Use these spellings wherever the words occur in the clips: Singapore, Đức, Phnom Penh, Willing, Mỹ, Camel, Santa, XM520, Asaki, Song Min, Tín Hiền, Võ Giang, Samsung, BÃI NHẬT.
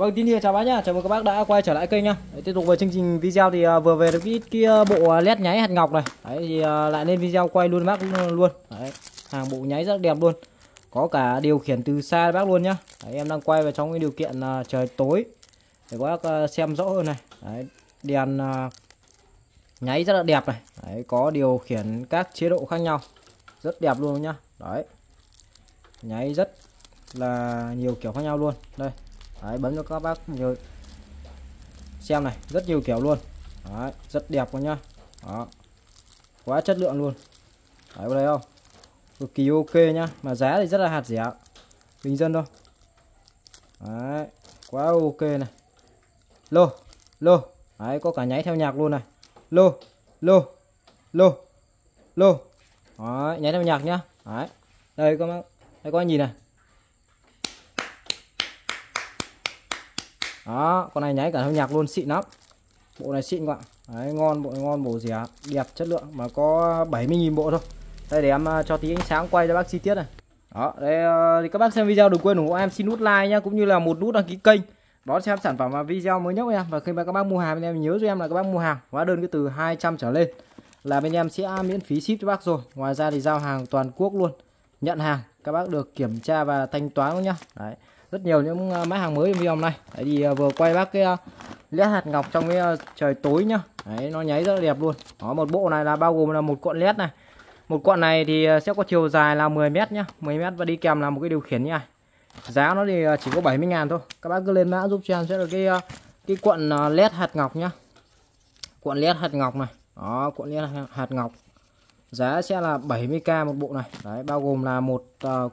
Vâng, Tín Hiền chào bác nhá, chào mừng các bác đã quay trở lại kênh nhá. Đấy, tiếp tục với chương trình video thì vừa về được cái bộ led nháy hạt ngọc này. Đấy thì lại lên video quay luôn bác luôn. Đấy, hàng bộ nháy rất đẹp luôn. Có cả điều khiển từ xa bác luôn nhá. Đấy, em đang quay vào trong cái điều kiện trời tối để bác xem rõ hơn này. Đấy, đèn nháy rất là đẹp này. Đấy, có điều khiển các chế độ khác nhau. Rất đẹp luôn nhá. Đấy. Nháy rất là nhiều kiểu khác nhau luôn. Đây. Đấy, bấm cho các bác nhiều xem này, rất nhiều kiểu luôn. Đấy, rất đẹp luôn nhá. Đó. Quá chất lượng luôn. Đấy, có thấy không? Cực kỳ ok nhá, mà giá thì rất là hạt rẻ. Bình dân thôi. Đấy, quá ok này. Lô, lô. Đấy, có cả nháy theo nhạc luôn này. Lô, lô, lô, lô. Đấy, nháy theo nhạc nhá. Đấy. Đây các bác, đây các bác nhìn này. Đó, con này nháy cả theo nhạc luôn, xịn lắm. Bộ này xịn các bạn. Đấy, ngon, bộ này ngon, bộ rẻ, đẹp, chất lượng. Mà có 70.000 bộ thôi. Đây để em cho tí ánh sáng quay cho bác chi tiết này. Đó, đây thì các bác xem video đừng quên ủng hộ em xin nút like nhá, cũng như là một nút đăng ký kênh. Đón xem sản phẩm và video mới nhất của em. Và khi mà các bác mua hàng bên em nhớ cho em là các bác mua hàng hóa đơn cứ từ 200 trở lên là bên em sẽ miễn phí ship cho bác rồi. Ngoài ra thì giao hàng toàn quốc luôn. Nhận hàng các bác được kiểm tra và thanh toán luôn nhá. Đấy. Rất nhiều những mã hàng mới trong video hôm nay. Đấy thì vừa quay bác cái led hạt ngọc trong cái trời tối nhá. Đấy, nó nháy rất là đẹp luôn. Đó, một bộ này là bao gồm là một cuộn led này. Một cuộn này thì sẽ có chiều dài là 10 m nhá, 10 m và đi kèm là một cái điều khiển nha. Giá nó thì chỉ có 70.000 thôi. Các bác cứ lên mã giúp cho em sẽ được cái cuộn led hạt ngọc nhá. Cuộn led hạt ngọc này. Đó, cuộn led hạt ngọc. Giá sẽ là 70k một bộ này. Đấy, bao gồm là một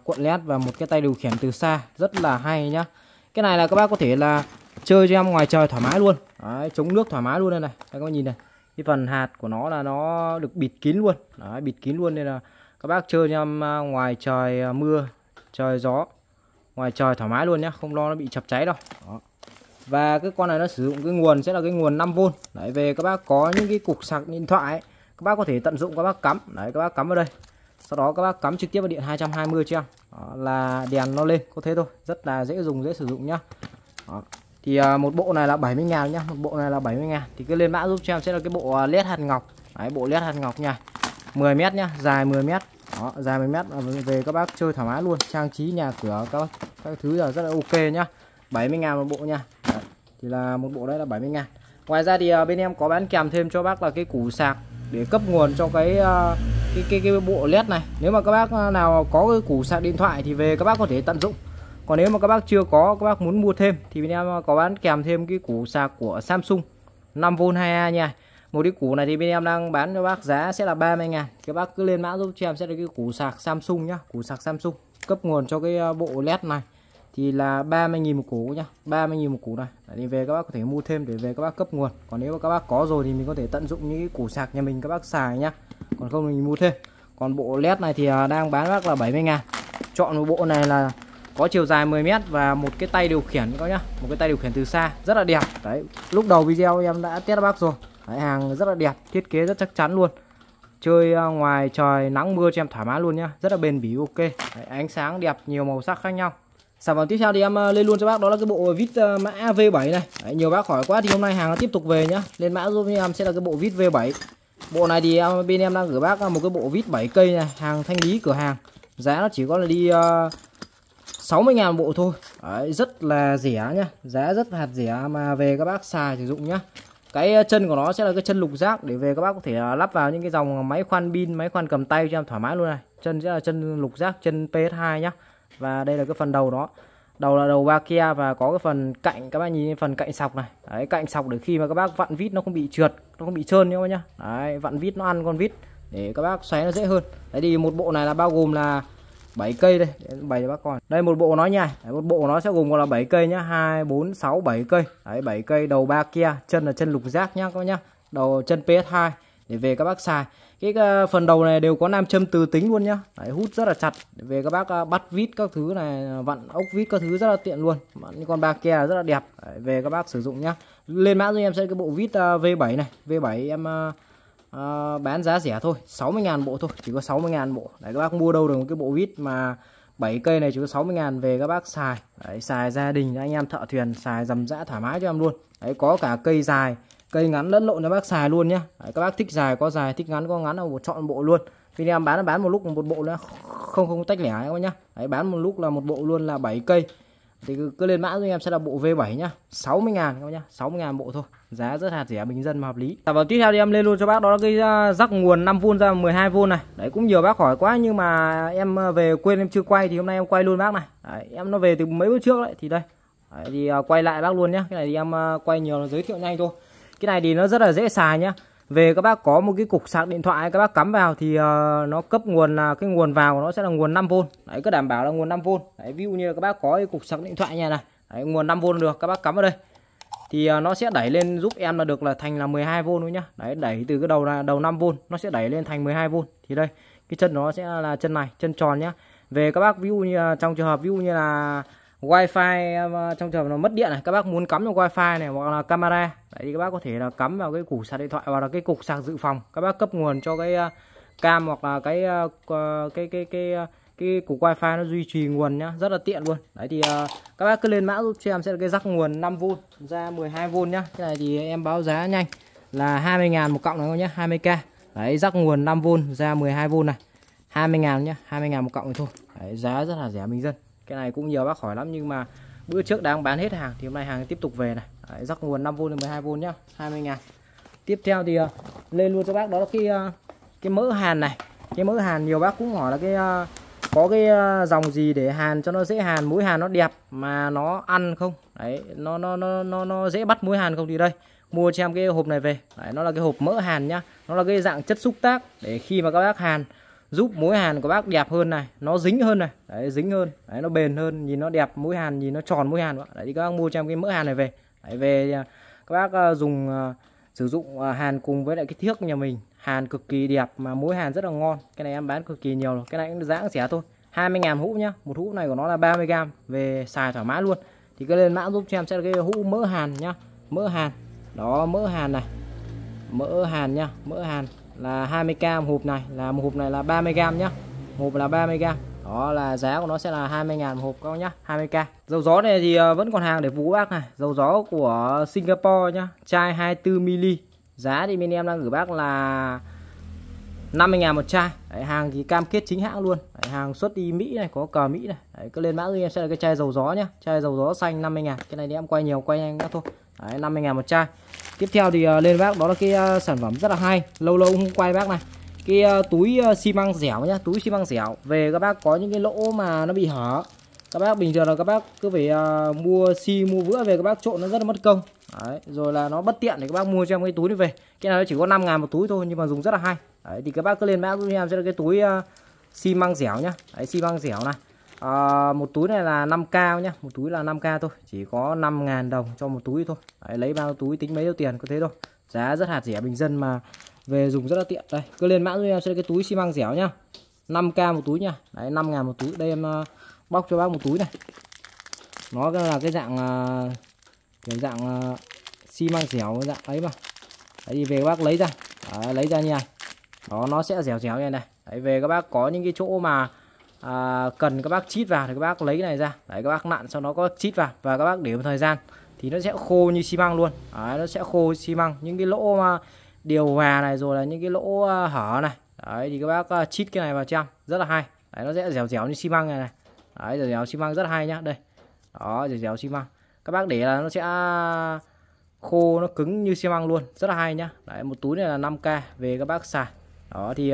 cuộn led và một cái tay điều khiển từ xa, rất là hay nhá. Cái này là các bác có thể là chơi cho em ngoài trời thoải mái luôn. Đấy, chống nước thoải mái luôn đây này. Các bác nhìn này. Cái phần hạt của nó là nó được bịt kín luôn. Đấy, bịt kín luôn nên là các bác chơi cho em ngoài trời mưa, trời gió, ngoài trời thoải mái luôn nhá, không lo nó bị chập cháy đâu. Đó. Và cái con này nó sử dụng cái nguồn sẽ là cái nguồn 5V. Đấy, về các bác có những cái cục sạc điện thoại ấy, các bác có thể tận dụng các bác cắm. Đấy, các bác cắm vào đây. Sau đó các bác cắm trực tiếp vào điện 220 cho em. Đó, là đèn nó lên, có thế thôi. Rất là dễ dùng, dễ sử dụng nhá. Đó. Thì một bộ này là 70.000 nhá, một bộ này là 70.000. Thì cứ lên mã giúp cho em sẽ là cái bộ led hạt ngọc. Đấy, bộ led hạt ngọc nha. 10 m nhá, dài 10 m. Đó, dài 10 m về các bác chơi thoải mái luôn, trang trí nhà cửa các thứ là rất là ok nhá. 70.000 một bộ nha. Đấy, thì là một bộ đấy là 70.000. Ngoài ra thì bên em có bán kèm thêm cho bác là cái củ sạc để cấp nguồn cho cái bộ led này. Nếu mà các bác nào có cái củ sạc điện thoại thì về các bác có thể tận dụng. Còn nếu mà các bác chưa có, các bác muốn mua thêm thì bên em có bán kèm thêm cái củ sạc của Samsung 5V 2A nha. Một cái củ này thì bên em đang bán cho bác giá sẽ là 30.000. Các bác cứ lên mã giúp cho em sẽ được cái củ sạc Samsung nhá, củ sạc Samsung cấp nguồn cho cái bộ led này thì là 30.000 một củ nhá, 30.000 một củ này. Đấy, thì về các bác có thể mua thêm để về các bác cấp nguồn. Còn nếu mà các bác có rồi thì mình có thể tận dụng những cái củ sạc nhà mình các bác xài nhá. Còn không mình mua thêm. Còn bộ led này thì đang bán bác là 70.000. Chọn một bộ này là có chiều dài 10 m và một cái tay điều khiển các nhá, một cái tay điều khiển từ xa rất là đẹp. Đấy, lúc đầu video em đã test bác rồi. Đấy, hàng rất là đẹp, thiết kế rất chắc chắn luôn. Chơi ngoài trời nắng mưa cho em thoải mái luôn nhá, rất là bền bỉ ok. Đấy, ánh sáng đẹp, nhiều màu sắc khác nhau. Sản phẩm tiếp theo thì em lên luôn cho bác đó là cái bộ vít mã V7 này. Đấy, nhiều bác hỏi quá thì hôm nay hàng nó tiếp tục về nhá. Lên mã giúp em sẽ là cái bộ vít V7. Bộ này thì bên em đang gửi bác một cái bộ vít 7 cây này, hàng thanh lý cửa hàng. Giá nó chỉ có là đi 60.000 bộ thôi. Đấy, rất là rẻ nhá, giá rất hạt rẻ mà về các bác xài sử dụng nhá. Cái chân của nó sẽ là cái chân lục giác để về các bác có thể lắp vào những cái dòng máy khoan pin, máy khoan cầm tay cho em thoải mái luôn này. Chân sẽ là chân lục giác, chân PS2 nhá. Và đây là cái phần đầu đó. Đầu là đầu ba kia và có cái phần cạnh, các bác nhìn phần cạnh sọc này. Đấy, cạnh sọc để khi mà các bác vặn vít nó không bị trượt, nó không bị trơn các bác nhá. Đấy, vặn vít nó ăn con vít để các bác xoáy nó dễ hơn. Đấy thì một bộ này là bao gồm là 7 cây đây, bày cho bác coi. Đây một bộ nó nha. Đấy, một bộ nó sẽ gồm còn là 7 cây nhá, 2 4 6 7 cây. Đấy, 7 cây, đầu ba kia, chân là chân lục giác nhá các bác nhá. Đầu chân PS2 để về các bác xài. Cái phần đầu này đều có nam châm từ tính luôn nhá. Đấy, hút rất là chặt để về các bác bắt vít các thứ này, vặn ốc vít các thứ rất là tiện luôn. Những con ba kia rất là đẹp. Đấy, về các bác sử dụng nhá. Lên mã giúp em sẽ cái bộ vít V7 này. V7 em bán giá rẻ thôi, 60.000 bộ thôi, chỉ có 60.000 bộ. Đấy, các bác mua đâu được một cái bộ vít mà 7 cây này chú 60.000 về các bác xài. Đấy, xài gia đình anh em thợ thuyền xài dầm dã thoải mái cho em luôn. Đấy, có cả cây dài, cây ngắn lẫn lộn cho bác xài luôn nhá. Đấy, các bác thích dài có dài, thích ngắn có ngắn, là một chọn bộ luôn. Vì em bán một lúc một bộ nữa, không tách lẻ các bác nhá. Đấy, bán một lúc là một bộ luôn là 7 cây. Thì cứ lên mã với em sẽ là bộ V7 nhá, 60.000 các bác nhá, 60.000 bộ thôi. Giá rất hạt rẻ, bình dân mà hợp lý. Và tiếp theo thì em lên luôn cho bác đó là cái rắc nguồn 5V ra 12V này. Đấy, cũng nhiều bác hỏi quá nhưng mà em về quên em chưa quay thì hôm nay em quay luôn bác này. Đấy, em nó về từ mấy bữa trước đấy thì đây. Đấy, thì quay lại bác luôn nhá. Cái này thì em quay nhiều là giới thiệu nhanh thôi. Cái này thì nó rất là dễ xài nhá. Về các bác có một cái cục sạc điện thoại các bác cắm vào thì nó cấp nguồn là cái nguồn vào của nó sẽ là nguồn 5V. Đấy, cứ đảm bảo là nguồn 5V. Đấy, ví dụ như là các bác có cái cục sạc điện thoại như này. Đấy, nguồn 5V được, các bác cắm vào đây. Thì nó sẽ đẩy lên giúp em là được là thành là 12V luôn nhá. Đấy, đẩy từ cái đầu là đầu 5V nó sẽ đẩy lên thành 12V. Thì đây, cái chân nó sẽ là chân này, chân tròn nhá. Về các bác ví dụ như là, trong trường hợp ví dụ như là Wi-Fi trong trường hợp nó mất điện này, các bác muốn cắm vào Wi-Fi này hoặc là camera. Đấy thì các bác có thể là cắm vào cái củ sạc điện thoại hoặc là cái cục sạc dự phòng. Các bác cấp nguồn cho cái cam hoặc là cái cục Wi-Fi nó duy trì nguồn nhá, rất là tiện luôn. Đấy thì các bác cứ lên mã giúp cho em sẽ là cái rắc nguồn 5V ra 12V nhá. Cái này thì em báo giá nhanh là 20.000 một cọng này thôi nhá, 20k. Đấy, rắc nguồn 5V ra 12V này. 20.000 nhá, 20.000 một cọng thôi. Đấy, giá rất là rẻ bình dân. Cái này cũng nhiều bác hỏi lắm nhưng mà bữa trước đang bán hết hàng thì hôm nay hàng tiếp tục về này. Đấy, rắc nguồn 5V đến 12V nhá, 20.000. Tiếp theo thì lên luôn cho bác đó là cái mỡ hàn này. Cái mỡ hàn nhiều bác cũng hỏi là cái có cái dòng gì để hàn cho nó dễ hàn, mũi hàn nó đẹp mà nó ăn không? Đấy, nó dễ bắt mũi hàn không thì đây. Mua cho em cái hộp này về. Đấy, nó là cái hộp mỡ hàn nhá. Nó là cái dạng chất xúc tác để khi mà các bác hàn giúp mối hàn của bác đẹp hơn này, nó dính hơn này, đấy, dính hơn, đấy, nó bền hơn, nhìn nó đẹp mối hàn, nhìn nó tròn mối hàn. Đấy thì các bác mua cho em cái mỡ hàn này về. Đấy, về các bác dùng sử dụng hàn cùng với lại cái thước nhà mình, hàn cực kỳ đẹp mà mối hàn rất là ngon. Cái này em bán cực kỳ nhiều rồi, cái này cũng giá rẻ thôi, 20.000 hũ nhá, một hũ này của nó là 30g, về xài thoải mái luôn. Thì cái lên mã giúp cho em sẽ là cái hũ mỡ hàn nhá, mỡ hàn, đó mỡ hàn này, mỡ hàn nhá, mỡ hàn là 20k một hộp này, là một hộp này là 30g nhá. Hộp là 30g. Đó là giá của nó sẽ là 20.000 một hộp các bác nhá, 20k. Dầu gió này thì vẫn còn hàng để phục bác này, dầu gió của Singapore nhá, chai 24ml. Giá thì bên em đang gửi bác là 50.000 một chai. Đấy, hàng thì cam kết chính hãng luôn. Đấy, hàng xuất đi Mỹ này, có cờ Mỹ này. Đấy, cứ lên mã em sẽ là cái chai dầu gió nhá, chai dầu gió xanh 50.000. Cái này thì em quay nhiều, quay nhanh các thôi. Đấy, 50.000 một chai. Tiếp theo thì lên bác đó là cái sản phẩm rất là hay, lâu lâu không quay bác này. Cái túi xi măng dẻo nhá, túi xi măng dẻo. Về các bác có những cái lỗ mà nó bị hở, các bác bình thường là các bác cứ phải mua xi mua vữa về các bác trộn nó rất là mất công. Đấy, rồi là nó bất tiện thì các bác mua cho em cái túi này về. Cái này nó chỉ có 5.000 một túi thôi nhưng mà dùng rất là hay. Đấy, thì các bác cứ lên mã giúp em sẽ là cái túi xi măng dẻo nhá. Đấy, xi măng dẻo này. Một túi này là 5k nhá, một túi là 5k thôi, chỉ có 5.000 đồng cho một túi thôi. Đấy, lấy bao túi tính mấy nhiêu tiền, có thế thôi. Giá rất hạt rẻ bình dân mà về dùng rất là tiện. Đây, cứ lên mã giúp em sẽ cái túi xi măng dẻo nhá, 5k một túi nhá. Đấy, 5.000 một túi. Đây em bóc cho bác một túi này, nó là cái dạng xi măng dẻo dạng ấy mà. Đấy, thì về các bác lấy ra. Đấy, lấy ra như này, đó nó sẽ dẻo dẻo như này. Đấy, về các bác có những cái chỗ mà cần các bác chít vào thì các bác lấy cái này ra. Đấy, các bác nặn sau đó có chít vào và các bác để một thời gian thì nó sẽ khô như xi măng luôn. Đấy, nó sẽ khô xi măng. Những cái lỗ điều hòa này rồi là những cái lỗ hở này. Đấy, thì các bác chít cái này vào trong rất là hay. Đấy, nó sẽ dẻo dẻo như xi măng này này. Đấy, dẻo dẻo xi măng rất là hay nhá. Đây, đó, dẻo dẻo xi măng. Các bác để là nó sẽ khô, nó cứng như xi măng luôn, rất là hay nhá. Đấy, một túi này là 5k về các bác xài. Đó thì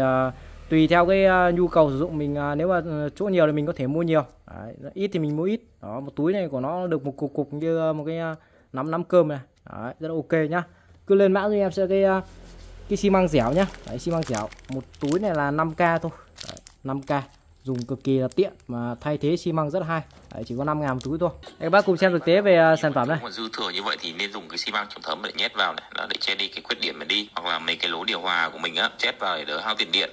tùy theo cái nhu cầu sử dụng mình, nếu mà chỗ nhiều thì mình có thể mua nhiều. Đấy, ít thì mình mua ít. Đó, một túi này của nó được một cục cục như một cái nắm cơm này. Đấy, rất là ok nhá. Cứ lên mã giúp em sẽ cái xi măng dẻo nhá. Đấy, xi măng dẻo, một túi này là 5k thôi. Đấy, 5k dùng cực kỳ là tiện mà thay thế xi măng rất là hay. Đấy, chỉ có 5.000 một túi thôi. Đấy, các bác cùng xem thực tế về sản phẩm này. Còn dư thừa như vậy thì nên dùng cái xi măng chống thấm để nhét vào này, để che đi cái khuyết điểm mà đi, hoặc là mấy cái lỗ điều hòa của mình á, chét vào để đỡ hao tiền điện.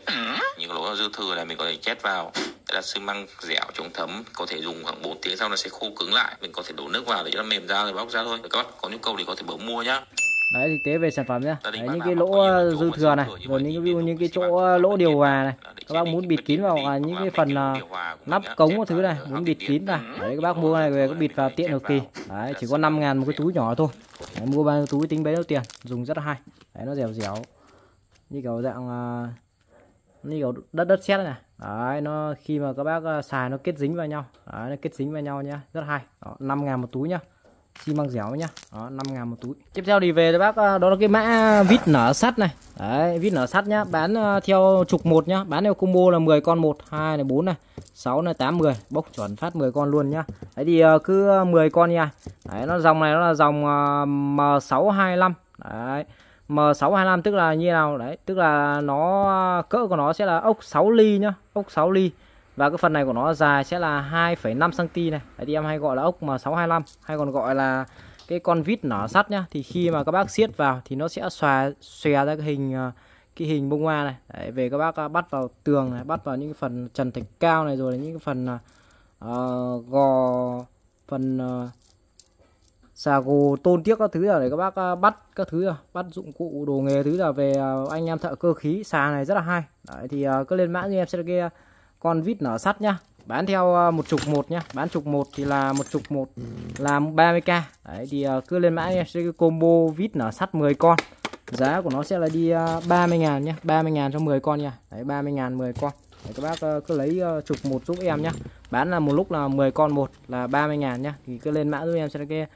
Những cái lỗ dư thừa này mình có thể chét vào. Đây là xi măng dẻo chống thấm, có thể dùng khoảng 4 tiếng sau nó sẽ khô cứng lại, mình có thể đổ nước vào để cho nó mềm ra rồi bóc ra thôi. Các bác có nhu cầu thì có thể bấm mua nhá. Đấy, thực tế về sản phẩm nhá. Đấy, những cái lỗ dư thừa này, rồi những cái chỗ lỗ điều hòa này, các bác muốn bịt kín vào những cái phần nắp cống cái thứ này, muốn bịt kín vào. Đấy, các bác mua này về có bịt vào tiện cực kỳ. Đấy, chỉ có 5.000 một cái túi nhỏ thôi. Đấy, mua bao nhiêu túi tính bấy nhiêu tiền, dùng rất là hay. Đấy, nó dẻo dẻo. Như kiểu dạng như kiểu đất sét này, này. Đấy, nó khi mà các bác xài nó kết dính vào nhau. Đấy, nó kết dính vào nhau nhá, rất hay. 5.000 một túi nhá. Xi măng dẻo nhá. Đó, 5.000 một túi. Tiếp theo thì về cho bác đó là cái mã vít nở sắt này. Đấy, vít nở sắt nhá, bán theo trục 1 nhá, bán theo combo là 10 con 1, 2 này, 4 này, 6 này, 8 10, bốc chuẩn phát 10 con luôn nhá. Đấy thì cứ 10 con nha. Đấy, nó dòng này nó là dòng M625. Đấy. M625 tức là như thế nào? Đấy, tức là nó cỡ của nó sẽ là ốc 6 ly nhá, ốc 6 ly. Và cái phần này của nó dài sẽ là 2,5 cm này. Đấy thì em hay gọi là ốc M625, hay còn gọi là cái con vít nở sắt nhá. Thì khi mà các bác siết vào thì nó sẽ xòe ra cái hình bông hoa này. Đấy, về các bác bắt vào tường này, bắt vào những cái phần trần thạch cao này, rồi những cái phần gò, phần xà gồ, tôn tiếc các thứ là để các bác bắt các thứ là bắt dụng cụ đồ nghề thứ là về anh em thợ cơ khí xà này rất là hay. Đấy thì cứ lên mã như em sẽ kia con vít nở sắt nhá, bán theo một trục 1 nhá, bán trục 1 thì là một trục 1 là 30.000. Đấy thì cứ lên mã em sẽ cái combo vít nở sắt 10 con. Giá của nó sẽ là đi 30.000 nhá, 30.000 cho 10 con nha. Đấy, 30.000 10 con. Đấy, các bác cứ lấy trục 1 giúp em nhá. Bán là một lúc là 10 con 1 là 30.000 nhá. Thì cứ lên mã giúp em sẽ cái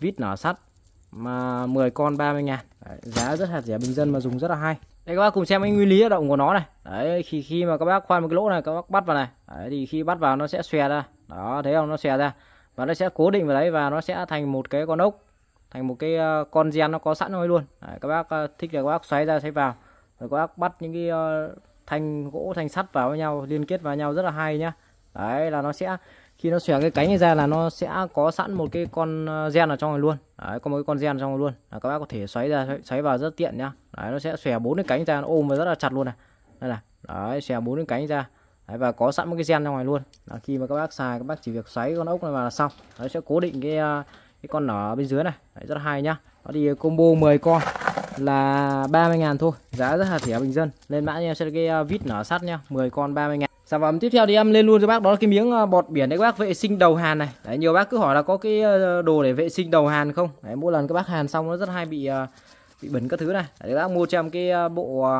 vít nở sắt mà 10 con 30.000. Giá rất hạt rẻ bình dân mà dùng rất là hay. Đây các bác cùng xem cái nguyên lý hoạt động của nó này. Đấy, khi mà các bác khoan một cái lỗ này, các bác bắt vào này. Đấy, thì khi bắt vào nó sẽ xòe ra. Đó, thấy không? Nó xòe ra. Và nó sẽ cố định vào đấy và nó sẽ thành một cái con ốc, thành một cái con gen nó có sẵn rồi luôn. Đấy, các bác thích là các bác xoáy ra xoáy vào. Rồi các bác bắt những cái thanh gỗ, thanh sắt vào với nhau, liên kết vào nhau rất là hay nhá. Đấy là nó sẽ khi nó xòe cái cánh này ra là nó sẽ có sẵn một cái con gen ở trong này luôn. Đấy, có một cái con gen trong này luôn. Đấy, các bác có thể xoáy ra xoáy vào rất tiện nhá. Đấy, nó sẽ xòe 4 cái cánh ra, nó ôm và rất là chặt luôn này. Đây này. Đấy, xòe 4 cái cánh ra. Đấy, và có sẵn một cái gen trong này luôn. Đấy, khi mà các bác xài các bác chỉ việc xoáy con ốc này vào là xong. Nó sẽ cố định cái con nở bên dưới này. Đấy, rất hay nhá. Đó thì combo 10 con là 30.000 thôi. Giá rất là rẻ bình dân. Lên mã em sẽ cái vít nở sắt nhá, 10 con 30.000. Sản phẩm tiếp theo thì em lên luôn cho bác đó là cái miếng bọt biển để các bác vệ sinh đầu hàn này. Đấy, nhiều bác cứ hỏi là có cái đồ để vệ sinh đầu hàn không. Đấy, mỗi lần các bác hàn xong nó rất hay bị bẩn các thứ này. Đấy, các bác mua cho em cái bộ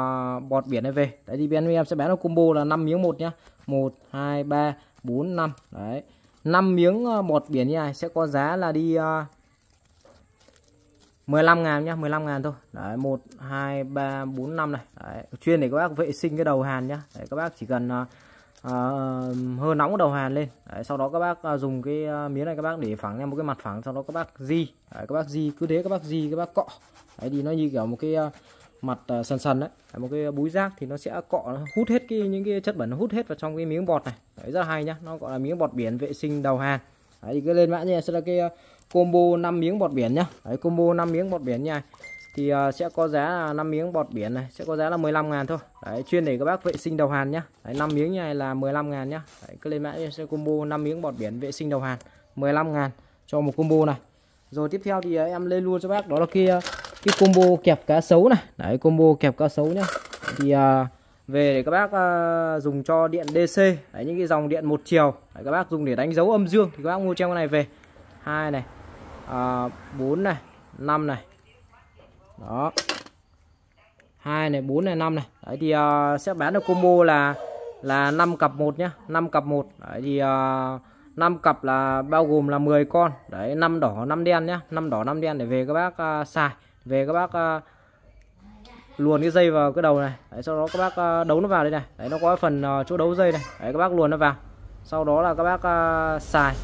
bọt biển này về. Đấy thì bên em sẽ bán nó combo là 5 miếng một nhá. 1 2 3 4 5. Đấy. 5 miếng bọt biển như này sẽ có giá là đi 15.000 nhá, 15.000 thôi. Đấy, 1 2 3 4 5 này. Đấy, chuyên để các bác vệ sinh cái đầu hàn nhá. Đấy, các bác chỉ cần hơ nóng đầu hàn lên. Đấy, sau đó các bác dùng cái miếng này các bác để phẳng ra một cái mặt phẳng, sau đó các bác di. Đấy, các bác di cứ thế các bác di, các bác cọ. Đấy thì nó như kiểu một cái mặt sần sần đấy, một cái búi rác thì nó sẽ cọ, nó hút hết những cái chất bẩn, nó hút hết vào trong cái miếng bọt này. Đấy, rất hay nhá, nó gọi là miếng bọt biển vệ sinh đầu hàn. Đấy thì cứ lên mã nha sẽ là cái combo 5 miếng bọt biển nhá. Đấy, combo 5 miếng bọt biển nha. Thì sẽ có giá là 5 miếng bọt biển này sẽ có giá là 15.000 thôi. Đấy, chuyên để các bác vệ sinh đầu hàn nhá. Đấy, 5 miếng như này là 15.000 nhá. Đấy, cứ lên mã sẽ combo 5 miếng bọt biển vệ sinh đầu hàn 15.000 cho một combo này. Rồi tiếp theo thì em lên luôn cho bác đó là cái combo kẹp cá sấu này. Đấy, combo kẹp cá sấu nhá. Thì về để các bác dùng cho điện DC. Đấy, những cái dòng điện một chiều. Đấy, các bác dùng để đánh dấu âm dương thì các bác mua cho em cái này về. 2 này, 4 này, 5 này. Đó, 2 này, 4 này, 5 này. Đấy thì sẽ bán được combo là 5 cặp 1 nhá, 5 cặp 1. Đấy thì 5 cặp là bao gồm là 10 con. Đấy, 5 đỏ 5 đen nhá, 5 đỏ 5 đen để về các bác xài, về các bác luồn cái dây vào cái đầu này. Đấy, sau đó các bác đấu nó vào đây này. Đấy, nó có phần chỗ đấu dây này. Đấy, các bác luồn nó vào. Sau đó là các bác xài.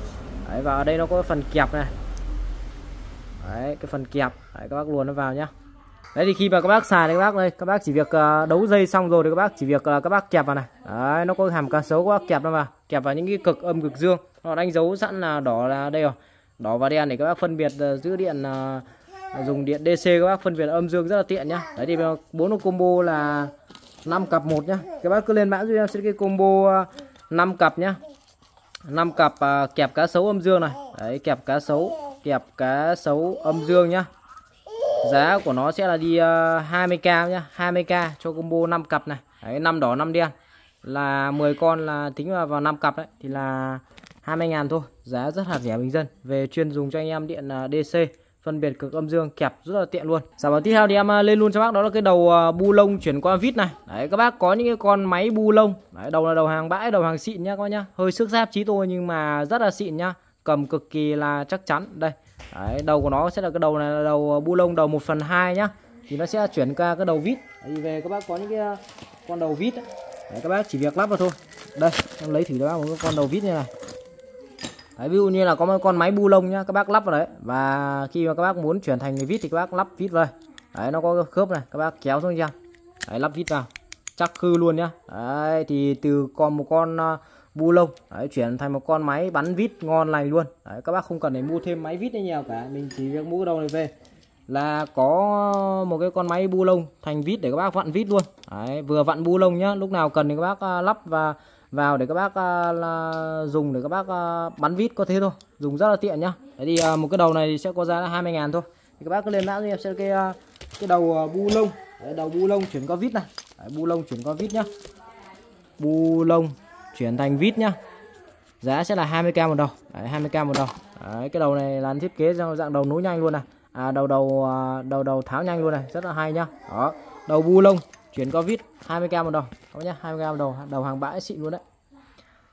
Đấy, và ở đây nó có phần kẹp này. Đấy, cái phần kẹp. Đấy, các bác luồn nó vào nhá. Đấy thì khi mà các bác xài thì các bác đây, các bác chỉ việc đấu dây xong rồi thì các bác chỉ việc là các bác kẹp vào này. Đấy, nó có hàm cá sấu các bác kẹp nó vào, kẹp vào những cái cực âm cực dương. Nó đánh dấu sẵn là đỏ là đây rồi, đỏ và đen để các bác phân biệt giữ điện, dùng điện DC các bác phân biệt âm dương rất là tiện nhá. Đấy thì 4 combo là 5 cặp 1 nhá. Các bác cứ lên mã giúp em sẽ cái combo 5 cặp nhá. 5 cặp kẹp cá sấu âm dương này. Đấy, kẹp cá sấu âm dương nhá. Giá của nó sẽ là đi 20k nhá, 20k cho combo 5 cặp này. Đấy, 5 đỏ 5 đen là 10 con là tính vào 5 cặp đấy thì là 20.000 thôi. Giá rất là rẻ bình dân. Về chuyên dùng cho anh em điện DC phân biệt cực âm dương kẹp rất là tiện luôn. Sản phẩm tiếp theo thì em lên luôn cho bác, đó là cái đầu bu lông chuyển qua vít này. Đấy, các bác có những cái con máy bu lông. Đấy, đầu là đầu hàng bãi, đầu hàng xịn nhá các bác nhá. Hơi xước giáp chí tôi nhưng mà rất là xịn nhá. Cầm cực kỳ là chắc chắn. Đây. Đấy, đầu của nó sẽ là cái đầu này là đầu bu lông, đầu 1/2 nhá. Thì nó sẽ chuyển qua cái đầu vít. Đấy, về các bác có những cái con đầu vít ấy. Đấy, các bác chỉ việc lắp vào thôi. Đây, em lấy thử cho bác một con đầu vít như này. Đấy, ví dụ như là có một con máy bu lông nhá, các bác lắp vào đấy. Và khi mà các bác muốn chuyển thành người vít thì các bác lắp vít vào đây. Đấy, nó có khớp này, các bác kéo xuống ra. Đấy, lắp vít vào. Chắc khư luôn nhá. Đấy, thì từ còn một con bu lông đấy, chuyển thành một con máy bắn vít ngon lành luôn. Đấy, các bác không cần phải mua thêm máy vít nữa nhiều cả, mình chỉ việc mua cái đầu này về là có một cái con máy bu lông thành vít để các bác vặn vít luôn. Đấy, vừa vặn bu lông nhá, lúc nào cần thì các bác lắp và vào để các bác dùng để các bác bắn vít có thế thôi, dùng rất là tiện nhá. Đấy thì một cái đầu này thì sẽ có giá là 20.000 thôi. Thì các bác cứ lên mã giúp em xem cái đầu bu lông. Đấy, đầu bu lông chuyển qua vít này. Đấy, bu lông chuyển qua vít nhá, bu lông chuyển thành vít nhá. Giá sẽ là 20k một đầu. Đấy, 20k một đầu. Đấy, cái đầu này là thiết kế dạng đầu nối nhanh luôn này, đầu tháo nhanh luôn này, rất là hay nhá. Đó, đầu bu lông chuyển qua vít 20k một đầu các nhá, 20k một đầu, đầu hàng bãi xịn luôn đấy.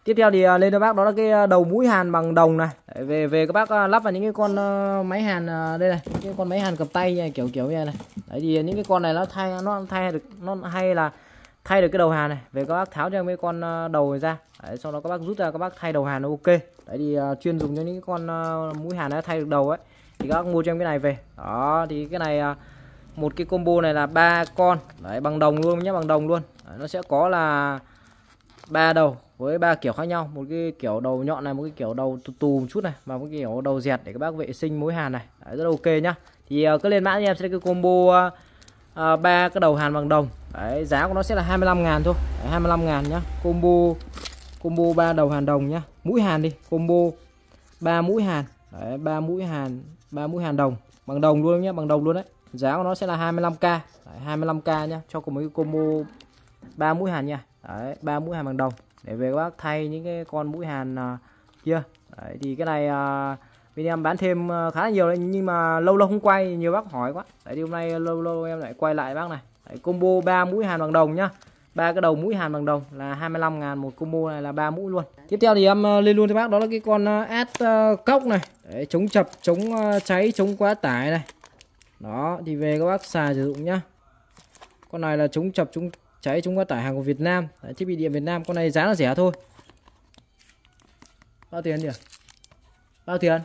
Tiếp theo thì lên cho bác đó là cái đầu mũi hàn bằng đồng này. Đấy, về các bác lắp vào những cái con máy hàn đây này, cái con máy hàn cầm tay này, kiểu như này. Đấy thì những cái con này nó thay được cái đầu hàn này. Về các bác tháo cho mấy con đầu này ra. Đấy, sau đó các bác rút ra các bác thay đầu hàn là ok. Đấy thì chuyên dùng cho những con mũi hàn đã thay được đầu ấy thì các bác mua cho em cái này về. Đó thì cái này một cái combo này là 3 con. Đấy, bằng đồng luôn nhé, bằng đồng luôn. Đấy, nó sẽ có là 3 đầu với 3 kiểu khác nhau, một cái kiểu đầu nhọn này, một cái kiểu đầu tù một chút này và một cái kiểu đầu dẹt để các bác vệ sinh mũi hàn này. Đấy, rất ok nhá. Thì cứ lên mã cho em sẽ cái combo 3 cái đầu hàn bằng đồng. Đấy, giá của nó sẽ là 25.000 thôi. Đấy, 25.000 nhá. Combo 3 đầu hàn đồng nhá. Mũi hàn đi, combo 3 mũi hàn. Đấy, 3 mũi hàn đồng, bằng đồng luôn nhá, bằng đồng luôn đấy. Giá của nó sẽ là 25k. Đấy, 25k nhá, cho cùng mấy cái combo 3 mũi hàn nha. Đấy, 3 mũi hàn bằng đồng để về các bác thay những cái con mũi hàn kia. Đấy, thì cái này bên em bán thêm khá là nhiều đấy, nhưng mà lâu lâu không quay, nhiều bác hỏi quá. Đấy, thì hôm nay lâu lâu em lại quay lại bác này. Đấy, combo 3 mũi hàn bằng đồng nhá. 3 cái đầu mũi hàn bằng đồng là 25.000 một combo, này là 3 mũi luôn. Tiếp theo thì em lên luôn cho bác đó là cái con át cốc này. Đấy, chống chập, chống cháy, chống quá tải này. Đó, thì về các bác xài sử dụng nhá. Con này là chống chập, chống cháy, chống quá tải, hàng của Việt Nam. Đấy, thiết bị điện Việt Nam, con này giá là rẻ thôi. Bao tiền nhỉ? Bao tiền?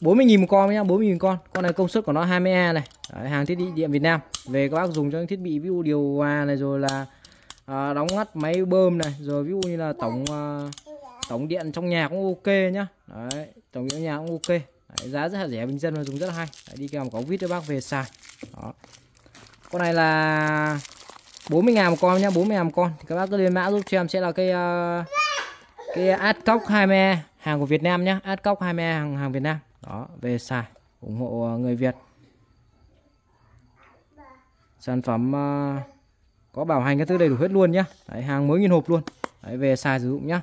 40.000 một con nhá, 40.000 con. Con này công suất của nó 20A này. Đấy, hàng thiết bị điện Việt Nam. Về các bác dùng cho những thiết bị ví dụ điều hòa này, rồi là đóng ngắt máy bơm này, rồi ví dụ như là tổng điện trong nhà cũng ok nhá. Đấy, tổng điện trong nhà cũng ok. Đấy, giá rất là rẻ bình dân và dùng rất là hay. Đấy, đi kèm có vít cho bác về xài. Đó. Con này là 40.000 một con nhá, 40.000 một con. Thì các bác cứ liên mã giúp cho em sẽ là cái Asaki 20A, hàng của Việt Nam nhá, Asaki 20A hàng Việt Nam. Đó, về xài ủng hộ người Việt. Sản phẩm có bảo hành các thứ đầy đủ hết luôn nhá. Đấy, hàng mới nguyên hộp luôn. Đấy, về xài sử dụng nhá.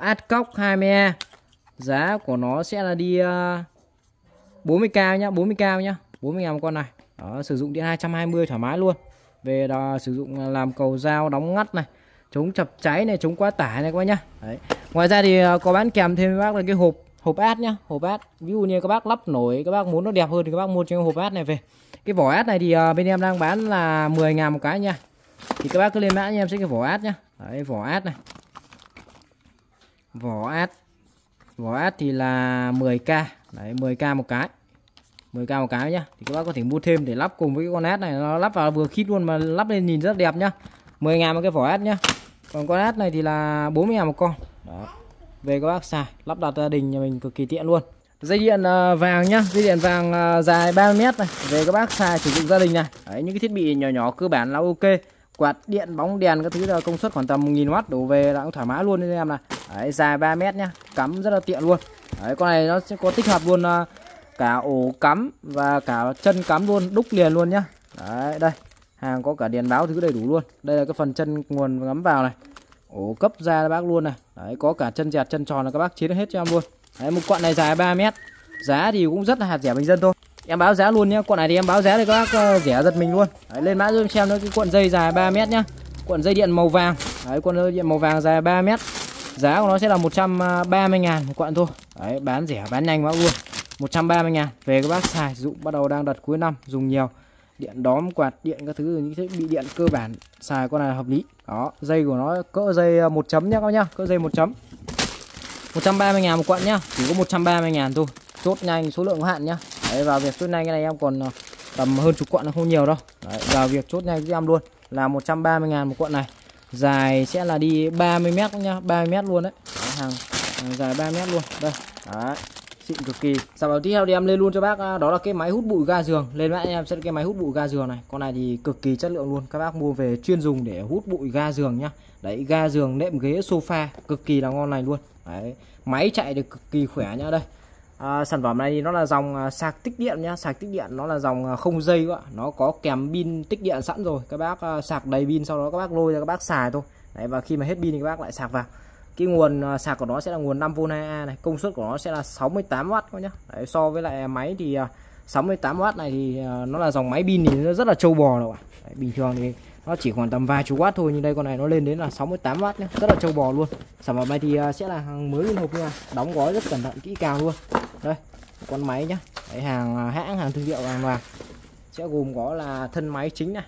Asaki 20A giá của nó sẽ là đi 40k nhá, 40k nhá, 40.000 một con này. Đó, sử dụng điện 220 thoải mái luôn. Về đó, sử dụng làm cầu dao, đóng ngắt này, chống chập cháy này, chống quá tải này các bác nhá. Đấy. Ngoài ra thì có bán kèm thêm với bác là cái hộp ad nhá, hộp ad. Ví dụ như các bác lắp nổi, các bác muốn nó đẹp hơn thì các bác mua cho hộp ad này về. Cái vỏ ad này thì bên em đang bán là 10.000 một cái nha. Thì các bác cứ lên mã nha, em sẽ cái vỏ ad nhá. Đấy, vỏ ad này. Vỏ ad thì là 10k. Đấy, 10k một cái. 10k một cái nhá. Thì các bác có thể mua thêm để lắp cùng với cái con ad này, nó lắp vào vừa khít luôn mà lắp lên nhìn rất đẹp nhá. 10.000 một cái vỏ ad nhá. Còn con ad này thì là 40.000 một con. Đó. Về các bác xài, lắp đặt gia đình nhà mình cực kỳ tiện luôn. Dây điện vàng nhá, dây điện vàng dài 30m này, về các bác xài sử dụng gia đình này. Đấy, những cái thiết bị nhỏ nhỏ cơ bản là ok. Quạt điện, bóng đèn các thứ là công suất khoảng tầm 1000W đổ về là cũng thoải mái luôn anh em này. Đấy, dài 3m nhá, cắm rất là tiện luôn. Đấy, con này nó sẽ có tích hợp luôn cả ổ cắm và cả chân cắm luôn, đúc liền luôn nhá. Đấy, đây, hàng có cả đèn báo thứ đầy đủ luôn. Đây là cái phần chân nguồn ngắm vào này, ổ cấp ra các bác luôn này. Đấy, có cả chân dẹt, chân tròn là các bác chế hết cho em luôn. Đấy, một quặng này dài 3 mét, giá thì cũng rất là hạt rẻ bình dân thôi. Em báo giá luôn nhá, quận này thì em báo giá thì các bác rẻ giật mình luôn. Đấy, lên mã giúp em xem nữa, cái cuộn dây dài 3 mét nhá. Cuộn dây điện màu vàng. Đấy, cuộn dây điện màu vàng dài 3 mét. Giá của nó sẽ là 130.000 một cuộn thôi. Đấy, bán rẻ, bán nhanh quá luôn. 130.000 về các bác xài dụng, bắt đầu đang đặt cuối năm dùng nhiều. Điện đóm, quạt điện các thứ, những thiết bị điện cơ bản xài con này là hợp lý. Đó, dây của nó cỡ dây 1 chấm nhá các bác nhá, cỡ dây 1 chấm. 130.000 một cuộn nhá, chỉ có 130.000 thôi. Chốt nhanh số lượng hạn nhá. Đấy, vào việc chốt nhanh cái này em còn tầm hơn chục cuộn là không nhiều đâu. Đấy, vào việc chốt nhanh với em luôn là 130.000 một cuộn này. Dài sẽ là đi 30 mét nhá, 30 mét luôn đấy. Đấy, hàng dài 3 mét luôn. Đây. Đấy, xịn cực kỳ. Sản phẩm tiếp theo thì em lên luôn cho bác đó là cái máy hút bụi ga giường. Lên mã em sẽ cái máy hút bụi ga giường này. Con này thì cực kỳ chất lượng luôn. Các bác mua về chuyên dùng để hút bụi ga giường nhá. Đấy, ga giường, nệm ghế, sofa cực kỳ là ngon này luôn. Đấy, máy chạy được cực kỳ khỏe nhá đây. Sản phẩm này thì nó là dòng sạc tích điện nhá, sạc tích điện nó là dòng không dây các bạn. Nó có kèm pin tích điện sẵn rồi, các bác sạc đầy pin sau đó các bác lôi ra các bác xài thôi. Đấy, và khi mà hết pin thì các bác lại sạc vào. Cái nguồn sạc của nó sẽ là nguồn 5V 2A này, công suất của nó sẽ là 68W các nhá. Đấy, so với lại máy thì 68W này thì nó là dòng máy pin thì nó rất là trâu bò rồi. Đấy, bình thường thì nó chỉ khoảng tầm vài chục watt thôi, nhưng đây con này nó lên đến là 68W nhá, rất là trâu bò luôn. Sản phẩm này thì sẽ là hàng mới liên hộp nha, đóng gói rất cẩn thận kỹ càng luôn. Đây, con máy nhá. Đấy, hàng hãng, hàng thương hiệu vàng vàng. Sẽ gồm có là thân máy chính này,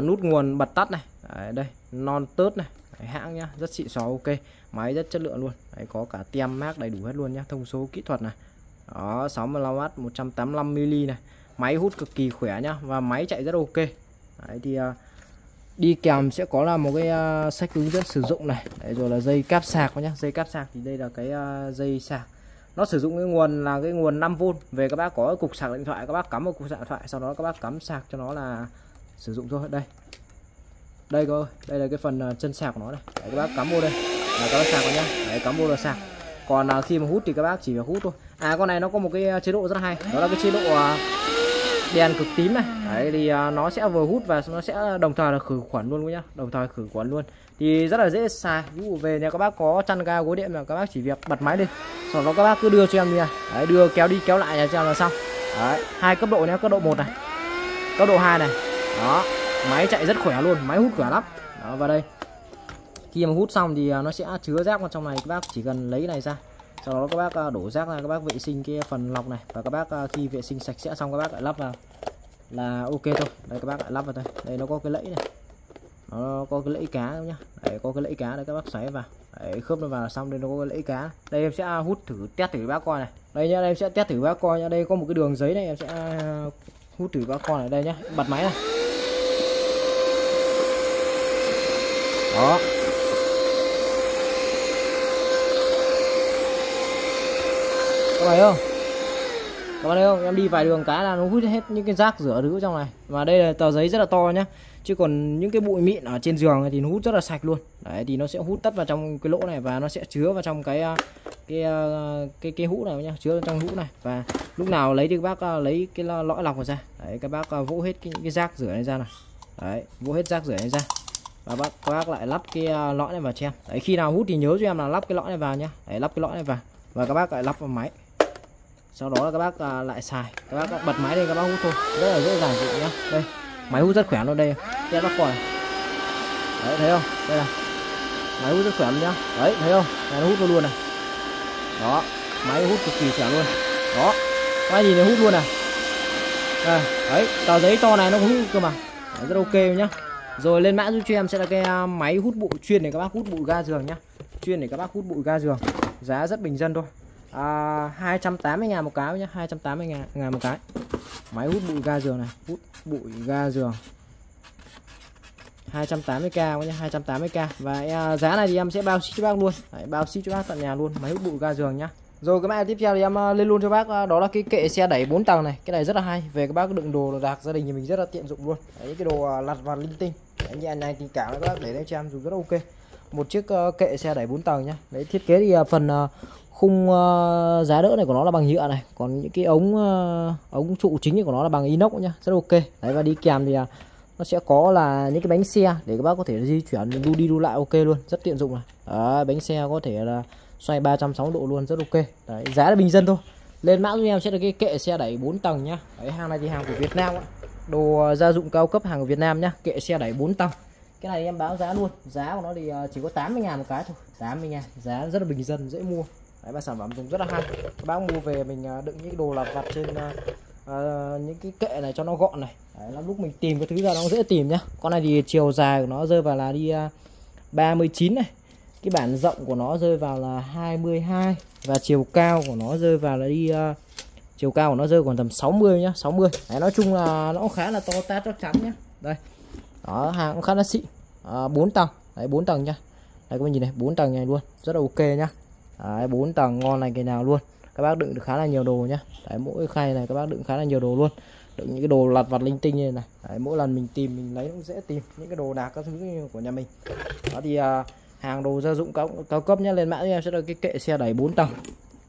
nút nguồn bật tắt này. Đấy, đây, non tớt này. Đấy, hãng nhá, rất xịn xò, ok. Máy rất chất lượng luôn. Đấy, có cả tem mác đầy đủ hết luôn nhá, thông số kỹ thuật này. Đó, 65W, 185mm này. Máy hút cực kỳ khỏe nhá, và máy chạy rất ok. Đấy, thì đi kèm sẽ có là một cái sách hướng dẫn sử dụng này. Đấy, rồi là dây cáp sạc nhá. Dây cáp sạc thì đây là cái dây sạc. Nó sử dụng cái nguồn là cái nguồn 5V. Về các bác có cục sạc điện thoại, các bác cắm vào cục sạc điện thoại, sau đó các bác cắm sạc cho nó là sử dụng thôi. Đây, đây coi, đây là cái phần chân sạc của nó này. Đấy, các bác cắm vô đây là các bác sạc vào nhá. Đấy, cắm vô là sạc. Còn khi mà hút thì các bác chỉ phải hút thôi. À, con này nó có một cái chế độ rất hay, đó là cái chế độ đèn cực tím này. Đấy, thì nó sẽ vừa hút và nó sẽ đồng thời là khử khuẩn luôn nhá, đồng thời khử khuẩn luôn thì rất là dễ xài. Ví dụ về nhà các bác có chăn ga gối đệm là các bác chỉ việc bật máy lên, sau đó các bác cứ đưa cho em đi này. Đấy, đưa kéo đi kéo lại nhà cho em là xong. Đấy, 2 cấp độ nhá, cấp độ 1 này, cấp độ 2 này. Đó, máy chạy rất khỏe luôn, máy hút khỏe lắm. Đó, và đây khi mà hút xong thì nó sẽ chứa rác vào trong này, các bác chỉ cần lấy này ra, sau đó các bác đổ rác ra, các bác vệ sinh cái phần lọc này, và các bác khi vệ sinh sạch sẽ xong các bác lại lắp vào là ok thôi. Đây, các bác lại lắp vào đây. Đây, nó có cái lẫy này, nó có cái lẫy cá nhá. Đấy, có cái lẫy cá đây, các bác xoáy vào. Đấy, khớp nó vào xong, đây nó có cái lẫy cá. Đây em sẽ hút thử, test thử bác coi này. Đây nhá, đây em sẽ test thử bác coi nhá. Đây có một cái đường giấy này, em sẽ hút thử bác coi này. Đây nhá, bật máy này. Đó, các bạn thấy không? Các bạn thấy không? Em đi vài đường cái là nó hút hết những cái rác rửa thứ trong này. Và đây là tờ giấy rất là to nhá. Chứ còn những cái bụi mịn ở trên giường này thì nó hút rất là sạch luôn. Đấy, thì nó sẽ hút tất vào trong cái lỗ này, và nó sẽ chứa vào trong cái hũ này nhá, chứa vào trong hũ này. Và lúc nào lấy thì các bác lấy cái lõi lọc ra. Đấy, các bác vỗ hết những cái rác rửa này ra này. Đấy, vỗ hết rác rửa này ra. Và các bác lại lắp cái lõi này vào cho em. Đấy, khi nào hút thì nhớ cho em là lắp cái lõi này vào nhá. Đấy, lắp cái lõi này vào. Và các bác lại lắp vào máy. Sau đó là các bác lại xài, các bác bật máy lên các bác hút thôi, rất là dễ dàng dụng nhá. Đây, máy hút rất khỏe luôn đây, test bác coi. Đấy, thấy không? Đây là máy hút rất khỏe luôn nhá. Đấy, thấy không? Này, nó hút luôn này. Đó, máy hút cực kỳ khỏe luôn. Đó, cái gì nó hút luôn này. Đây, đấy, tờ giấy to này nó hút cơ mà. Đấy, rất ok nhá. Rồi lên mã giúp cho em sẽ là cái máy hút bụi chuyên để các bác hút bụi ga giường nhá. Chuyên để các bác hút bụi ga giường. Giá rất bình dân thôi. 280.000 một cái nhá, 280.000 một cái. Máy hút bụi ga giường này, hút bụi ga giường 280k nhá, 280k. Và giá này thì em sẽ bao ship cho bác luôn. Đấy, bao ship cho bác tận nhà luôn, máy hút bụi ga giường nhá. Rồi cái mã tiếp theo thì em lên luôn cho bác đó là cái kệ xe đẩy 4 tầng này. Cái này rất là hay, về các bác đựng đồ đạc gia đình thì mình rất là tiện dụng luôn. Đấy, cái đồ lặt vặt linh tinh. Đấy, nhà này thì cả các bác để đây cho em dùng rất là ok. một chiếc kệ xe đẩy 4 tầng nhá. Đấy, thiết kế thì phần khung giá đỡ này của nó là bằng nhựa này, còn những cái ống trụ chính của nó là bằng inox nhá, rất ok. Đấy, và đi kèm thì nó sẽ có là những cái bánh xe để các bác có thể di chuyển đu đi đu lại ok luôn, rất tiện dụng này. Đấy, bánh xe có thể là xoay 360 độ luôn, rất ok. Đấy, giá là bình dân thôi. Lên mã giúp em sẽ được cái kệ xe đẩy 4 tầng nhá. Đấy, hàng này thì hàng của Việt Nam ạ. Đồ gia dụng cao cấp hàng của Việt Nam nhá, kệ xe đẩy 4 tầng. Cái này em báo giá luôn, giá của nó thì chỉ có 80.000 một cái thôi, 80.000, giá rất là bình dân, dễ mua. Đấy, và sản phẩm dùng rất là hay. Các bác mua về mình đựng những đồ lặt vặt trên những cái kệ này cho nó gọn này. Đấy, lúc mình tìm cái thứ ra nó dễ tìm nhá. Con này thì chiều dài của nó rơi vào là đi 39 này. Cái bản rộng của nó rơi vào là 22 và chiều cao của nó rơi vào là đi chiều cao của nó rơi còn tầm 60 nhá, 60. Đấy, nói chung là nó cũng khá là to tát chắc chắn nhá. Đây. Đó, hàng cũng khá là xịn. 4 tầng. Đấy, 4 tầng nhá. Đây các bạn nhìn này, 4 tầng này luôn, rất là ok nhá. Đấy, 4 tầng ngon này cái nào luôn. Các bác đựng được khá là nhiều đồ nhá. Đấy, mỗi khay này các bác đựng khá là nhiều đồ luôn. Đựng những cái đồ lặt vặt linh tinh này này. Đấy, mỗi lần mình tìm mình lấy cũng dễ tìm những cái đồ đạc các thứ của nhà mình. Đó thì hàng đồ gia dụng cao cấp nhé. Lên mã em sẽ là cái kệ xe đẩy 4 tầng.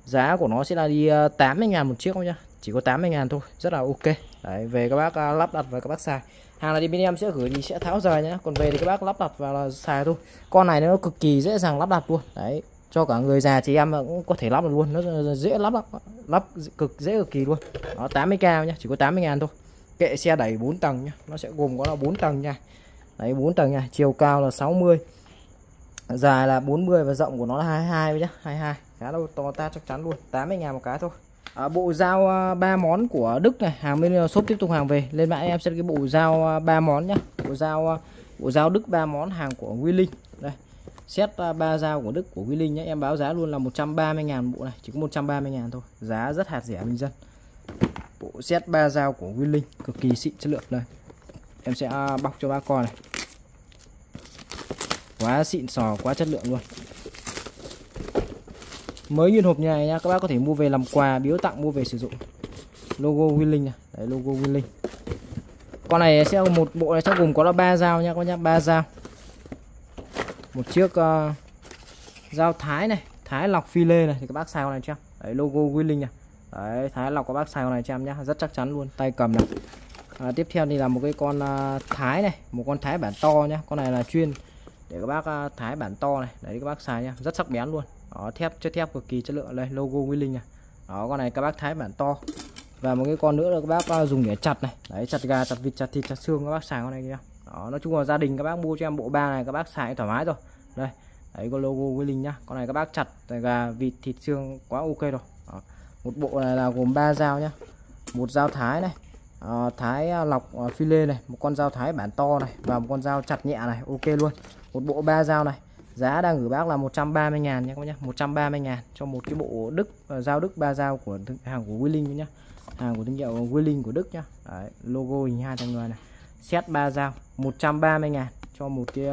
Giá của nó sẽ là đi 80.000 một chiếc không nhá. Chỉ có 80.000 thôi, rất là ok. Đấy, về các bác lắp đặt và các bác xài. Hàng này thì bên em sẽ gửi thì sẽ tháo rời nhá. Còn về thì các bác lắp đặt và xài thôi. Con này nó cực kỳ dễ dàng lắp đặt luôn. Đấy, cho cả người già chị em cũng có thể lắp được luôn, nó dễ lắp lắm. Lắp cực dễ cực kỳ luôn. Đó, 80.000 nhá, chỉ có 80.000 thôi. Kệ xe đẩy 4 tầng nhá. Nó sẽ gồm có là 4 tầng nha. Đấy, 4 tầng nha, chiều cao là 60. Dài là 40 và rộng của nó là 22 nhá, 22. Khá là to ta chắc chắn luôn, 80.000 một cái thôi. Bộ dao 3 món của Đức này, hàng bên shop tiếp tục hàng về. Lên mạng em sẽ cái bộ dao 3 món nhá. Bộ dao Đức 3 món hàng của Willing. Đây. Set 3 dao của Đức của Willing nhé. Em báo giá luôn là 130.000 bộ này, chỉ có 130.000 thôi. Giá rất hạt rẻ bình dân. Bộ set 3 dao của Willing cực kỳ xịn chất lượng đây. Em sẽ bọc cho ba con này. Quá xịn sò, quá chất lượng luôn. Mới nguyên hộp như này nha, các bác có thể mua về làm quà, biếu tặng, mua về sử dụng. Logo Willing này, đấy logo Willing. Con này sẽ một bộ này sẽ gồm có là 3 dao nha các bác nhá, 3 dao. Một chiếc dao thái này, thái lọc phi lê này thì các bác xài con này cho em. Đấy logo Willing này. Đấy, thái lọc các bác xài con này cho em nhá, rất chắc chắn luôn, tay cầm này. Tiếp theo thì là một cái con thái này, một con thái bản to nhá. Con này là chuyên để các bác thái bản to này, đấy các bác xài nhá, rất sắc bén luôn. Đó, thép chất thép cực kỳ chất lượng đây, logo Willing này. Đó, con này các bác thái bản to. Và một cái con nữa là các bác dùng để chặt này, đấy chặt gà, chặt vịt, chặt thịt, chặt xương các bác xài con này kia. Đó, nói chung là gia đình các bác mua cho em bộ ba này các bác xài thoải mái rồi. Đây, đấy có logo Willing nhá. Con này các bác chặt gà, vịt, thịt xương quá ok rồi. Đó. Một bộ này là gồm 3 dao nhá. Một dao thái này, thái lọc phi lê này, một con dao thái bản to này và một con dao chặt nhẹ này, ok luôn. Một bộ 3 dao này. Giá đang gửi bác là 130.000 nha các bác nhá, 130.000 cho một cái bộ Đức dao Đức 3 dao của hàng của Willing nhá. Hàng của thương hiệu Willing của Đức nhá. Đấy, logo hình hai thằng người này. Set 3 dao 130.000 cho một cái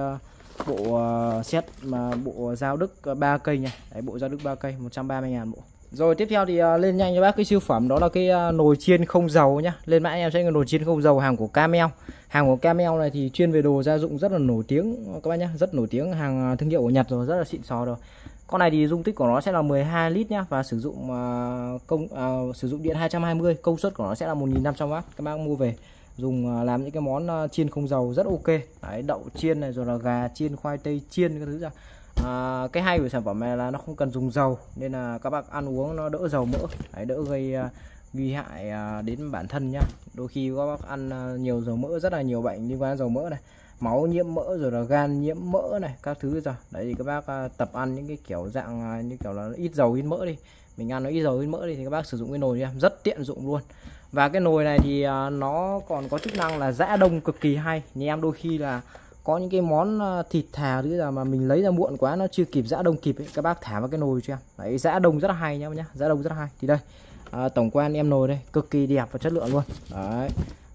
bộ set mà bộ dao Đức 3 cây nha. Đấy, bộ dao Đức 3 cây 130.000 bộ. Rồi tiếp theo thì lên nhanh cho bác cái siêu phẩm đó là cái nồi chiên không dầu nhá. Lên mã em sẽ nồi chiên không dầu hàng của Camel. Hàng của Camel này thì chuyên về đồ gia dụng rất là nổi tiếng các bác nhá, rất nổi tiếng, hàng thương hiệu của Nhật rồi, rất là xịn sò rồi. Con này thì dung tích của nó sẽ là 12 lít nhá và sử dụng sử dụng điện 220, công suất của nó sẽ là 1.500W. Các bác mua về dùng làm những cái món chiên không dầu rất ok. Đấy, đậu chiên này rồi là gà chiên, khoai tây chiên các thứ ra. Cái hay của sản phẩm này là nó không cần dùng dầu nên là các bác ăn uống nó đỡ dầu mỡ. Đấy, đỡ gây nguy hại đến bản thân nhá. Đôi khi các bác ăn nhiều dầu mỡ, rất là nhiều bệnh liên quan đến dầu mỡ này, máu nhiễm mỡ rồi là gan nhiễm mỡ này các thứ rồi. Đấy thì các bác tập ăn những cái kiểu dạng như kiểu là ít dầu ít mỡ đi, mình ăn nó ít dầu ít mỡ đi thì các bác sử dụng cái nồi nha, rất tiện dụng luôn. Và cái nồi này thì nó còn có chức năng là giã đông cực kỳ hay. Như em đôi khi là có những cái món thịt thà thứ là mà mình lấy ra muộn quá nó chưa kịp giã đông kịp ấy, các bác thả vào cái nồi cho em. Đấy, giã đông rất là hay nhá, giã đông rất là hay. Thì đây tổng quan em nồi đây cực kỳ đẹp và chất lượng luôn. Đấy,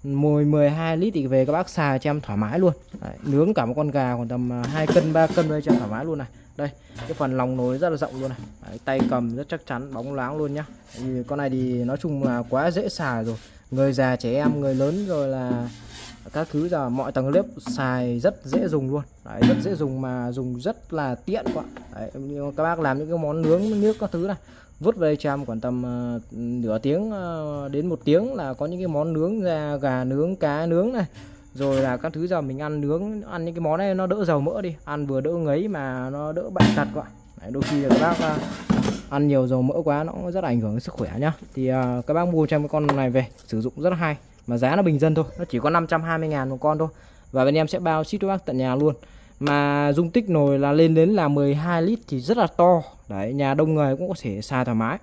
12 lít thì về các bác xài cho em thoải mái luôn. Đấy, nướng cả một con gà còn tầm 2 cân 3 cân đây cho em thoải mái luôn này. Đây, cái phần lòng nồi rất là rộng luôn này. Đấy, tay cầm rất chắc chắn, bóng loáng luôn nhá. Con này thì nói chung là quá dễ xài rồi, người già trẻ em, người lớn rồi là các thứ là mọi tầng lớp xài rất dễ dùng luôn. Đấy, rất dễ dùng mà dùng rất là tiện quá. Đấy, các bác làm những cái món nướng nước các thứ này, vứt về chăm khoảng tầm nửa tiếng đến một tiếng là có những cái món nướng ra, gà nướng, cá nướng này, rồi là các thứ giờ mình ăn nướng, ăn những cái món này nó đỡ dầu mỡ đi, ăn vừa đỡ ngấy mà nó đỡ bệnh tật quá. Đấy, đôi khi là các bác ăn nhiều dầu mỡ quá nó cũng rất là ảnh hưởng đến sức khỏe nhá. Thì các bác mua cho cái con này về sử dụng rất là hay, mà giá nó bình dân thôi, nó chỉ có 520.000 một con thôi, và bên em sẽ bao ship cho bác tận nhà luôn. Mà dung tích nồi là lên đến là 12 lít thì rất là to. Đấy, nhà đông người cũng có thể xài thoải mái.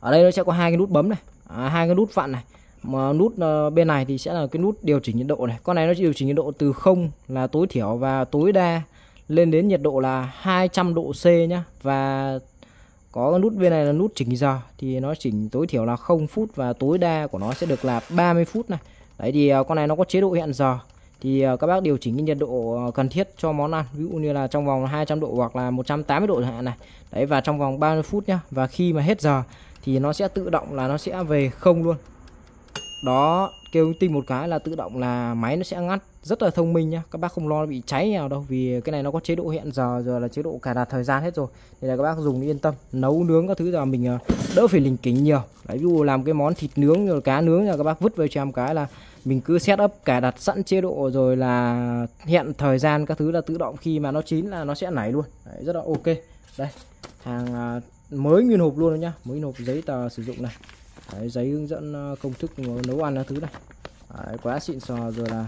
Ở đây nó sẽ có hai cái nút bấm này, hai cái nút vặn này, mà nút bên này thì sẽ là cái nút điều chỉnh nhiệt độ này. Con này nó điều chỉnh nhiệt độ từ 0 là tối thiểu và tối đa lên đến nhiệt độ là 200 độ C nhá. Và có nút bên này là nút chỉnh giờ, thì nó chỉnh tối thiểu là 0 phút và tối đa của nó sẽ được là 30 phút này. Đấy, thì con này nó có chế độ hẹn giờ, thì các bác điều chỉnh cái nhiệt độ cần thiết cho món ăn, ví dụ như là trong vòng 200 độ hoặc là 180 độ hạn này. Đấy, và trong vòng 30 phút nhá. Và khi mà hết giờ thì nó sẽ tự động là nó sẽ về không luôn. Đó, kêu tinh một cái là tự động là máy nó sẽ ngắt, rất là thông minh nhá. Các bác không lo bị cháy nào đâu, vì cái này nó có chế độ hẹn giờ rồi là chế độ cài đặt thời gian hết rồi. Thì là các bác dùng yên tâm, nấu nướng các thứ là mình đỡ phải lỉnh kỉnh nhiều. Đấy, ví dụ làm cái món thịt nướng rồi cá nướng là các bác vứt về cho em cái là mình cứ set up cài đặt sẵn chế độ rồi là hẹn thời gian các thứ là tự động khi mà nó chín là nó sẽ nảy luôn. Đấy, rất là ok. Đây, hàng mới nguyên hộp luôn đó nhá, mới hộp giấy tờ sử dụng này. Đấy, giấy hướng dẫn công thức nấu ăn các thứ này. Đấy, quá xịn sò. Rồi là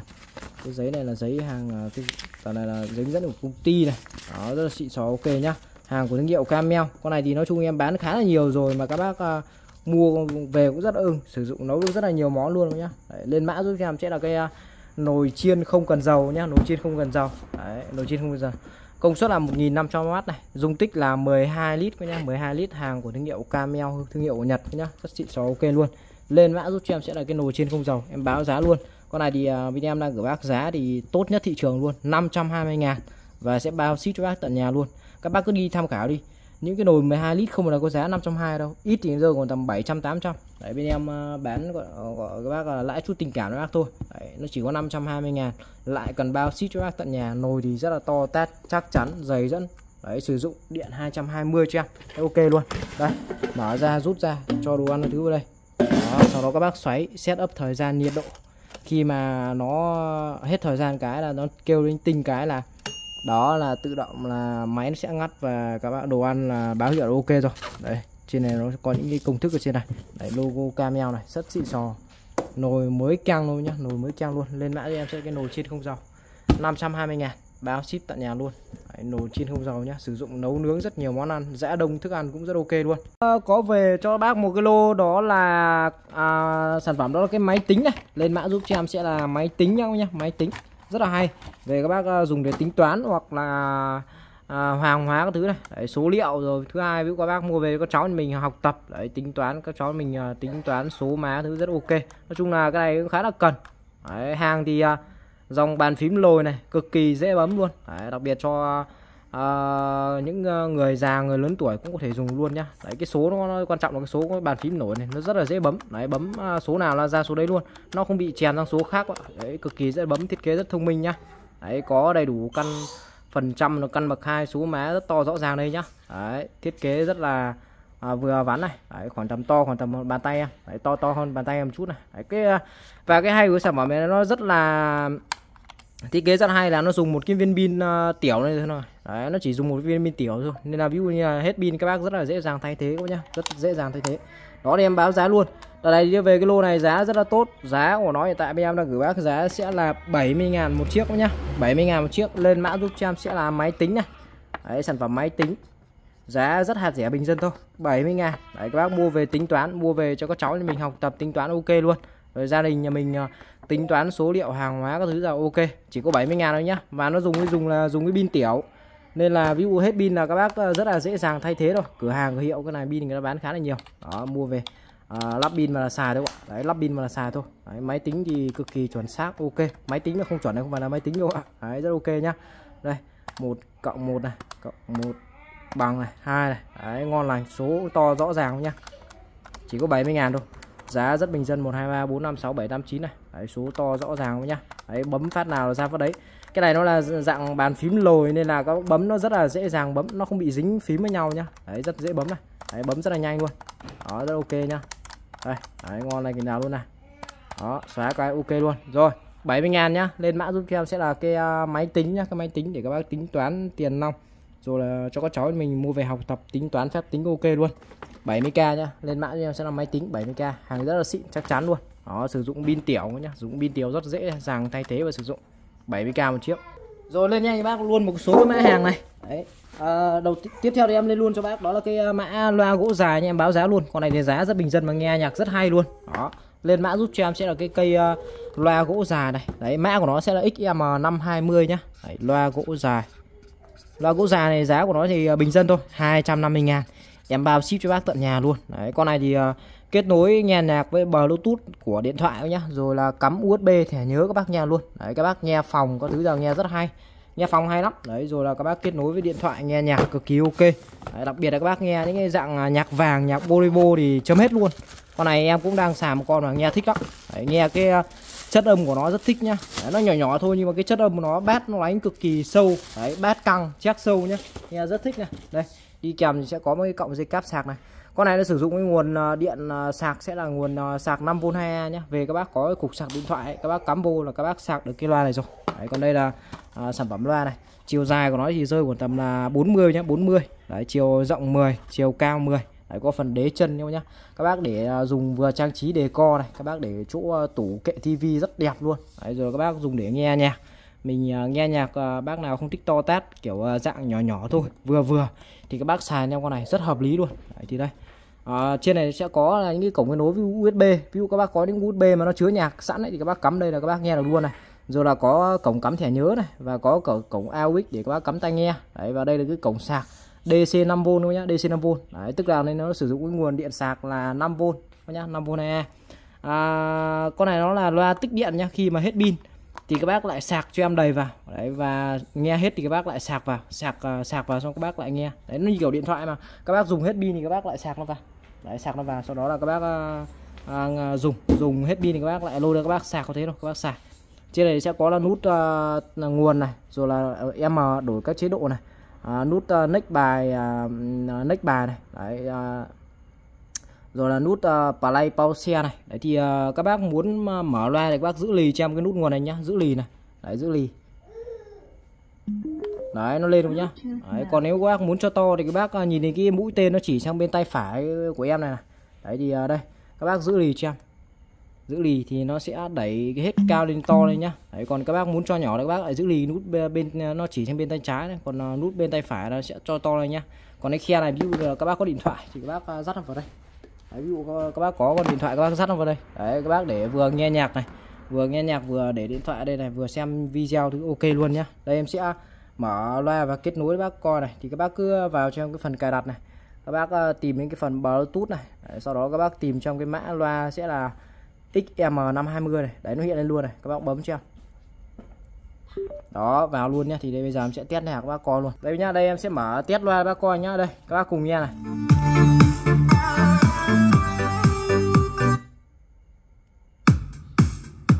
cái giấy này là giấy hàng, cái tờ này là giấy hướng dẫn của công ty này. Đó, rất là xịn sò, ok nhá. Hàng của thương hiệu Camel. Con này thì nói chung em bán khá là nhiều rồi, mà các bác mua về cũng rất ưng, sử dụng nấu rất là nhiều món luôn nhá. Đấy, lên mã giúp em sẽ là cái nồi chiên không cần dầu nhá, nồi chiên không cần dầu. Đấy, nồi chiên không cần dầu. Công suất là 1.500W này, dung tích là 12 lít nhá, 12 lít, hàng của thương hiệu Camel, thương hiệu Nhật nhá, rất xịn sò, ok luôn. Lên mã giúp cho em sẽ là cái nồi chiên không dầu, em báo giá luôn. Con này thì bên em đang gửi bác giá thì tốt nhất thị trường luôn, 520.000 và sẽ bao ship cho bác tận nhà luôn. Các bác cứ đi tham khảo đi. Những cái nồi 12 lít không là có giá 520 đâu, ít thì giờ còn tầm 700 800. Đấy, bên em bán gọi các bác là lãi chút tình cảm các bác thôi. Đấy, nó chỉ có 520.000, lại cần bao ship cho bác tận nhà. Nồi thì rất là to tát, chắc chắn, dày dẫn. Đấy, sử dụng điện 220 cho em. Đấy, ok luôn. Đây, mở ra rút ra cho đồ ăn cái thứ vào đây. Đó, sau đó các bác xoáy set up thời gian nhiệt độ. Khi mà nó hết thời gian cái là nó kêu lên tinh cái là đó là tự động là máy nó sẽ ngắt và các bạn đồ ăn là báo hiệu là ok rồi. Đấy, trên này nó có những cái công thức ở trên này. Đấy, logo Camel này, rất xịn sò. Nồi mới căng luôn nhá, nồi mới căng luôn. Lên mã cho em sẽ cái nồi chiên không dầu, 520.000, báo ship tận nhà luôn. Đấy, nồi chiên không dầu nhá, sử dụng nấu nướng rất nhiều món ăn, giã đông thức ăn cũng rất ok luôn. Có về cho bác một cái lô đó là sản phẩm đó là cái máy tính này. Lên mã giúp cho em sẽ là máy tính nhá, máy tính rất là hay, về các bác dùng để tính toán hoặc là hàng hóa các thứ này. Đấy, số liệu rồi thứ hai, ví dụ các bác mua về các cháu mình học tập. Đấy, tính toán các cháu mình tính toán số má thứ rất ok. Nói chung là cái này cũng khá là cần. Đấy, hàng thì dòng bàn phím lồi này cực kỳ dễ bấm luôn. Đấy, đặc biệt cho những người già, người lớn tuổi cũng có thể dùng luôn nhá. Đấy, cái số nó quan trọng là cái số của bàn phím nổi này nó rất là dễ bấm. Đấy, bấm số nào là ra số đấy luôn, nó không bị chèn sang số khác. Đấy, cực kỳ dễ bấm, thiết kế rất thông minh nhá. Đấy, có đầy đủ căn phần trăm, nó căn bậc hai, số má rất to rõ ràng đây nhá. Đấy, thiết kế rất là vừa vắn này. Đấy, khoảng tầm to, khoảng tầm bàn tay em. Đấy, to hơn bàn tay em một chút này. Đấy, cái và cái hay của sản phẩm này nó rất là thiết kế rất hay là nó dùng một cái viên pin tiểu này thôi. Đấy, nó chỉ dùng một viên pin tiểu thôi, nên là ví dụ như là hết pin các bác rất là dễ dàng thay thế các nhá, rất dễ dàng thay thế. Đó thì em báo giá luôn. Đợt này đi về cái lô này giá rất là tốt. Giá của nó hiện tại bên em đang gửi bác giá sẽ là 70.000 một chiếc các nhá, 70.000 một chiếc. Lên mã giúp cho em sẽ là máy tính này. Đấy, sản phẩm máy tính giá rất hạt rẻ bình dân thôi, 70.000. Đấy, các bác mua về tính toán, mua về cho các cháu mình học tập tính toán ok luôn. Rồi gia đình nhà mình tính toán số liệu hàng hóa các thứ là ok, chỉ có 70.000 thôi nhá. Và nó dùng cái pin tiểu, nên là ví dụ hết pin là các bác rất là dễ dàng thay thế rồi. Cửa hàng hiệu cái này pin người ta bán khá là nhiều. Đó, mua về lắp pin mà là xài thôi ạ. Đấy, lắp pin mà là xài thôi. Đấy, máy tính thì cực kỳ chuẩn xác, ok. Máy tính nó không chuẩn này không phải là máy tính đâu ạ. Đấy, rất ok nhá. Đây, 1 + 1 này, + 1 bằng này, 2 này. Đấy, ngon lành, số to rõ ràng nhá. Chỉ có 70.000 thôi. Giá rất bình dân 1, 2, 3, 4, 5, 6, 7, 8, 9 này. Đấy, số to rõ ràng luôn nhá. Đấy, bấm phát nào là ra phát đấy. Cái này nó là dạng bàn phím lồi nên là các bấm nó rất là dễ dàng bấm, nó không bị dính phím với nhau nhá. Đấy, rất dễ bấm này. Đấy, bấm rất là nhanh luôn. Đó, rất ok nhá. Đây, đấy, ngon này cái nào luôn này. Đó, xóa cái ok luôn. Rồi, 70.000 nhá. Lên mã giúp cho em sẽ là cái máy tính nhá, cái máy tính để các bác tính toán tiền nong. Rồi là cho các cháu mình mua về học tập tính toán phép tính ok luôn. 70k nhá, lên mã em sẽ là máy tính 70k, hàng rất là xịn chắc chắn luôn. Đó, sử dụng pin tiểu nhá, sử dụng pin tiểu rất dễ dàng thay thế và sử dụng. 70k một chiếc. Rồi lên nhanh bác luôn một số cái mã hàng này. Đấy. Tiếp theo thì em lên luôn cho bác đó là cái mã loa gỗ dài nha, em báo giá luôn. Con này thì giá rất bình dân mà nghe nhạc rất hay luôn. Đó. Lên mã giúp cho em sẽ là cái cây loa gỗ dài này. Đấy, mã của nó sẽ là XM520 nhá. Đấy, loa gỗ dài. Loa gỗ dài này giá của nó thì bình dân thôi, 250.000. Em bao ship cho bác tận nhà luôn. Đấy, con này thì kết nối nghe nhạc với Bluetooth của điện thoại nhá, rồi là cắm USB thẻ nhớ các bác nghe luôn. Đấy, các bác nghe phòng có thứ giờ nghe rất hay, nghe phòng hay lắm. Đấy, rồi là các bác kết nối với điện thoại nghe nhạc cực kỳ ok. Đấy, đặc biệt là các bác nghe những cái dạng nhạc vàng, nhạc bolero thì chấm hết luôn. Con này em cũng đang xài một con mà nghe thích lắm. Đấy, nghe cái chất âm của nó rất thích nhá. Đấy, nó nhỏ nhỏ thôi nhưng mà cái chất âm của nó bass nó đánh cực kỳ sâu. Đấy, bass căng, chát sâu nhá, nghe rất thích này. Đây, đi kèm thì sẽ có một cái cọng dây cáp sạc này. Con này nó sử dụng cái nguồn điện sạc sẽ là nguồn sạc 5V 2A nhé. Về các bác có cái cục sạc điện thoại ấy, các bác cắm vô là các bác sạc được cái loa này rồi. Đấy, còn đây là sản phẩm loa này. Chiều dài của nó thì rơi khoảng tầm là 40 nhé, 40. Đấy, chiều rộng 10, chiều cao 10. Đấy, có phần đế chân nhau nhá. Các bác để dùng vừa trang trí decor này, các bác để chỗ tủ kệ tivi rất đẹp luôn. Đấy, rồi các bác dùng để nghe nhạc. Mình nghe nhạc bác nào không thích to tát, kiểu dạng nhỏ nhỏ thôi, vừa vừa thì các bác xài theo con này rất hợp lý luôn. Đấy, thì đây trên này sẽ có là những cái cổng kết nối với USB. Ví dụ các bác có những USB mà nó chứa nhạc sẵn ấy, thì các bác cắm đây là các bác nghe được luôn này. Rồi là có cổng cắm thẻ nhớ này và có cổng AUX để các bác cắm tai nghe. Đấy, và đây là cái cổng sạc DC 5V thôi nhá, DC 5V. Đấy, tức là nên nó sử dụng cái nguồn điện sạc là 5V nhá, 5V này. Con này nó là loa tích điện nhá, khi mà hết pin thì các bác lại sạc cho em đầy vào. Đấy, và nghe hết thì các bác lại sạc vào, sạc vào xong các bác lại nghe. Đấy, nó như kiểu điện thoại mà các bác dùng hết pin thì các bác lại sạc nó vào. Đấy, sạc nó vào sau đó là các bác dùng hết pin thì các bác lại lôi ra các bác sạc, có thế đâu các bác sạc. Trên này sẽ có là nút là nguồn này, rồi là em đổi các chế độ này, nút next bài này. Đấy, rồi là nút play pause này. Đấy, thì các bác muốn mở loa thì các bác giữ lì cho em cái nút nguồn này nhá, giữ lì này. Đấy, giữ lì. Đấy, nó lên rồi nhá. Đấy, còn nếu các bác muốn cho to thì các bác nhìn thấy cái mũi tên nó chỉ sang bên tay phải của em này này. Đấy, thì đây các bác giữ lì cho em. Giữ lì thì nó sẽ đẩy cái hết cao lên to lên nhá. Đấy, còn các bác muốn cho nhỏ thì các bác lại giữ lì nút bên nó chỉ sang bên tay trái này, còn nút bên tay phải nó sẽ cho to lên nhá. Còn cái khe này ví dụ là các bác có điện thoại thì các bác dắt vào đây. Đấy, ví dụ các bác có con điện thoại các bác dắt nó vào đây. Đấy, các bác để vừa nghe nhạc này, vừa nghe nhạc vừa để điện thoại đây này, vừa xem video thì ok luôn nhá. Đây em sẽ mở loa và kết nối với bác coi này, thì các bác cứ vào trong cái phần cài đặt này, các bác tìm đến cái phần Bluetooth này. Đấy, sau đó các bác tìm trong cái mã loa sẽ là XM520 này. Đấy, nó hiện lên luôn này, các bác bấm cho em. Đó, vào luôn nhá. Thì đây bây giờ em sẽ test nhạc các bác coi luôn. Đây nhá, đây em sẽ mở test loa bác coi nhá. Đây, các bác cùng nghe này.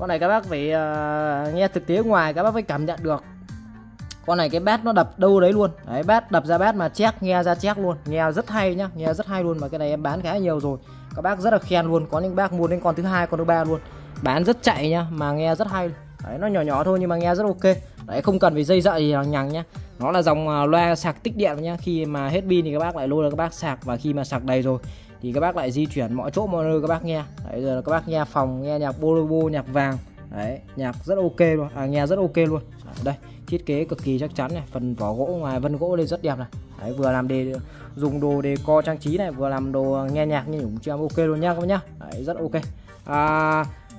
Con này các bác phải nghe thực tế ngoài các bác phải cảm nhận được. Con này cái bass nó đập đâu đấy luôn. Đấy, bass đập ra bass mà check nghe ra check luôn. Nghe rất hay nhá, nghe rất hay luôn, mà cái này em bán khá nhiều rồi. Các bác rất là khen luôn, có những bác mua đến con thứ 2, con thứ 3 luôn. Bán rất chạy nhá, mà nghe rất hay. Đấy, nó nhỏ nhỏ thôi nhưng mà nghe rất ok. Đấy, không cần phải dây dợ gì nhằng nhá. Nó là dòng loa sạc tích điện nhá, khi mà hết pin thì các bác lại lôi ra các bác sạc, và khi mà sạc đầy rồi thì các bác lại di chuyển mọi chỗ mọi nơi các bác nghe. Đấy, giờ là các bác nghe phòng, nghe nhạc bolero, nhạc vàng. Đấy, nhạc rất ok luôn, nghe rất ok luôn. Đấy, đây, thiết kế cực kỳ chắc chắn này, phần vỏ gỗ ngoài vân gỗ lên rất đẹp này. Đấy, vừa làm đề dùng đồ decor trang trí này, vừa làm đồ nghe nhạc như cũng chưa ok luôn nhá các bác nhá. Đấy, rất ok.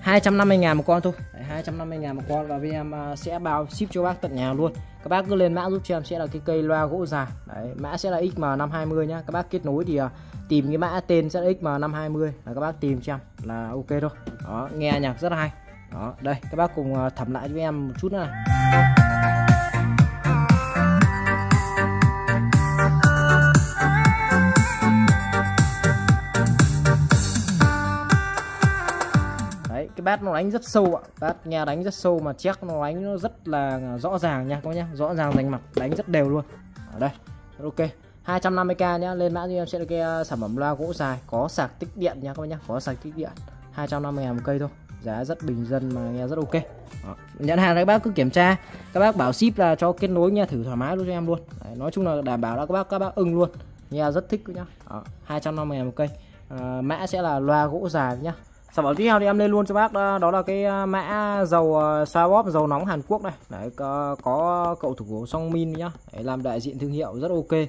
250.000 một con thôi. Đấy, 250.000 một con, và bên em sẽ bao ship cho bác tận nhà luôn. Các bác cứ lên mã giúp cho em, sẽ là cái cây loa gỗ già. Đấy, mã sẽ là XM520 nhá. Các bác kết nối thì tìm cái mã tên sẽ là XM520 là các bác tìm cho em là ok thôi. Đó, nghe nhạc rất hay. Đó, đây các bác cùng thẩm lại với em một chút nữa này. Cái bass nó đánh rất sâu ạ, bass nghe đánh rất sâu mà check nó đánh nó rất là rõ ràng nha các bác nhá, rõ ràng rành mạch, đánh rất đều luôn. Ở đây, ok, 250k nhá, lên mã cho em sẽ được cái sản phẩm loa gỗ dài có sạc tích điện nha các bác nhá, có sạc tích điện, 250.000 một cây thôi, giá rất bình dân mà nghe rất ok. Đó. Nhận hàng đấy các bác cứ kiểm tra, các bác bảo ship là cho kết nối nha, thử thoải mái luôn cho em luôn. Đấy, nói chung là đảm bảo là các bác ưng luôn, nghe rất thích nhá. 250.000 một cây, mã sẽ là loa gỗ dài nhá. Sản phẩm tiếp theo thì em lên luôn cho bác, đó là cái mã dầu xoa bóp dầu nóng Hàn Quốc này. Đấy, có cậu thủ của Song Min nhá. Đấy, làm đại diện thương hiệu rất ok. Cái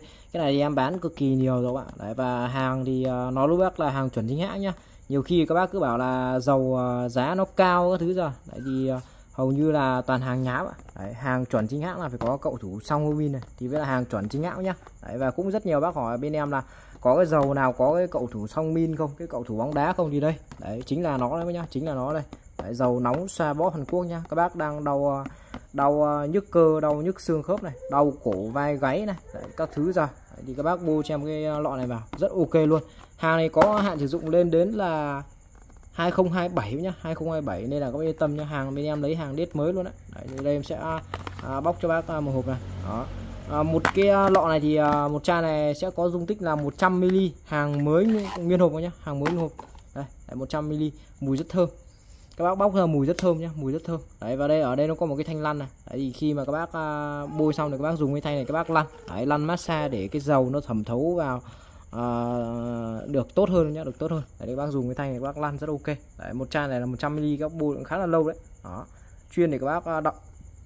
này thì em bán cực kỳ nhiều rồi bạn. Đấy, và hàng thì nó lúc bác là hàng chuẩn chính hãng nhá. Nhiều khi các bác cứ bảo là dầu giá nó cao các thứ rồi. Đấy thì hầu như là toàn hàng nhá bạn. Đấy, hàng chuẩn chính hãng là phải có cậu thủ Song Min này thì mới là hàng chuẩn chính hãng nhá. Đấy, và cũng rất nhiều bác hỏi bên em là có cái dầu nào có cái cậu thủ Song Min không, cái cậu thủ bóng đá không, thì đây đấy chính là nó đấy nhá, chính là nó đây. Đấy, dầu nóng xoa bóp Hàn Quốc nhá, các bác đang đau nhức cơ, đau nhức xương khớp này, đau cổ vai gáy này, đấy, các thứ ra thì các bác mua cho em cái lọ này vào, rất ok luôn. Hàng này có hạn sử dụng lên đến là 2027 nhá, 2027 nên là các bác yên tâm nhá, hàng bên em lấy hàng đết mới luôn đấy. Đấy, đây em sẽ bóc cho bác một hộp này. Đó. Một cái lọ này thì một chai này sẽ có dung tích là 100ml, hàng mới nguyên hộp nhá, hàng mới nguyên hộp. Đây, 100ml, mùi rất thơm. Các bác bóc ra mùi rất thơm nhá, mùi rất thơm. Đấy, và đây ở đây nó có một cái thanh lăn này. Đấy, thì khi mà các bác bôi xong thì các bác dùng cái thanh này các bác lăn. Đấy, lăn massage để cái dầu nó thẩm thấu vào được tốt hơn nhá, được tốt hơn. Đấy, các bác dùng cái thanh này các bác lăn rất ok. Đấy, một chai này là 100ml, các bác bôi cũng khá là lâu đấy. Đó. Chuyên để các bác đọc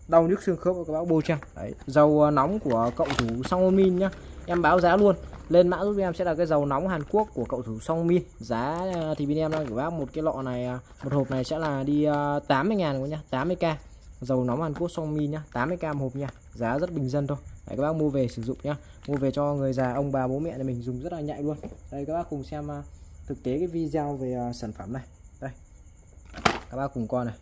đau nhức xương khớp các bác bôi cho. Đấy, dầu nóng của cậu thủ Song Min nhá. Em báo giá luôn. Lên mã giúp em sẽ là cái dầu nóng Hàn Quốc của cậu thủ Song Min. Giá thì bên em đang gửi bác một cái lọ này, một hộp này sẽ là đi 80.000 các nhá, 80k. Dầu nóng Hàn Quốc Song Min nhá, 80k một hộp nha. Giá rất bình dân thôi. Đấy, các bác mua về sử dụng nhá. Mua về cho người già, ông bà, bố mẹ này mình dùng rất là nhạy luôn. Đây các bác cùng xem thực tế cái video về sản phẩm này. Đây. Các bác cùng coi này.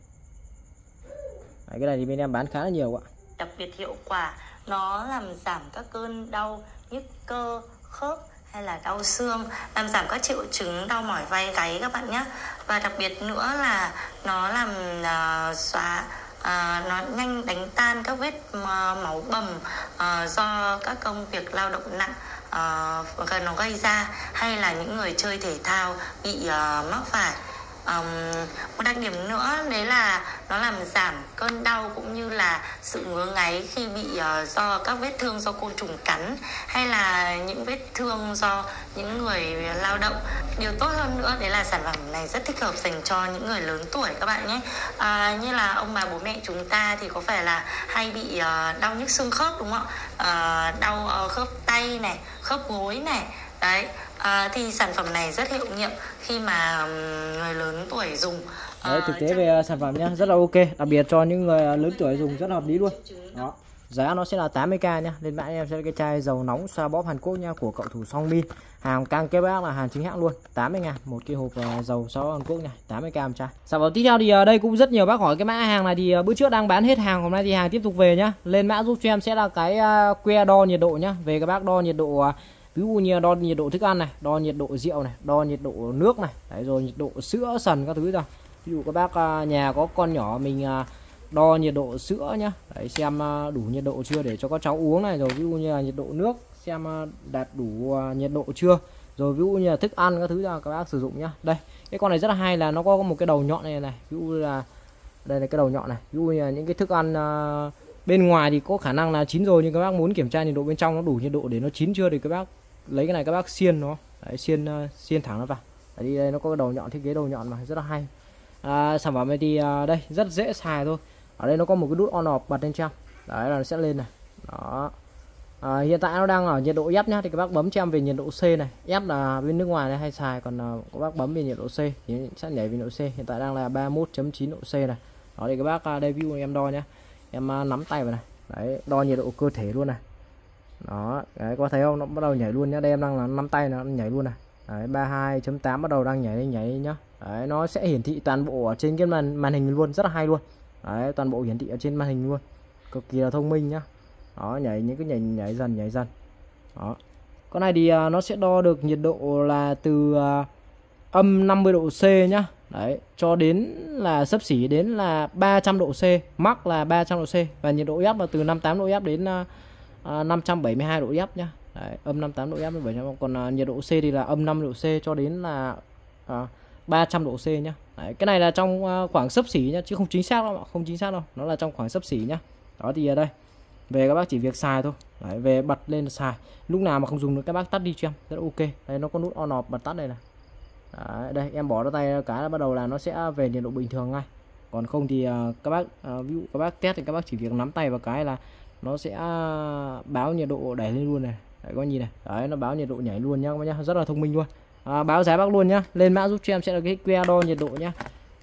Đấy, cái này thì bên em bán khá là nhiều ạ. Đặc biệt hiệu quả, nó làm giảm các cơn đau nhức cơ, khớp hay là đau xương, làm giảm các triệu chứng đau mỏi vai gáy các bạn nhé. Và đặc biệt nữa là nó làm nó nhanh đánh tan các vết máu bầm do các công việc lao động nặng nó gây ra, hay là những người chơi thể thao bị mắc phải. Một đặc điểm nữa đấy là nó làm giảm cơn đau cũng như là sự ngứa ngáy khi bị do các vết thương do côn trùng cắn hay là những vết thương do những người lao động. Điều tốt hơn nữa đấy là sản phẩm này rất thích hợp dành cho những người lớn tuổi các bạn nhé. Như là ông bà bố mẹ chúng ta thì có phải là hay bị đau nhức xương khớp đúng không ạ? Đau khớp tay này, khớp gối này. Đấy, thì sản phẩm này rất hiệu nghiệm khi mà người lớn tuổi dùng. Đấy, thực tế về sản phẩm nhá, rất là ok, đặc biệt cho những người lớn tuổi dùng rất hợp lý luôn. Đó. Giá nó sẽ là 80k nhá. Lên mã em sẽ cái chai dầu nóng xoa bóp Hàn Quốc nha của cậu thủ Song Min. Hàng cam kết bác là hàng chính hãng luôn, 80.000 một cái hộp dầu xoa bóp Hàn Quốc này, 80k một chai. Sản phẩm tiếp theo thì đây cũng rất nhiều bác hỏi cái mã hàng này, thì bữa trước đang bán hết hàng, hôm nay thì hàng tiếp tục về nhá. Lên mã giúp cho em sẽ là cái que đo nhiệt độ nhá. Về các bác đo nhiệt độ, ví dụ như đo nhiệt độ thức ăn này, đo nhiệt độ rượu này, đo nhiệt độ nước này, đấy, rồi nhiệt độ sữa sần các thứ rồi. Ví dụ các bác nhà có con nhỏ mình đo nhiệt độ sữa nhá, đấy, xem đủ nhiệt độ chưa để cho các cháu uống này, rồi ví dụ như là nhiệt độ nước xem đạt đủ nhiệt độ chưa, rồi ví dụ như là thức ăn các thứ ra các bác sử dụng nhá. Đây cái con này rất là hay là nó có một cái đầu nhọn này này, ví dụ là đây là cái đầu nhọn này, ví dụ như là những cái thức ăn bên ngoài thì có khả năng là chín rồi, nhưng các bác muốn kiểm tra nhiệt độ bên trong nó đủ nhiệt độ để nó chín chưa thì các bác lấy cái này các bác xiên nó, đấy, xiên thẳng nó vào. Đấy, đây nó có cái đầu nhọn, thiết kế đầu nhọn mà rất là hay. Sản phẩm này thì đây rất dễ xài thôi. Ở đây nó có một cái nút on off bật lên trong, đấy là nó sẽ lên này. Đó. Hiện tại nó đang ở nhiệt độ F nhá, thì các bác bấm cho em về nhiệt độ C này. F là bên nước ngoài này hay xài, còn các bác bấm về nhiệt độ C thì sẽ nhảy về nhiệt độ C. Hiện tại đang là 31.9 độ C này. Đó thì các bác review em đo nhá. Em nắm tay vào này. Đấy, đo nhiệt độ cơ thể luôn này. Đó, đấy, có thấy không? Nó bắt đầu nhảy luôn nhá. Đây em đang là nắm tay nó nhảy luôn này. Đấy, 32.8 bắt đầu đang nhảy nhá. Đấy, nó sẽ hiển thị toàn bộ ở trên cái màn hình luôn, rất là hay luôn. Đấy, toàn bộ hiển thị ở trên màn hình luôn. Cực kỳ là thông minh nhá. Đó, nhảy những cái nhảy dần. Đó. Con này thì nó sẽ đo được nhiệt độ là từ âm 50 độ C nhá. Đấy, cho đến là xấp xỉ đến là 300 độ C, max là 300 độ C, và nhiệt độ F là từ 58 độ F đến 572 độ F nhá. Đấy, âm 58 độ F đến 700. Còn nhiệt độ C thì là âm 5 độ C cho đến là 300 độ C nhá. Đấy, cái này là trong khoảng xấp xỉ nhá, chứ không chính xác đâu, nó là trong khoảng xấp xỉ nhá. Đó thì ở đây về các bác chỉ việc xài thôi. Đấy, về bật lên xài, lúc nào mà không dùng được các bác tắt đi cho em, rất là ok. Đây nó có nút on off bật tắt đây này. Đấy, đây em bỏ ra tay cái là bắt đầu là nó sẽ về nhiệt độ bình thường ngay. Còn không thì các bác ví dụ các bác test thì các bác chỉ việc nắm tay vào cái là nó sẽ báo nhiệt độ đẩy lên luôn này. Đấy, có nhìn này, đấy nó báo nhiệt độ nhảy luôn nhá các bác nhá, rất là thông minh luôn. Báo giá bác luôn nhá, lên mã giúp cho em sẽ là cái QR đo nhiệt độ nhá.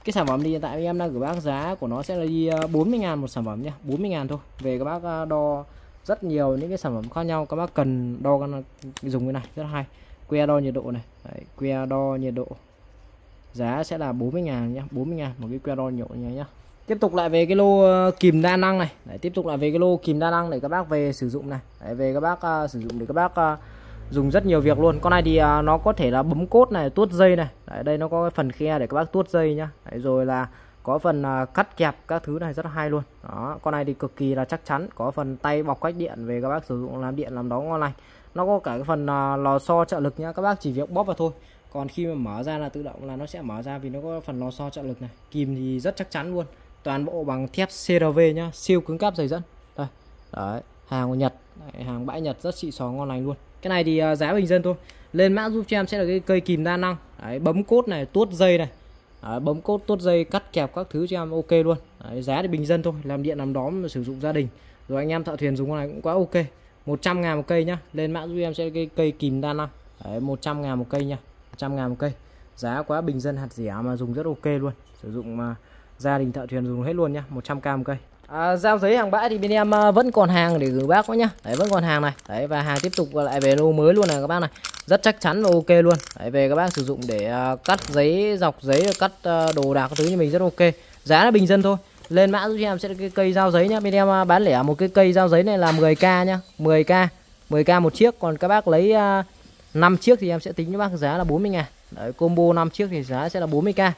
Cái sản phẩm thì hiện tại em đang gửi bác giá của nó sẽ là đi 40.000 một sản phẩm nhá, 40.000 thôi. Về các bác đo rất nhiều những cái sản phẩm khác nhau, các bác cần đo dùng cái này rất hay. QR đo nhiệt độ này, đấy, QR đo nhiệt độ giá sẽ là 40.000 nhá, 40.000 một cái QR đo nhiệt độ nhá. Tiếp tục lại về cái lô kìm đa năng này, đấy, để các bác về sử dụng này, đấy, về các bác sử dụng để các bác dùng rất nhiều việc luôn. Con này thì nó có thể là bấm cốt này, tuốt dây này. Đấy, đây nó có cái phần khe để các bác tuốt dây nhá. Đấy, rồi là có phần cắt kẹp các thứ này rất là hay luôn. Đó, con này thì cực kỳ là chắc chắn, có phần tay bọc cách điện về các bác sử dụng làm điện làm đó ngon lành. Nó có cả cái phần lò xo trợ lực nhá, các bác chỉ việc bóp vào thôi. Còn khi mà mở ra là tự động là nó sẽ mở ra vì nó có phần lò xo trợ lực này. Kìm thì rất chắc chắn luôn, toàn bộ bằng thép CRV nhá, siêu cứng cáp dày dẫn. Đây. Đấy, hàng của Nhật, đấy, hàng bãi Nhật rất xịn sò ngon lành luôn. Cái này thì giá bình dân thôi. Lên mã giúp cho em sẽ là cái cây kìm đa năng. Đấy, bấm cốt này, tuốt dây này. Đấy, bấm cốt, tuốt dây, cắt kẹp các thứ cho em ok luôn. Đấy, giá thì bình dân thôi, làm điện làm đóm sử dụng gia đình. Rồi anh em thợ thuyền dùng con này cũng quá ok. 100.000 một cây nhá. Lên mã giúp em sẽ cái cây kìm đa năng. Đấy, 100.000 một cây nha. 100.000 một cây. Giá quá bình dân hạt rẻ mà dùng rất ok luôn. Sử dụng mà gia đình thợ thuyền dùng hết luôn nhá, 100.000 một cây. Giao giấy hàng bãi thì bên em vẫn còn hàng để gửi bác quá nhá. Đấy, vẫn còn hàng này. Đấy, và hàng tiếp tục lại về lô mới luôn này các bác này. Rất chắc chắn và ok luôn. Đấy, về các bác sử dụng để cắt giấy, dọc giấy, cắt đồ đạc các thứ như mình rất ok. Giá là bình dân thôi. Lên mã giúp em sẽ cái cây giao giấy nhá. Bên em bán lẻ một cái cây giao giấy này là 10k nhá. 10k một chiếc, còn các bác lấy 5 chiếc thì em sẽ tính cho bác giá là 40.000. Đấy, combo 5 chiếc thì giá sẽ là 40k.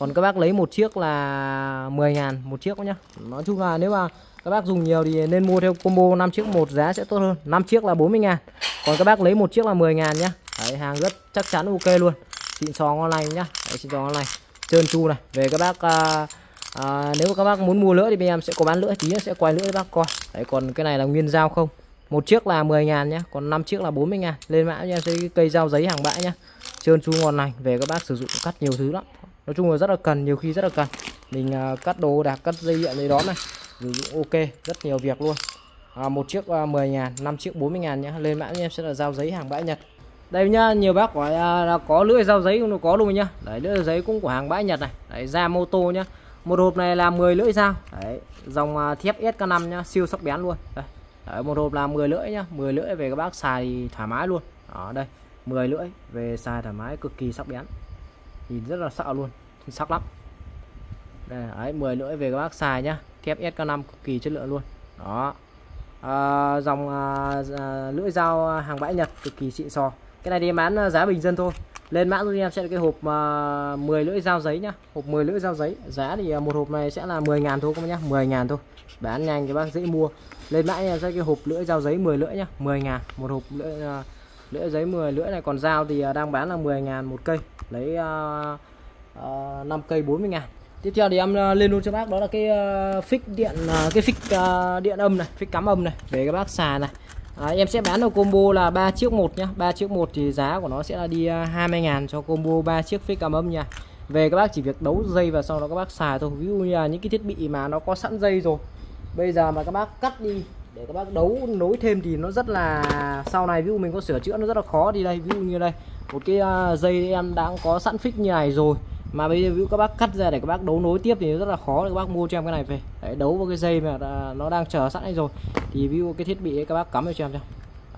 Còn các bác lấy một chiếc là 10.000 một chiếc nhá. Nói chung là nếu mà các bác dùng nhiều thì nên mua theo combo 5 chiếc một giá sẽ tốt hơn. 5 chiếc là 40.000. Còn các bác lấy một chiếc là 10.000 nhá. Đấy, hàng rất chắc chắn ok luôn. Xịn sò ngon lành nhá. Đấy, xịn sò ngon lành. Trơn tru này. Về các bác nếu mà các bác muốn mua lưỡi thì bên em sẽ có bán lưỡi, tí nữa sẽ quay lưỡi bác coi. Đấy, còn cái này là nguyên dao không. Một chiếc là 10.000 nhá, còn 5 chiếc là 40.000. Lên mã cho em sẽ cây dao giấy hàng bãi nhá. Trơn tru ngon lành, về các bác sử dụng cắt nhiều thứ lắm. Nói chung là rất là cần, nhiều khi rất là cần. Mình cắt đồ đạc, cắt dây điện dây đóm này, sử dụng ok, rất nhiều việc luôn. Một chiếc 10.000, 5 chiếc 40.000 nhá. Lên mã em sẽ là dao giấy hàng bãi Nhật. Đây nhá, nhiều bác hỏi là có lưỡi dao giấy cũng có luôn nhá. Đấy, lưỡi giấy cũng của hàng bãi Nhật này. Đấy, da mô tô nhá. Một hộp này là 10 lưỡi dao. Đấy, dòng thép SK5 nhá, siêu sắc bén luôn. Đây. Đấy, một hộp là 10 lưỡi nhá, 10 lưỡi về các bác xài thì thoải mái luôn. Đó đây, 10 lưỡi về xài thoải mái, cực kỳ sắc bén. Nhìn rất là sợ luôn, sắc lắm. Đây, đấy, 10 lưỡi về các bác xài nhá, thép SK5 cực kỳ chất lượng luôn. Đó. Dòng lưỡi dao hàng bãi Nhật cực kỳ xịn sò. Cái này đi bán giá bình dân thôi. Lên mã giúp em sẽ là cái hộp 10 lưỡi dao giấy nhá, hộp 10 lưỡi dao giấy. Giá thì một hộp này sẽ là 10.000 thôi các bác nhá, 10.000 thôi. Bán nhanh các bác dễ mua. Lên mã em sẽ cái hộp lưỡi dao giấy 10 lưỡi nhá, 10.000 một hộp lưỡi giấy 10 lưỡi này. Còn dao thì đang bán là 10.000 một cây, lấy 5 cây 40.000. Tiếp theo thì em lên luôn cho bác đó là cái phích điện, cái phích điện âm này, phích cắm âm này, về các bác xài này. Em sẽ bán ở combo là 3 chiếc một nhá. 3 chiếc một thì giá của nó sẽ là đi 20.000 cho combo 3 chiếc phích cắm âm nha. Về các bác chỉ việc đấu dây và sau đó các bác xài thôi. Ví dụ như là những cái thiết bị mà nó có sẵn dây rồi, bây giờ mà các bác cắt đi để các bác đấu nối thêm thì nó rất là, sau này ví dụ mình có sửa chữa nó rất là khó. Thì đây ví dụ như đây một cái dây em đã có sẵn fix như này rồi, mà bây giờ ví dụ các bác cắt ra để các bác đấu nối tiếp thì rất là khó, để các bác mua cho em cái này về. Đấy, đấu vào cái dây mà nó đang chờ sẵn rồi, thì ví dụ cái thiết bị ấy, các bác cắm vào cho em cho.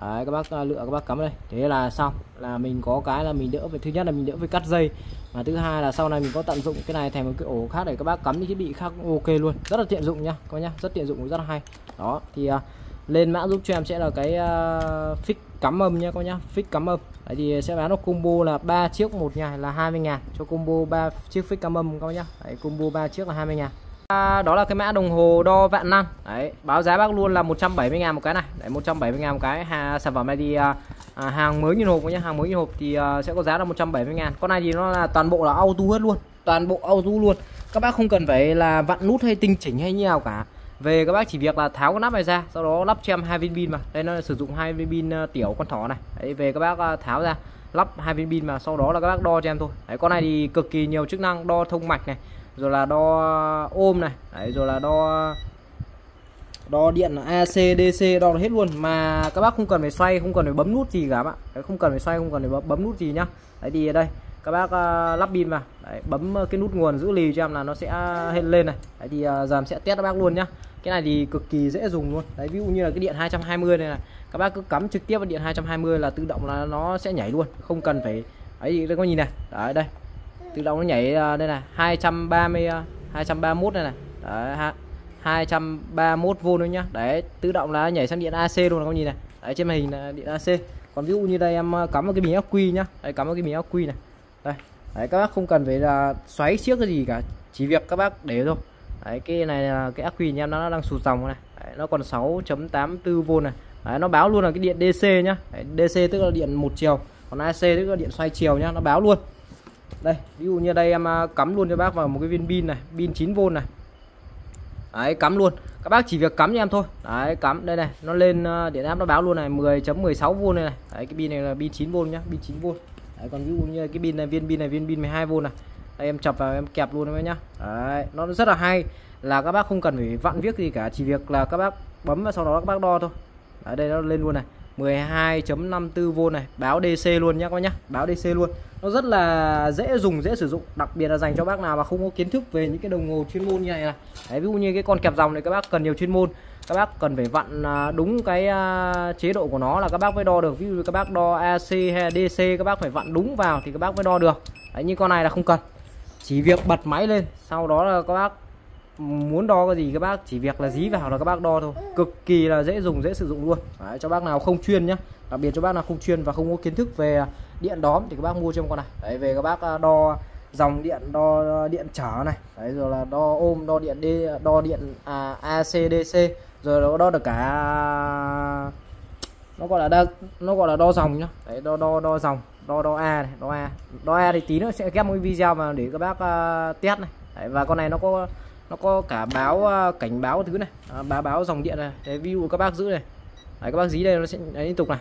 Đấy, các bác lựa, các bác cắm đây, thế là xong, là mình có cái là mình đỡ về, thứ nhất là mình đỡ về cắt dây, và thứ hai là sau này mình có tận dụng cái này thành một cái ổ khác để các bác cắm những thiết bị khác cũng ok luôn, rất là tiện dụng nhá các bác nhá, rất tiện dụng cũng rất là hay. Đó thì lên mã giúp cho em sẽ là cái phích cắm âm nhá các bác nhá, phích cắm âm. Đấy, thì sẽ bán nó combo là 3 chiếc một nhà là 20.000 cho combo 3 chiếc phích cắm âm các bác nhá. Đấy, combo 3 chiếc là 20.000. Đó là cái mã đồng hồ đo vạn năng. Đấy, báo giá bác luôn là 170.000 một cái này. Đấy, 170.000 một cái. Sản phẩm này thì hàng mới như hộp nhá, hàng mới như hộp thì sẽ có giá là 170.000. Con này thì nó là toàn bộ là auto hết luôn, toàn bộ auto luôn. Các bác không cần phải là vặn nút hay tinh chỉnh hay như nào cả. Về các bác chỉ việc là tháo cái nắp này ra, sau đó lắp cho em 2 viên pin mà. Đây nó sử dụng 2 viên pin tiểu con thỏ này. Đấy, về các bác tháo ra, lắp 2 viên pin mà sau đó là các bác đo cho em thôi. Đấy, con này thì cực kỳ nhiều chức năng, đo thông mạch này, rồi là đo ôm này, đấy, rồi là đo điện là AC, DC, đo hết luôn, mà các bác không cần phải xoay, không cần phải bấm nút gì cả bạn, không cần phải xoay, không cần phải bấm nút gì nhá. Đấy thì đây các bác lắp pin vào, đấy, bấm cái nút nguồn giữ lì cho em là nó sẽ hiện lên này. Đấy thì giờ em sẽ test các bác luôn nhá. Cái này thì cực kỳ dễ dùng luôn. Đấy, ví dụ như là cái điện 220 này này, các bác cứ cắm trực tiếp vào điện 220 là tự động là nó sẽ nhảy luôn, không cần phải ấy. Các bác nhìn này, đấy đây tự động nó nhảy đây là 230 231 đây này. Đấy, 231V nữa nhá. Đấy, tự động là nhảy sang điện AC luôn, có nhìn này. Đấy, trên màn hình là điện AC. Còn ví dụ như đây em cắm vào cái bình ắc quy nhá. Đấy, cắm vào cái bình ắc quy này. Đây. Đấy, các bác không cần phải là xoáy xiếc cái gì cả, chỉ việc các bác để thôi. Đấy, cái này là cái ắc quy nha, nó đang sụt dòng này. Đấy, nó còn 6.84V này. Đấy, nó báo luôn là cái điện DC nhá. Đấy, DC tức là điện một chiều, còn AC tức là điện xoay chiều nhá, nó báo luôn. Đây, ví dụ như đây em cắm luôn cho bác vào một cái viên pin này, pin 9V này. Đấy, cắm luôn. Các bác chỉ việc cắm cho em thôi. Đấy, cắm đây này, nó lên điện áp nó báo luôn này, 10.16V này này. Đấy, cái pin này là pin 9V nhá, pin 9V. Đấy, còn ví dụ như cái pin này, viên pin 12V này. Đây em chập vào em kẹp luôn em nhá. Đấy, nó rất là hay, là các bác không cần phải vặn viết gì cả, chỉ việc là các bác bấm và sau đó các bác đo thôi. Đấy, đây nó lên luôn này. 12.54V này, báo DC luôn nhá các bác nhá, báo DC luôn. Nó rất là dễ dùng, dễ sử dụng, đặc biệt là dành cho bác nào mà không có kiến thức về những cái đồng hồ chuyên môn như này này. Đấy, ví dụ như cái con kẹp dòng này các bác cần nhiều chuyên môn, các bác cần phải vặn đúng cái chế độ của nó là các bác mới đo được. Ví dụ các bác đo AC hay DC các bác phải vặn đúng vào thì các bác mới đo được. Đấy, như con này là không cần, chỉ việc bật máy lên, sau đó là các bác muốn đo cái gì các bác chỉ việc là dí vào là các bác đo thôi, cực kỳ là dễ dùng, dễ sử dụng luôn. Đấy, cho bác nào không chuyên nhá, đặc biệt cho bác nào không chuyên và không có kiến thức về điện đóm thì các bác mua cho em con này. Đấy, về các bác đo dòng điện, đo điện trở này, đấy, rồi là đo ôm, đo điện D, đo điện AC, DC, rồi nó đo được cả, nó gọi là đo dòng nhá. Đấy, đo dòng, đo A này, đo A thì tí nữa sẽ ghép một cái video mà để các bác test này. Đấy, và con này nó có cả báo cảnh báo thứ này, báo dòng điện này. Đấy, ví dụ các bác giữ này, đấy, các bác dí đây nó sẽ liên tục này,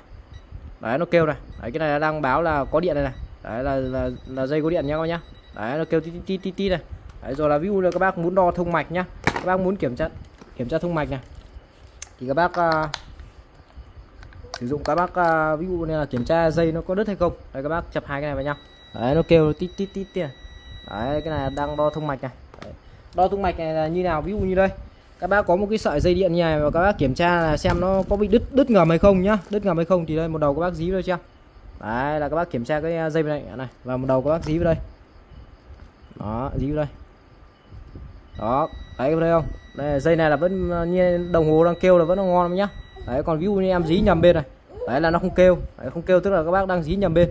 đấy nó kêu này. Đấy, cái này đang báo là có điện này này, đấy là dây có điện nhá các bác nhá. Đấy, nó kêu tí tí tí này. Đấy, rồi là ví dụ là các bác muốn đo thông mạch nhá, các bác muốn kiểm tra thông mạch này thì các bác sử dụng, các bác ví dụ như là kiểm tra dây nó có đứt hay không. Đấy, các bác chập hai cái này vào nhau, đấy nó kêu tí tí tí tí này. Đấy, cái này đang đo thông mạch này. Đấy, đo thông mạch này là như nào, ví dụ như đây các bác có một cái sợi dây điện như này và các bác kiểm tra là xem nó có bị đứt ngầm hay không nhá, đứt ngầm hay không thì đây một đầu các bác dí vào cho. Đấy, là các bác kiểm tra cái dây này này và một đầu các bác dí vào đây. Đó, dí vào đây. Đó, thấy không, đây không? Đây dây này là vẫn như đồng hồ đang kêu là vẫn là ngon nhá. Đấy, còn ví dụ như em dí nhầm bên này. Đấy là nó không kêu. Đấy, không kêu tức là các bác đang dí nhầm bên.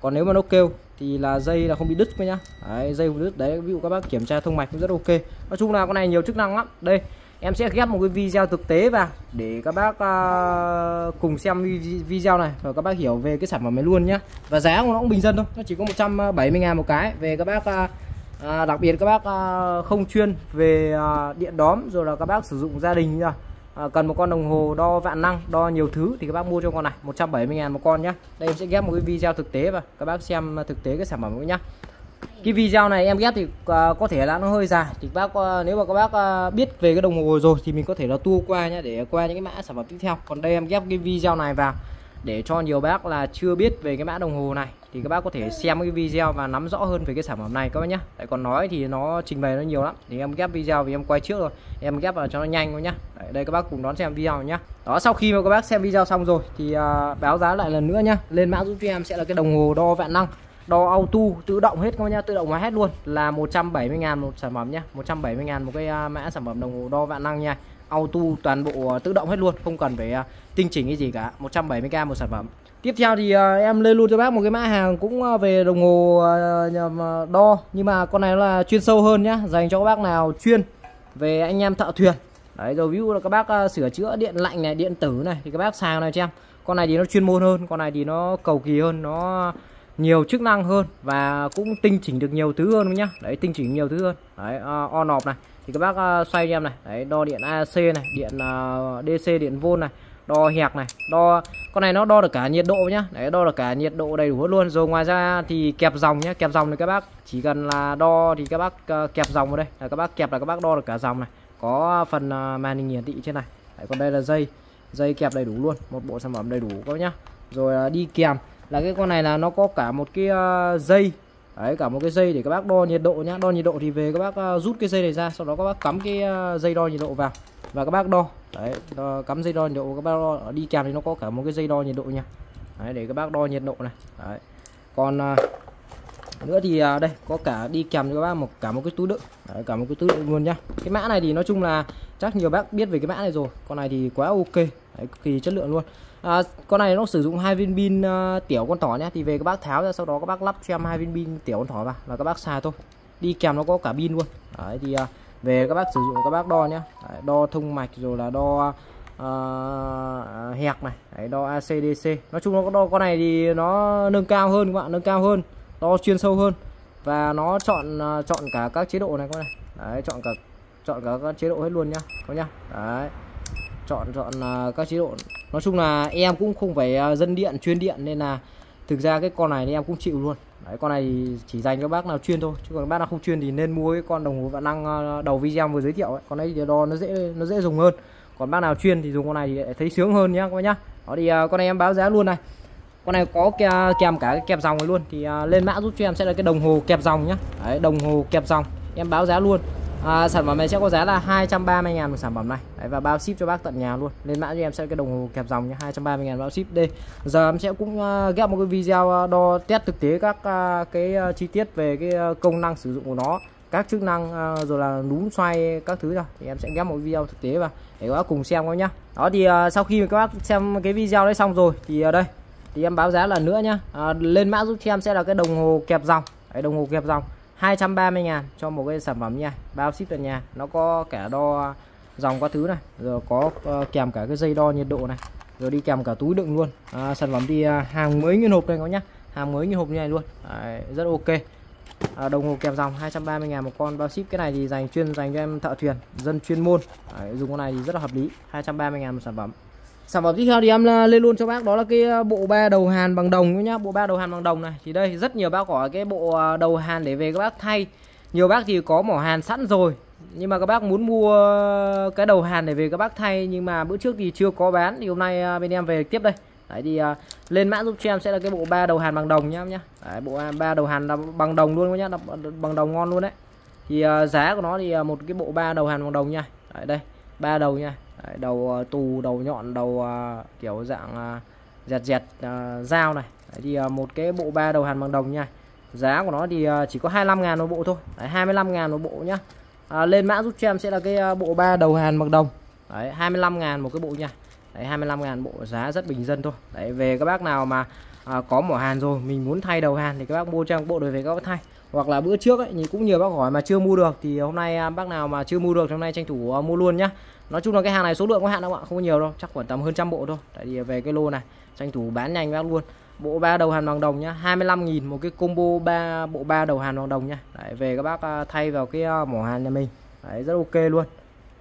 Còn nếu mà nó kêu thì là dây là không bị đứt cơ nhá. Đấy, dây không đứt. Đấy, ví dụ các bác kiểm tra thông mạch cũng rất ok. Nói chung là con này nhiều chức năng lắm. Đây, em sẽ ghép một cái video thực tế vào để các bác cùng xem video này rồi các bác hiểu về cái sản phẩm này luôn nhá. Và giá của nó cũng bình dân thôi, nó chỉ có 170.000 một cái. Về các bác đặc biệt các bác không chuyên về điện đóm, rồi là các bác sử dụng gia đình cần một con đồng hồ đo vạn năng, đo nhiều thứ thì các bác mua cho con này 170.000 một con nhá. Đây em sẽ ghép một cái video thực tế và các bác xem thực tế cái sản phẩm của nhá. Cái video này em ghép thì có thể là nó hơi dài, thì bác nếu mà các bác biết về cái đồng hồ rồi thì mình có thể là tua qua nhé, để qua những cái mã sản phẩm tiếp theo. Còn đây em ghép cái video này vào để cho nhiều bác là chưa biết về cái mã đồng hồ này thì các bác có thể xem cái video và nắm rõ hơn về cái sản phẩm này các bác nhé. Tại còn nói thì nó trình bày nó nhiều lắm, thì em ghép video vì em quay trước rồi, em ghép vào cho nó nhanh thôi nhá. Đây các bác cùng đón xem video nhá. Đó, sau khi mà các bác xem video xong rồi thì báo giá lại lần nữa nhá. Lên mã giúp cho em sẽ là cái đồng hồ đo vạn năng, đo auto tự động hết các bác nhá, tự động hóa hết luôn, là 170.000 một sản phẩm nhá, 170.000 một cái mã sản phẩm đồng hồ đo vạn năng nha. Auto toàn bộ tự động hết luôn, không cần phải tinh chỉnh cái gì cả, 170.000 một sản phẩm. Tiếp theo thì em lên luôn cho bác một cái mã hàng cũng về đồng hồ đo, nhưng mà con này là chuyên sâu hơn nhá, dành cho các bác nào chuyên về anh em thợ thuyền. Đấy, rồi ví dụ là các bác sửa chữa điện lạnh này, điện tử này thì các bác xài này cho em. Con này thì nó chuyên môn hơn, con này thì nó cầu kỳ hơn, nó nhiều chức năng hơn và cũng tinh chỉnh được nhiều thứ hơn nhá. Đấy, tinh chỉnh nhiều thứ hơn. Đấy, on off này thì các bác xoay cho em này. Đấy, đo điện AC này, điện DC, điện volt này, đo hẹc này, đo con này nó đo được cả nhiệt độ nhá. Đấy, đo được cả nhiệt độ đầy đủ hết luôn. Rồi ngoài ra thì kẹp dòng nhá, kẹp dòng thì các bác chỉ cần là đo thì các bác kẹp dòng vào đây là các bác kẹp là các bác đo được cả dòng này. Có phần màn hình hiển thị trên này. Đấy, còn đây là dây kẹp đầy đủ luôn, một bộ sản phẩm đầy đủ các bác nhá. Rồi đi kèm là cái con này là nó có cả một cái dây. Đấy, cả một cái dây để các bác đo nhiệt độ nhá. Đo nhiệt độ thì về các bác rút cái dây này ra, sau đó các bác cắm cái dây đo nhiệt độ vào và các bác đo. Đấy, cắm dây đo nhiệt độ các bác đo. Đi kèm thì nó có cả một cái dây đo nhiệt độ nha. Đấy, để các bác đo nhiệt độ này. Đấy. Còn nữa thì đây có cả đi kèm cho các bác cả một cái túi đựng. Đấy, cả một cái túi đựng luôn nhá. Cái mã này thì nói chung là chắc nhiều bác biết về cái mã này rồi. Con này thì quá ok. Đấy, cực kỳ chất lượng luôn. Con này nó sử dụng 2 viên pin tiểu con thỏ nhé, thì về các bác tháo ra sau đó các bác lắp cho em 2 viên pin tiểu con thỏ vào là các bác xài thôi. Đi kèm nó có cả pin luôn. Đấy, thì về các bác sử dụng các bác đo nhé. Đấy, đo thông mạch rồi là đo hẹc này. Đấy, đo ACDC. Nói chung nó có đo, con này thì nó nâng cao hơn các bạn, nâng cao hơn, đo chuyên sâu hơn và nó chọn cả các chế độ này con này. Đấy, chọn cả các chế độ hết luôn nhá các nhá. Đấy, chọn các chế độ. Nói chung là em cũng không phải dân điện chuyên điện nên là thực ra cái con này thì em cũng chịu luôn. Đấy, con này chỉ dành cho bác nào chuyên thôi, chứ còn bác nào không chuyên thì nên mua cái con đồng hồ vạn năng đầu video vừa giới thiệu ấy. Con này thì đo nó dễ dùng hơn, còn bác nào chuyên thì dùng con này thì thấy sướng hơn nhá các bác nhá. Đó thì con này em báo giá luôn này. Con này có kèm cả cái kẹp dòng này luôn, thì lên mã giúp cho em sẽ là cái đồng hồ kẹp dòng nhá. Đấy, đồng hồ kẹp dòng em báo giá luôn. Sản phẩm này sẽ có giá là 230.000 một sản phẩm này. Đấy, và bao ship cho bác tận nhà luôn. Lên mã cho em sẽ cái đồng hồ kẹp dòng nhá, 230.000 bao ship. Đây giờ em sẽ cũng ghép một cái video đo test thực tế các cái chi tiết về cái công năng sử dụng của nó, các chức năng rồi là núm xoay các thứ ra, thì em sẽ ghép một video thực tế vào để các bác cùng xem thôi nhá. Đó thì sau khi mà các bác xem cái video đấy xong rồi thì ở đây thì em báo giá lần nữa nhá. Lên mã giúp cho em sẽ là cái đồng hồ kẹp dòng. Đấy, đồng hồ kẹp dòng 230.000 cho một cái sản phẩm nha, bao ship tận nhà. Nó có cả đo dòng các thứ này, rồi có kèm cả cái dây đo nhiệt độ này, rồi đi kèm cả túi đựng luôn. Sản phẩm thì hàng mới nguyên hộp này các nhá, hàng mới nguyên hộp như này luôn. Đấy, rất ok. Đồng hồ kẹp dòng 230.000 một con, bao ship. Cái này thì dành cho em thợ thuyền, dân chuyên môn. Đấy, dùng con này thì rất là hợp lý. 230.000 một sản phẩm. Sản phẩm tiếp theo thì em lên luôn cho bác, đó là cái bộ ba đầu hàn bằng đồng nhá. Bộ ba đầu hàn bằng đồng này thì đây rất nhiều bác hỏi cái bộ đầu hàn để về các bác thay. Nhiều bác thì có mỏ hàn sẵn rồi, nhưng mà các bác muốn mua cái đầu hàn để về các bác thay, nhưng mà bữa trước thì chưa có bán, thì hôm nay bên em về tiếp đây. Đấy thì lên mã giúp cho em sẽ là cái bộ ba đầu hàn bằng đồng nhá. Đấy, bộ ba đầu hàn là bằng đồng luôn nhá, bằng đồng ngon luôn đấy. Thì giá của nó thì một cái bộ ba đầu hàn bằng đồng nha. Đấy, đây ba đầu nha. Đấy, đầu tù, đầu nhọn, đầu kiểu dạng dẹt dao này. Đấy, thì một cái bộ ba đầu hàn bằng đồng nha. Giá của nó thì chỉ có 25.000 một bộ thôi. Đấy, 25.000 một bộ nhá. Lên mã giúp cho em sẽ là cái bộ ba đầu hàn bằng đồng. Đấy, 25.000 một cái bộ nha. Đấy, 25.000 bộ, giá rất bình dân thôi. Đấy, về các bác nào mà có mỏ hàn rồi, mình muốn thay đầu hàn thì các bác mua trang bộ rồi về các bác thay. Hoặc là bữa trước ấy, thì cũng nhiều bác hỏi mà chưa mua được, thì hôm nay bác nào mà chưa mua được thì hôm nay tranh thủ mua luôn nhá. Nói chung là cái hàng này số lượng có hạn đâu ạ, không có nhiều đâu, chắc khoảng tầm hơn 100 bộ thôi. Tại vì về cái lô này tranh thủ bán nhanh bác luôn. Bộ ba đầu hàn bằng đồng nhá, 25.000 một cái combo bộ ba đầu hàn bằng đồng nha. Đấy, về các bác thay vào cái mỏ hàn nhà mình. Đấy, rất ok luôn.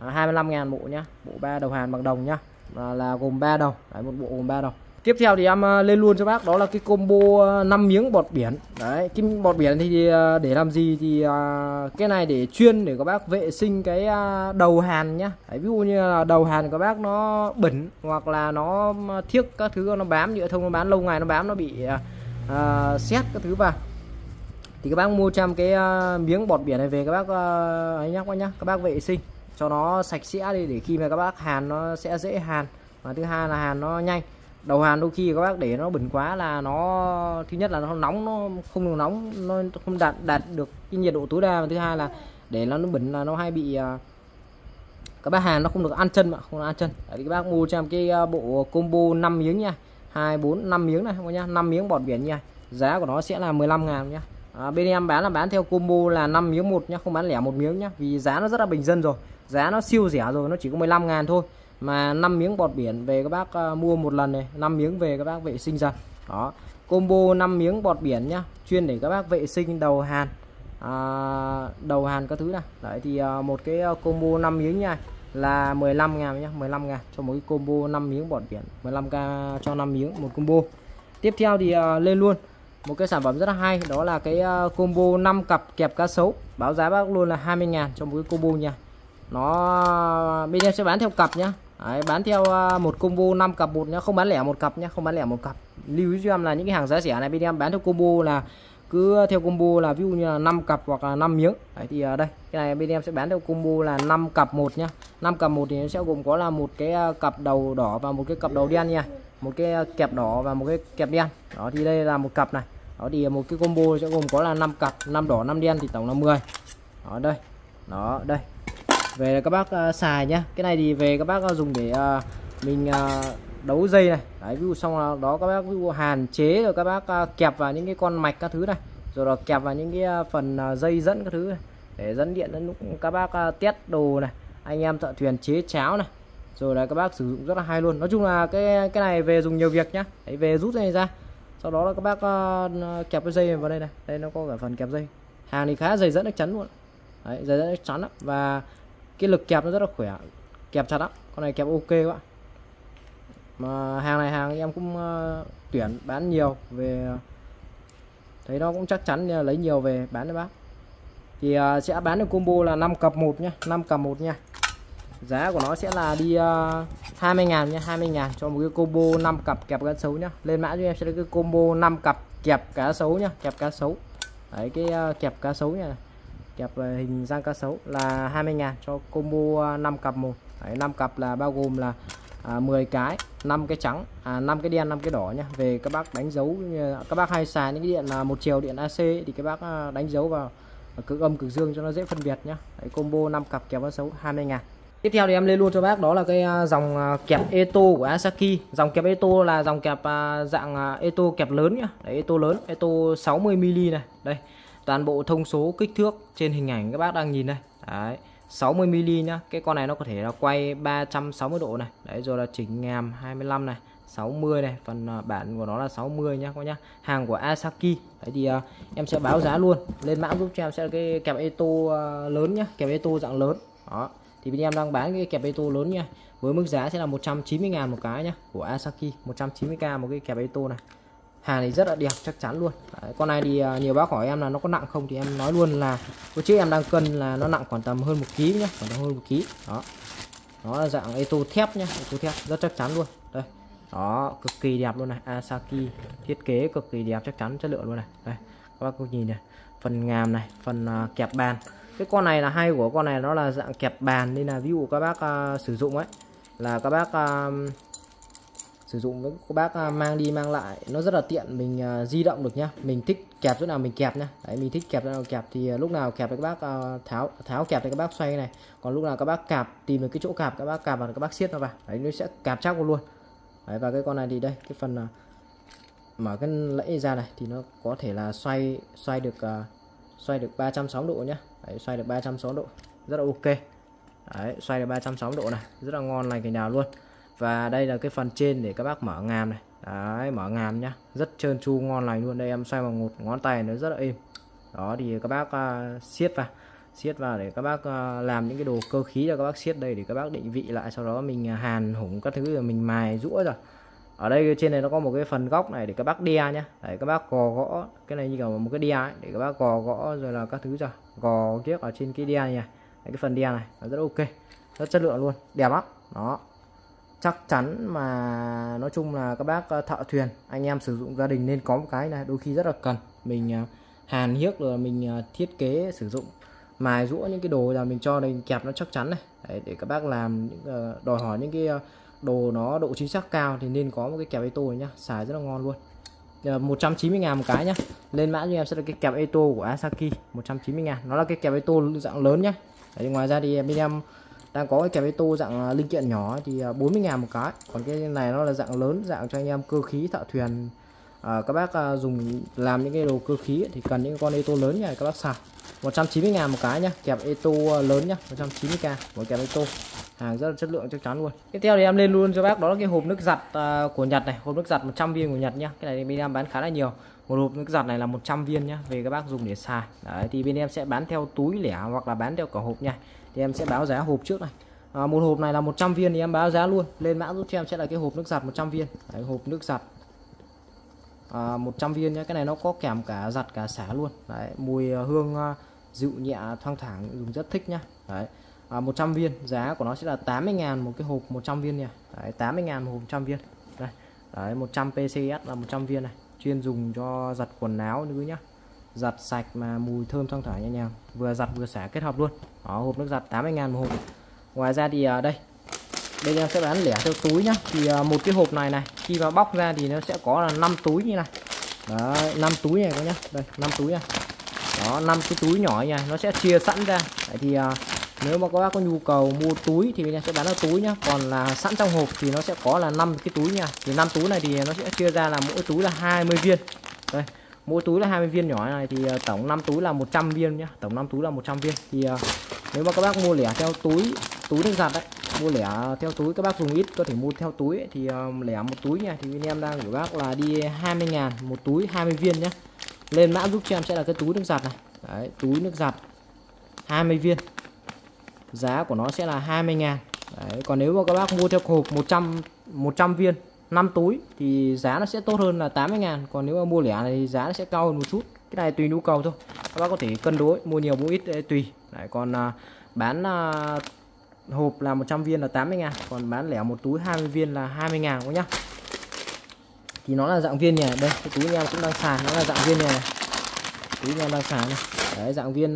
25.000 bộ nhá, bộ ba đầu hàn bằng đồng nhá. Là gồm 3 đầu. Đấy, một bộ gồm 3 đầu. Tiếp theo thì em lên luôn cho bác, đó là cái combo 5 miếng bọt biển. Đấy, cái bọt biển thì để làm gì thì cái này để chuyên để các bác vệ sinh cái đầu hàn nhá. Đấy, ví dụ như là đầu hàn các bác nó bẩn hoặc là nó thiếc các thứ, nó bám nhựa thông, nó bám lâu ngày, nó bám nó bị sét các thứ vào. Thì các bác mua trăm cái miếng bọt biển này về các bác ấy nhá, các bác vệ sinh cho nó sạch sẽ đi, để khi mà các bác hàn nó sẽ dễ hàn, và thứ hai là hàn nó nhanh. Đầu hàn đôi khi các bác để nó bẩn quá là nó, thứ nhất là nó nóng, nó không được nóng, nó không đạt được cái nhiệt độ tối đa, và thứ hai là để nó bẩn là nó hay bị các bác hàn nó không được ăn chân mà không được ăn chân. Đấy, thì các bác mua cho em cái bộ combo 5 miếng nha, 2, 4, 5 miếng này không nhá, 5 miếng bọt biển nha. Giá của nó sẽ là 15.000 nhá. Bên em bán là bán theo combo là 5 miếng một nhá, không bán lẻ một miếng nhá, vì giá nó rất là bình dân rồi, giá nó siêu rẻ rồi, nó chỉ có 15.000 thôi. Mà 5 miếng bọt biển về các bác mua một lần này, 5 miếng về các bác vệ sinh ra. Đó, combo 5 miếng bọt biển nhá, chuyên để các bác vệ sinh đầu hàn, đầu hàn các thứ này. Đấy thì một cái combo 5 miếng nha là 15.000 nhá, 15.000 cho một cái combo 5 miếng bọt biển, 15k cho 5 miếng một combo. Tiếp theo thì lên luôn một cái sản phẩm rất là hay, đó là cái combo 5 cặp kẹp cá sấu, báo giá bác luôn là 20.000 cho một cái combo nha. Nó bên em sẽ bán theo cặp nhá. Đấy, bán theo một combo 5 cặp một nhá, không bán lẻ một cặp nhá, không bán lẻ một cặp. Lưu ý cho em là những cái hàng giá rẻ này bên em bán theo combo là cứ theo combo là ví dụ như là 5 cặp hoặc là 5 miếng. Đấy thì đây, cái này bên em sẽ bán theo combo là 5 cặp một nhá. 5 cặp một thì nó sẽ gồm có là một cái cặp đầu đỏ và một cái cặp đầu đen nha. Một cái kẹp đỏ và một cái kẹp đen. Đó thì đây là một cặp này. Đó thì một cái combo sẽ gồm có là 5 cặp, 5 đỏ 5 đen thì tổng là 10. Đó đây. Đó đây. Về các bác xài nhá, cái này thì về các bác dùng để mình đấu dây này. Đấy, ví dụ xong là đó các bác ví dụ hàn chế rồi các bác kẹp vào những cái con mạch các thứ này, rồi là kẹp vào những cái phần dây dẫn các thứ này, để dẫn điện đến lúc các bác test đồ này, anh em thợ thuyền chế cháo này, rồi là các bác sử dụng rất là hay luôn. Nói chung là cái này về dùng nhiều việc nhá. Đấy, về rút này ra, sau đó là các bác kẹp cái dây vào đây này, đây nó có cả phần kẹp dây, hàng thì khá dày dẫn chắc chắn luôn. Đấy, dày dẫn chắc chắn lắm, và cái lực kẹp nó rất là khỏe, kẹp chặt lắm, con này kẹp ok quá. Mà hàng này hàng em cũng tuyển bán nhiều về, thấy nó cũng chắc chắn lấy nhiều về bán cho bác. Thì sẽ bán được combo là 5 cặp 1 nhá, 5 cặp 1 nha. Giá của nó sẽ là đi 20.000 nha, 20.000 cho một cái combo 5 cặp kẹp cá sấu nhá. Lên mã cho em sẽ là cái combo 5 cặp kẹp cá sấu nhá, kẹp cá sấu. Đấy, cái kẹp cá sấu nha, kẹp hình răng cá sấu là 20.000 cho combo 5 cặp 1. Đấy, 5 cặp là bao gồm là 10 cái, 5 cái trắng, 5 cái đen, 5 cái đỏ nhá. Về các bác đánh dấu, các bác hay xài những cái điện là một chiều, điện AC thì các bác đánh dấu vào cực âm cực dương cho nó dễ phân biệt nhá. Đấy, combo 5 cặp kẹp cá sấu 20.000. Tiếp theo thì em lên luôn cho bác, đó là cái dòng kẹp Eto của Asaki. Dòng kẹp Eto là dòng kẹp dạng Eto kẹp lớn nhá. Đấy, Eto lớn, Eto 60mm này. Đây, toàn bộ thông số kích thước trên hình ảnh các bác đang nhìn đây. Đấy, 60mm nhá. Cái con này nó có thể là quay 360 độ này. Đấy, rồi là chỉnh ngàm 25 này, 60 này, phần bản của nó là 60 nhá các bác nhá. Hàng của Asaki. Đấy thì em sẽ báo giá luôn. Lên mã giúp cho em sẽ cái kẹp Eto lớn nhá, kẹp Eto dạng lớn. Đó. Thì bên em đang bán cái kẹp Eto lớn nha, với mức giá sẽ là 190.000 một cái nhá, của Asaki, 190k một cái kẹp Eto này. Hàng này rất là đẹp, chắc chắn luôn. Đấy, con này thì nhiều bác hỏi em là nó có nặng không, thì em nói luôn là có chứ em đang cân là nó nặng khoảng tầm hơn 1kg nhá, khoảng tầm hơn 1kg. Đó, nó là dạng Eto thép nhá, Eto thép rất chắc chắn luôn. Đây, đó, cực kỳ đẹp luôn này, Asaki thiết kế cực kỳ đẹp, chắc chắn chất lượng luôn này. Đây, các bác cùng nhìn này, phần ngàm này, phần kẹp bàn. Cái con này là hay của con này, nó là dạng kẹp bàn, nên là ví dụ các bác sử dụng ấy là các bác sử dụng với các bác mang đi mang lại nó rất là tiện, mình di động được nhá, mình thích kẹp chỗ nào mình kẹp nhá. Đấy, mình thích kẹp chỗ nào kẹp thì lúc nào kẹp thì các bác tháo kẹp thì các bác xoay cái này, còn lúc nào các bác cạp tìm được cái chỗ cạp các bác cạp và các bác siết nó vào. Đấy, nó sẽ cạp chắc luôn. Đấy, và cái con này thì đây, cái phần mở cái lẫy ra này thì nó có thể là xoay được 360 độ nhá. Đấy, xoay được 360 độ rất là ok. Đấy, xoay được 360 độ này rất là ngon lành cái nào luôn. Và đây là cái phần trên để các bác mở ngàm này. Đấy, mở ngàm nhá, rất trơn tru ngon lành luôn. Đây em xoay bằng một ngón tay nó rất là êm. Đó thì các bác siết vào để các bác làm những cái đồ cơ khí cho các bác siết đây, để các bác định vị lại, sau đó mình hàn hủng các thứ rồi mình mài rũa rồi. Ở đây trên này nó có một cái phần góc này để các bác đe nhá. Đấy, các bác gò gõ cái này như kiểu một cái đe ấy, để các bác gò gõ rồi là các thứ ra gò kiếc ở trên cái đe này, này. Đấy, cái phần đe này nó rất ok, rất chất lượng luôn, đẹp lắm đó. Chắc chắn mà nói chung là các bác thợ thuyền, anh em sử dụng gia đình nên có một cái này, đôi khi rất là cần. Mình hàn hiếc rồi mình thiết kế sử dụng mài rũa những cái đồ là mình cho mình kẹp nó chắc chắn này. Đấy, để các bác làm những đòi hỏi những cái đồ nó độ chính xác cao thì nên có một cái kẹp ê tô này nhá, xài rất là ngon luôn. 190.000 một cái nhá. Lên mã cho em sẽ là cái kẹp ê tô của Asaki, 190.000. Nó là cái kẹp ê tô dạng lớn nhá. Đấy, ngoài ra thì bên em đang có cái kẹp ê tô dạng linh kiện nhỏ thì 40.000 một cái. Còn cái này nó là dạng lớn, dạng cho anh em cơ khí thợ thuyền. Các bác dùng làm những cái đồ cơ khí ấy, thì cần những con ê tô lớn nhá các bác xài. 190.000 một cái nhá, kẹp ê tô lớn nhá, 190k một kẹp ê tô. Hàng rất là chất lượng chắc chắn luôn. Tiếp theo thì em lên luôn cho bác đó là cái hộp nước giặt của Nhật này, hộp nước giặt 100 viên của Nhật nhá. Cái này bên em bán khá là nhiều. Một hộp nước giặt này là 100 viên nhá, về các bác dùng để xài. Đấy, thì bên em sẽ bán theo túi lẻ hoặc là bán theo cả hộp nha. Thì em sẽ báo giá hộp trước này. Một hộp này là 100 viên thì em báo giá luôn. Lên mã giúp cho em sẽ là cái hộp nước giặt 100 viên. Đấy, hộp nước giặt 100 viên nhá. Cái này nó có kèm cả giặt cả xả luôn. Đấy, mùi hương dịu nhẹ thoang thoảng, dùng rất thích nhá. Đấy. 100 viên giá của nó sẽ là 80.000 một cái hộp 100 viên nha. Đấy, 80.000 một hộp 100 viên. Đây. Đấy, 100 PCS là 100 viên này, chuyên dùng cho giặt quần áo nữa nhá. Giặt sạch mà mùi thơm thoang thoảng nhẹ nhàng, vừa giặt vừa xả kết hợp luôn. Đó, hộp nước giặt 80.000 một hộp. Ngoài ra thì đây em sẽ bán lẻ theo túi nhá. Thì một cái hộp này này, khi mà bóc ra thì nó sẽ có là 5 túi như này. Đấy, 5 túi này các nhá. Đây, 5 túi này. Đó, 5 cái túi nhỏ như này, nó sẽ chia sẵn ra. Đấy thì nếu mà các bác có nhu cầu mua túi thì mình sẽ bán ở túi nhá, còn là sẵn trong hộp thì nó sẽ có là 5 cái túi nha. Thì 5 túi này thì nó sẽ chia ra là mỗi túi là 20 viên. Đây, mỗi túi là 20 viên nhỏ này thì tổng 5 túi là 100 viên nhá, tổng 5 túi là 100 viên. Thì nếu mà các bác mua lẻ theo túi nước giặt đấy, mua lẻ theo túi các bác dùng ít có thể mua theo túi ấy, thì lẻ một túi nha thì bên em đang gửi bác là đi 20.000 một túi 20 viên nhá. Lên mã giúp cho em sẽ là cái túi nước giặt này. Đấy, túi nước giặt 20 viên. Giá của nó sẽ là 20.000. Đấy, còn nếu mà các bác mua theo hộp 100 viên 5 túi thì giá nó sẽ tốt hơn là 80.000. Còn nếu mà mua lẻ này thì giá nó sẽ cao hơn một chút. Cái này tùy nhu cầu thôi, các bác có thể cân đối, mua nhiều mua ít tùy. Đấy, còn bán hộp là 100 viên là 80.000. Còn bán lẻ một túi 20 viên là 20.000 các nhá. Thì nó là dạng viên này. Đây, cái túi em cũng đang xài, nó là dạng viên này, này. Túi em đang xài này. Đấy, dạng viên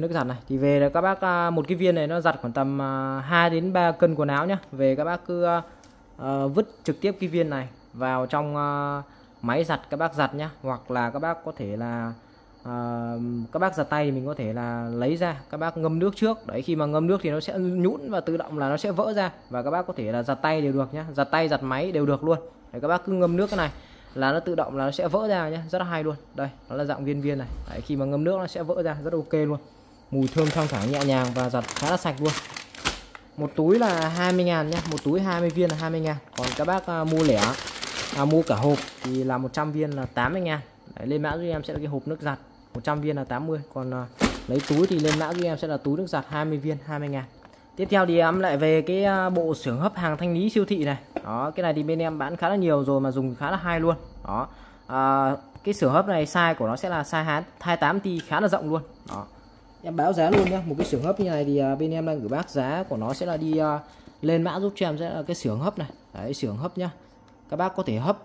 nước giặt này thì về là các bác một cái viên này nó giặt khoảng tầm 2 đến 3 cân quần áo nhá. Về các bác cứ vứt trực tiếp cái viên này vào trong máy giặt các bác giặt nhá, hoặc là các bác có thể là các bác giặt tay thì mình có thể là lấy ra các bác ngâm nước trước. Đấy, khi mà ngâm nước thì nó sẽ nhũn và tự động là nó sẽ vỡ ra, và các bác có thể là giặt tay đều được nhá, giặt tay giặt máy đều được luôn. Đấy, các bác cứ ngâm nước cái này là nó tự động là nó sẽ vỡ ra nhé, rất là hay luôn. Đây, nó là dạng viên này. Đấy, khi mà ngâm nước nó sẽ vỡ ra, rất ok luôn. Mùi thơm thoang thoảng nhẹ nhàng và giặt khá là sạch luôn. Một túi là 20.000 nhé, một túi 20 viên là 20.000. Còn các bác mua lẻ, mua cả hộp thì là 100 viên là 80.000. Lên mã giúp em sẽ là cái hộp nước giặt 100 viên là 80. Còn lấy túi thì lên mã giúp em sẽ là túi nước giặt 20 viên 20.000. Tiếp theo thì em lại về cái bộ xưởng hấp hàng thanh lý siêu thị này. Đó, cái này thì bên em bán khá là nhiều rồi mà dùng khá là hay luôn. Đó, cái xưởng hấp này size của nó sẽ là size 28 thì khá là rộng luôn. Đó, em báo giá luôn nhé. Một cái xưởng hấp như này thì bên em đang gửi bác giá của nó sẽ là đi lên mã giúp cho em sẽ là cái xưởng hấp này. Đấy, xưởng hấp nhá. Các bác có thể hấp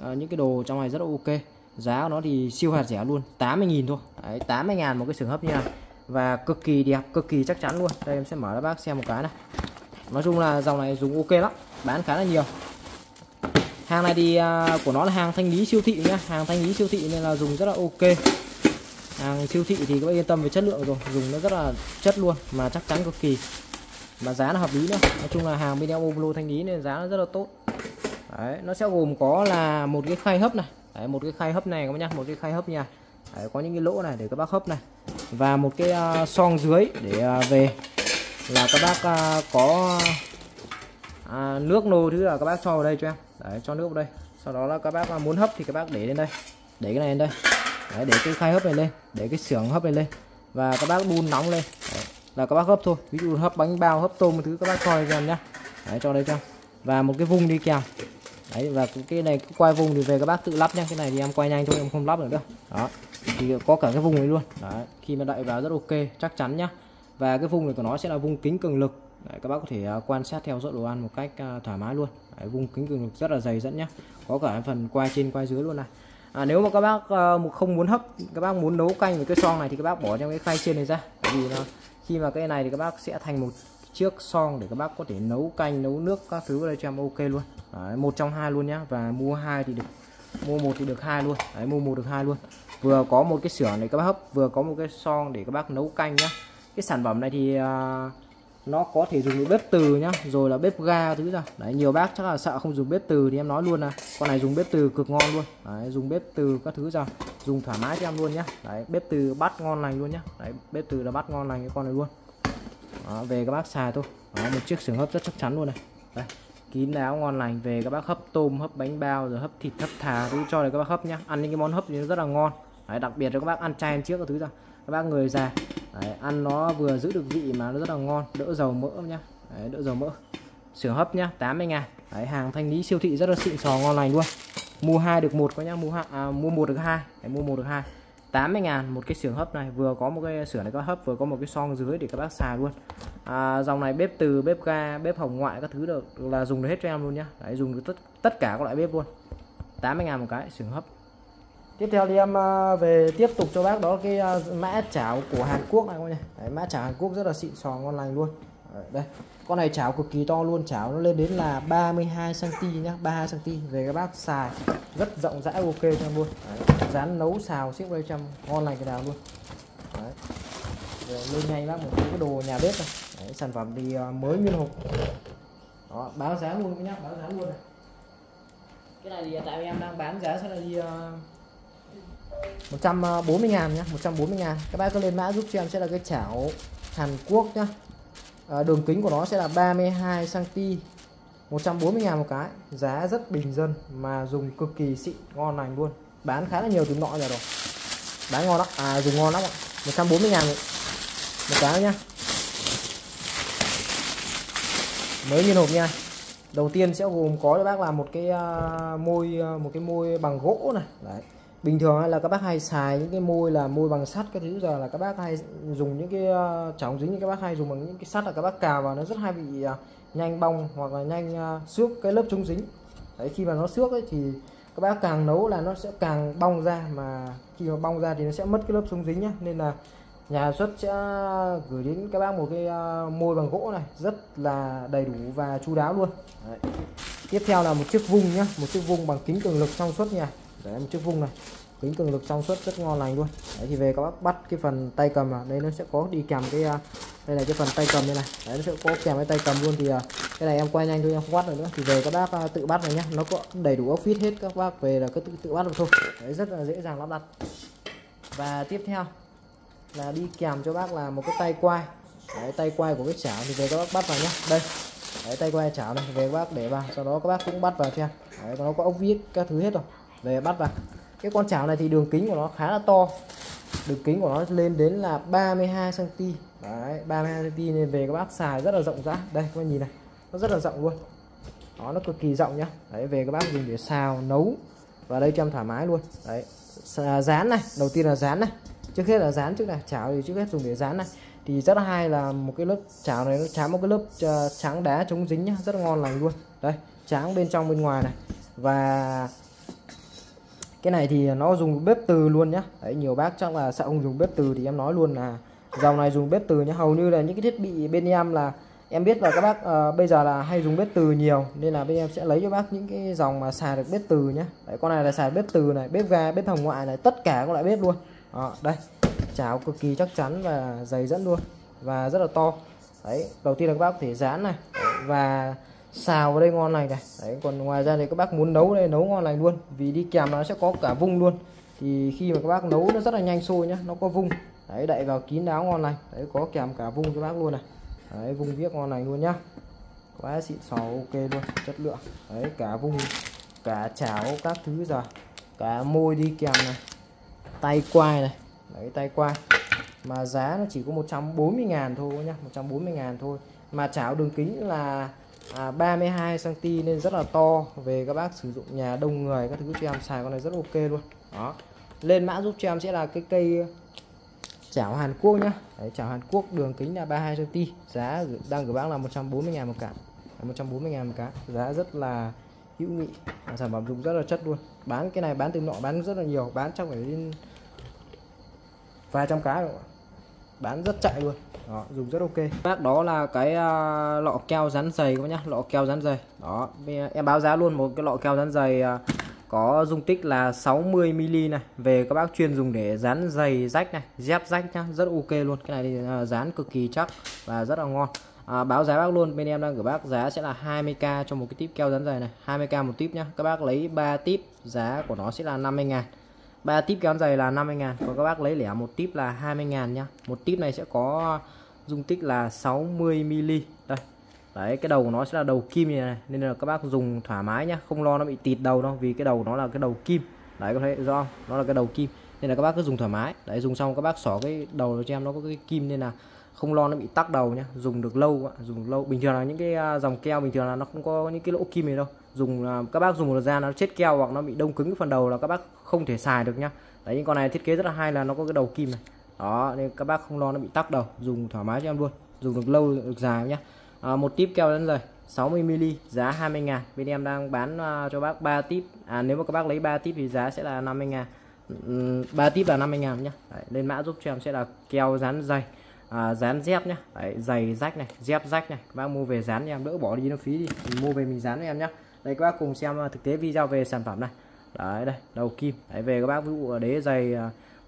những cái đồ trong này rất là ok. Giá của nó thì siêu hạt rẻ luôn, 80.000 thôi. Đấy, 80.000 một cái xưởng hấp như này. Và cực kỳ đẹp, cực kỳ chắc chắn luôn. Đây em sẽ mở cho bác xem một cái này. Nói chung là dòng này dùng ok lắm, bán khá là nhiều. Hàng này thì của nó là hàng thanh lý siêu thị nhá, hàng thanh lý siêu thị nên là dùng rất là ok. Hàng siêu thị thì các bác yên tâm về chất lượng rồi, dùng nó rất là chất luôn mà chắc chắn cực kỳ. Và giá nó hợp lý nữa. Nói chung là hàng bên em ôm lô thanh lý nên giá nó rất là tốt. Đấy, nó sẽ gồm có là một cái khay hấp này. Đấy, một cái khay hấp này các bác nhá, một cái khay hấp nha. Đấy, có những cái lỗ này để các bác hấp này. Và một cái xoong dưới để về là các bác có nước nô thứ là các bác cho vào đây cho em. Đấy, cho nước vào đây. Sau đó là các bác muốn hấp thì các bác để lên đây. Để cái này lên đây. Đấy, để cái khay hấp này lên, để cái xưởng hấp này lên. Và các bác đun nóng lên. Đấy, là các bác hấp thôi. Ví dụ hấp bánh bao, hấp tôm một thứ các bác cho đây cho em nhá. Đấy, cho đây cho em. và một cái vung đi kèm. Đấy, và cái này cứ quay vung thì về các bác tự lắp nhé. Cái này thì em quay nhanh thôi, em không lắp được đâu. Đó, thì có cả cái vùng này luôn. Đấy, khi mà đậy vào rất ok, chắc chắn nhá. Và cái vùng này của nó sẽ là vùng kính cường lực. Đấy, các bác có thể quan sát theo dõi đồ ăn một cách thoải mái luôn. Đấy, vùng kính cường lực rất là dày dẫn nhá, có cả phần quay trên quay dưới luôn này. Nếu mà các bác không muốn hấp, các bác muốn nấu canh với cái song này thì các bác bỏ trong cái khay trên này ra. Bởi vì khi mà cái này thì các bác sẽ thành một chiếc song để các bác có thể nấu canh, nấu nước các thứ vào đây cho em ok luôn. Đấy, một trong hai luôn nhá, và mua một thì được hai luôn. Đấy, mua một được hai luôn, vừa có một cái xưởng để các bác hấp, vừa có một cái song để các bác nấu canh nhá. Cái sản phẩm này thì nó có thể dùng bếp từ nhá, rồi là bếp ga thứ ra. Đấy, nhiều bác chắc là sợ không dùng bếp từ thì em nói luôn là con này dùng bếp từ cực ngon luôn. Đấy, dùng bếp từ các thứ ra, dùng thoải mái cho em luôn nhá. Đấy, bếp từ bắt ngon lành luôn nhá. Đấy, bếp từ là bắt ngon lành cái con này luôn. Đó, về các bác xài thôi. Đó, một chiếc xưởng hấp rất chắc chắn luôn này. Đây, kín đáo ngon lành, về các bác hấp tôm, hấp bánh bao, rồi hấp thịt, hấp thà cứ cho này các bác hấp nhá. Ăn những cái món hấp thì nó rất là ngon. Đấy, đặc biệt cho các bác ăn chay ăn trước các thứ ra. Các bác người già đấy, ăn nó vừa giữ được vị mà nó rất là ngon, đỡ dầu mỡ nhá. Đấy, đỡ dầu mỡ. Xưởng hấp nhá, 80.000. Đấy, hàng Thanh Lý siêu thị rất là xịn sò ngon lành luôn. Mua 2 được 1 có nhá, mua 1 được 2. Đấy, mua 1 được 2. 80.000 một cái xưởng hấp này, vừa có một cái xưởng này các hấp, vừa có một cái song dưới để các bác xài luôn. Dòng này bếp từ, bếp ga, bếp hồng ngoại các thứ được là dùng được hết cho em luôn nhá. Đấy, dùng được tất cả các loại bếp luôn. 80.000 một cái xưởng hấp. Tiếp theo thì em về tiếp tục cho bác đó cái mã chảo của Hàn Quốc này các bác nhá. Mã chảo Hàn Quốc rất là xịn sò ngon lành luôn. Đấy, đây. Con này chảo cực kỳ to luôn, chảo nó lên đến là 32 cm nhá, 32 cm về các bác xài rất rộng rãi ok cho em luôn. Đấy, rán nấu xào xếp đây cho em ngon lành cái nào luôn. Đấy. Rồi, lên ngay bác một cái đồ nhà bếp này. Đấy, sản phẩm thì mới nguyên hộp. Đó, báo giá luôn các nhá, báo giá luôn này. Cái này thì tại em đang bán giá sẽ là đi 140.000 nhá, 140.000. Các bác cứ lên mã giúp cho em sẽ là cái chảo Hàn Quốc nhá. Đường kính của nó sẽ là 32 cm, 140.000 một cái. Giá rất bình dân mà dùng cực kỳ xịn ngon lành luôn. Bán khá là nhiều từ nọ rồi. Bán ngon lắm, dùng ngon lắm ạ. 140.000 một cái nhá. Mới nguyên hộp nha. Đầu tiên sẽ gồm có cho bác là một cái môi bằng gỗ này. Đấy. Bình thường là các bác hay xài những cái môi là môi bằng sắt cái thứ, giờ là các bác hay dùng những cái chảo dính như các bác hay dùng bằng những cái sắt là các bác cào vào nó rất hay bị nhanh bong hoặc là nhanh xước cái lớp chống dính. Đấy, khi mà nó xước ấy thì các bác càng nấu là nó sẽ càng bong ra, mà khi mà bong ra thì nó sẽ mất cái lớp chống dính nhá. Nên là nhà sản xuất sẽ gửi đến các bác một cái môi bằng gỗ này rất là đầy đủ và chu đáo luôn. Đấy. Tiếp theo là một chiếc vung nhá, một chiếc vung bằng kính cường lực trong suốt nhà. Đấy, một chiếc vung này kính cường lực trong suốt rất ngon lành luôn. Đấy, thì về các bác bắt cái phần tay cầm à, đây nó sẽ có đi kèm cái đây là cái phần tay cầm đây này. Đấy, nó sẽ có kèm cái tay cầm luôn. Thì cái này em quay nhanh thôi, em không bắt được nữa. Thì về các bác tự bắt này nhá, nó có đầy đủ ốc fit hết, các bác về là cứ tự bắt được thôi. Đấy, rất là dễ dàng lắp đặt. Và tiếp theo là đi kèm cho bác là một cái tay quay. Đấy, tay quay của cái chảo thì về các bác bắt vào nhá. Đây. Đấy, tay quay chảo này về các bác để vào, sau đó các bác cũng bắt vào cho em. Đấy, nó có ốc vít các thứ hết rồi. Về bắt vào. Cái con chảo này thì đường kính của nó khá là to. Đường kính của nó lên đến là 32 cm. Đấy, 32 cm nên về các bác xài rất là rộng rãi. Đây các bạn nhìn này, nó rất là rộng luôn. Đó, nó cực kỳ rộng nhá. Đấy, về các bác dùng để xào, nấu và đây cho em thoải mái luôn. Đấy. Rán này, đầu tiên là rán này. Trước hết là rán trước này, chảo thì trước hết dùng để rán này. Thì rất là hay là một cái lớp chảo này nó tráng một cái lớp tráng đá chống dính nhá, rất là ngon lành luôn. Đây, tráng bên trong bên ngoài này. Và cái này thì nó dùng bếp từ luôn nhá. Đấy, nhiều bác chắc là sợ không dùng bếp từ thì em nói luôn là dòng này dùng bếp từ nhá. Hầu như là những cái thiết bị bên em là em biết là các bác bây giờ là hay dùng bếp từ nhiều, nên là bên em sẽ lấy cho bác những cái dòng mà xài được bếp từ nhá. Đấy, con này là xài bếp từ này, bếp ga, bếp hồng ngoại này, tất cả các loại bếp luôn. Đó, đây, chảo cực kỳ chắc chắn và dày dẫn luôn và rất là to. Đấy, đầu tiên là các bác có thể rán này và xào vào đây ngon lành này. Đấy, còn ngoài ra thì các bác muốn nấu đây nấu ngon lành luôn, vì đi kèm nó sẽ có cả vung luôn. Thì khi mà các bác nấu nó rất là nhanh sôi nhá, nó có vung. Đấy, đậy vào kín đáo ngon lành. Đấy, có kèm cả vung cho bác luôn này. Đấy, vung viếc ngon lành luôn nhá, quá xịn sò ok luôn, chất lượng. Đấy, cả vung cả chảo các thứ rồi, cả môi đi kèm này, tay quay này. Đấy, tay quay mà giá nó chỉ có 140.000 thôi nhá, 140.000 thôi. Mà chảo đường kính là 32cm nên rất là to, về các bác sử dụng nhà đông người các thứ cho em xài con này rất ok luôn. Đó, lên mã giúp cho em sẽ là cái cây chảo Hàn Quốc nhá. Đấy, chảo Hàn Quốc đường kính là 32cm, giá đang của bác là 140.000 một cả, 140.000 một cá, giá rất là hữu nghị, sản phẩm dùng rất là chất luôn. Bán cái này bán từ nọ bán rất là nhiều, bán trong phải vài trăm cá rồi, bán rất chạy luôn. Đó, dùng rất ok. Bác đó là cái lọ keo dán giày các bác nhá, lọ keo dán giày. Đó, em báo giá luôn một cái lọ keo dán giày có dung tích là 60ml này, về các bác chuyên dùng để dán giày rách này, dép rách nhá, rất ok luôn. Cái này thì dán cực kỳ chắc và rất là ngon. Báo giá bác luôn, bên em đang gửi bác giá sẽ là 20k cho một cái tip keo dán giày này, 20k một tip nhá. Các bác lấy 3 tip giá của nó sẽ là 50.000. 3 tip keo dán giày là 50.000, còn các bác lấy lẻ một tip là 20.000 nhá. Một tip này sẽ có dung tích là 60ml. Đây. Đấy, cái đầu của nó sẽ là đầu kim này, nên là các bác dùng thoải mái nhá, không lo nó bị tịt đầu đâu, vì cái đầu nó là cái đầu kim. Đấy, có thấy rõ không? Nó là cái đầu kim nên là các bác cứ dùng thoải mái. Đấy, dùng xong các bác xỏ cái đầu cho em, nó có cái kim nên là không lo nó bị tắc đầu nhá, dùng được lâu, dùng lâu. Bình thường là những cái dòng keo bình thường là nó không có những cái lỗ kim này đâu. Dùng các bác dùng một ra nó chết keo hoặc nó bị đông cứng cái phần đầu là các bác không thể xài được nhá. Đấy, những con này thiết kế rất là hay là nó có cái đầu kim này. Đó, nên các bác không lo nó bị tắc đầu, dùng thoải mái cho em luôn. Dùng được lâu, được dài nhá. Một tip keo dán giày 60ml giá 20.000, bên em đang bán cho bác 3 tip. Nếu mà các bác lấy 3 tip thì giá sẽ là 50.000. 3 tip là 50.000 nhá. Đấy, lên mã giúp cho em sẽ là keo dán giày, dán dép nhá. Đấy, giày rách này, dép rách này, các bác mua về dán cho em, đỡ bỏ đi nó phí đi, mình mua về mình dán cho em nhá. Đây, các bác cùng xem thực tế video về sản phẩm này. Đấy, đây, đầu kim. Đấy, về các bác ví dụ đế giày,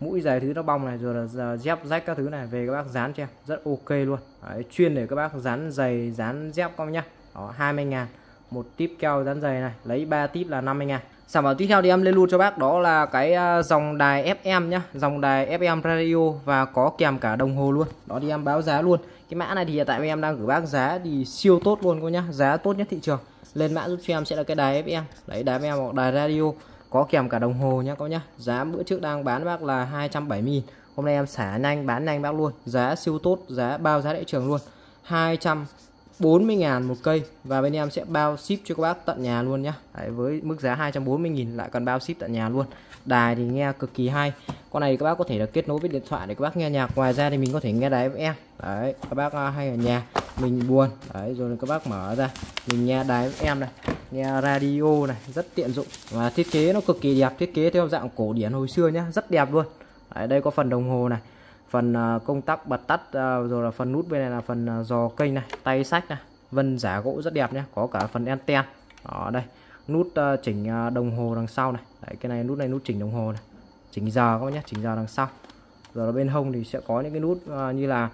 mũi giày thứ nó bong này, rồi là dép rách các thứ này, về các bác dán cho em rất ok luôn. Đấy, chuyên để các bác dán giày, dán dép con nhá. Đó, 20.000 một tip keo dán giày này, lấy 3 tip là 50.000. Sản phẩm tiếp theo thì em lên luôn cho bác đó là cái dòng đài FM nhá, dòng đài FM radio và có kèm cả đồng hồ luôn. Đó thì em báo giá luôn. Cái mã này thì hiện tại em đang gửi bác giá thì siêu tốt luôn cô nhá, giá tốt nhất thị trường. Lên mã giúp cho em sẽ là cái đài FM. Đấy, đài FM hoặc đài radio có kèm cả đồng hồ nhá các bác nhá. Giá bữa trước đang bán bác là 270.000. Hôm nay em xả nhanh bán nhanh bác luôn. Giá siêu tốt, giá bao giá thị trường luôn. 240.000 một cây và bên em sẽ bao ship cho các bác tận nhà luôn nhá. Đấy, với mức giá 240.000 lại còn bao ship tận nhà luôn. Đài thì nghe cực kỳ hay. Con này các bác có thể là kết nối với điện thoại để các bác nghe nhạc. Ngoài ra thì mình có thể nghe đài FM. Đấy, các bác hay ở nhà mình buồn. Đấy, rồi các bác mở ra mình nghe đài FM này, nghe radio này, rất tiện dụng và thiết kế nó cực kỳ đẹp, thiết kế theo dạng cổ điển hồi xưa nhá, rất đẹp luôn. Đấy, đây có phần đồng hồ này, phần công tắc bật tắt, rồi là phần nút bên này là phần giò kênh này, tay sách này, vân giả gỗ rất đẹp nhé, có cả phần anten. Đó, đây nút chỉnh đồng hồ đằng sau này. Đấy, cái này nút chỉnh đồng hồ này, chỉnh giờ các bác nhé, chỉnh giờ đằng sau. Rồi là bên hông thì sẽ có những cái nút như là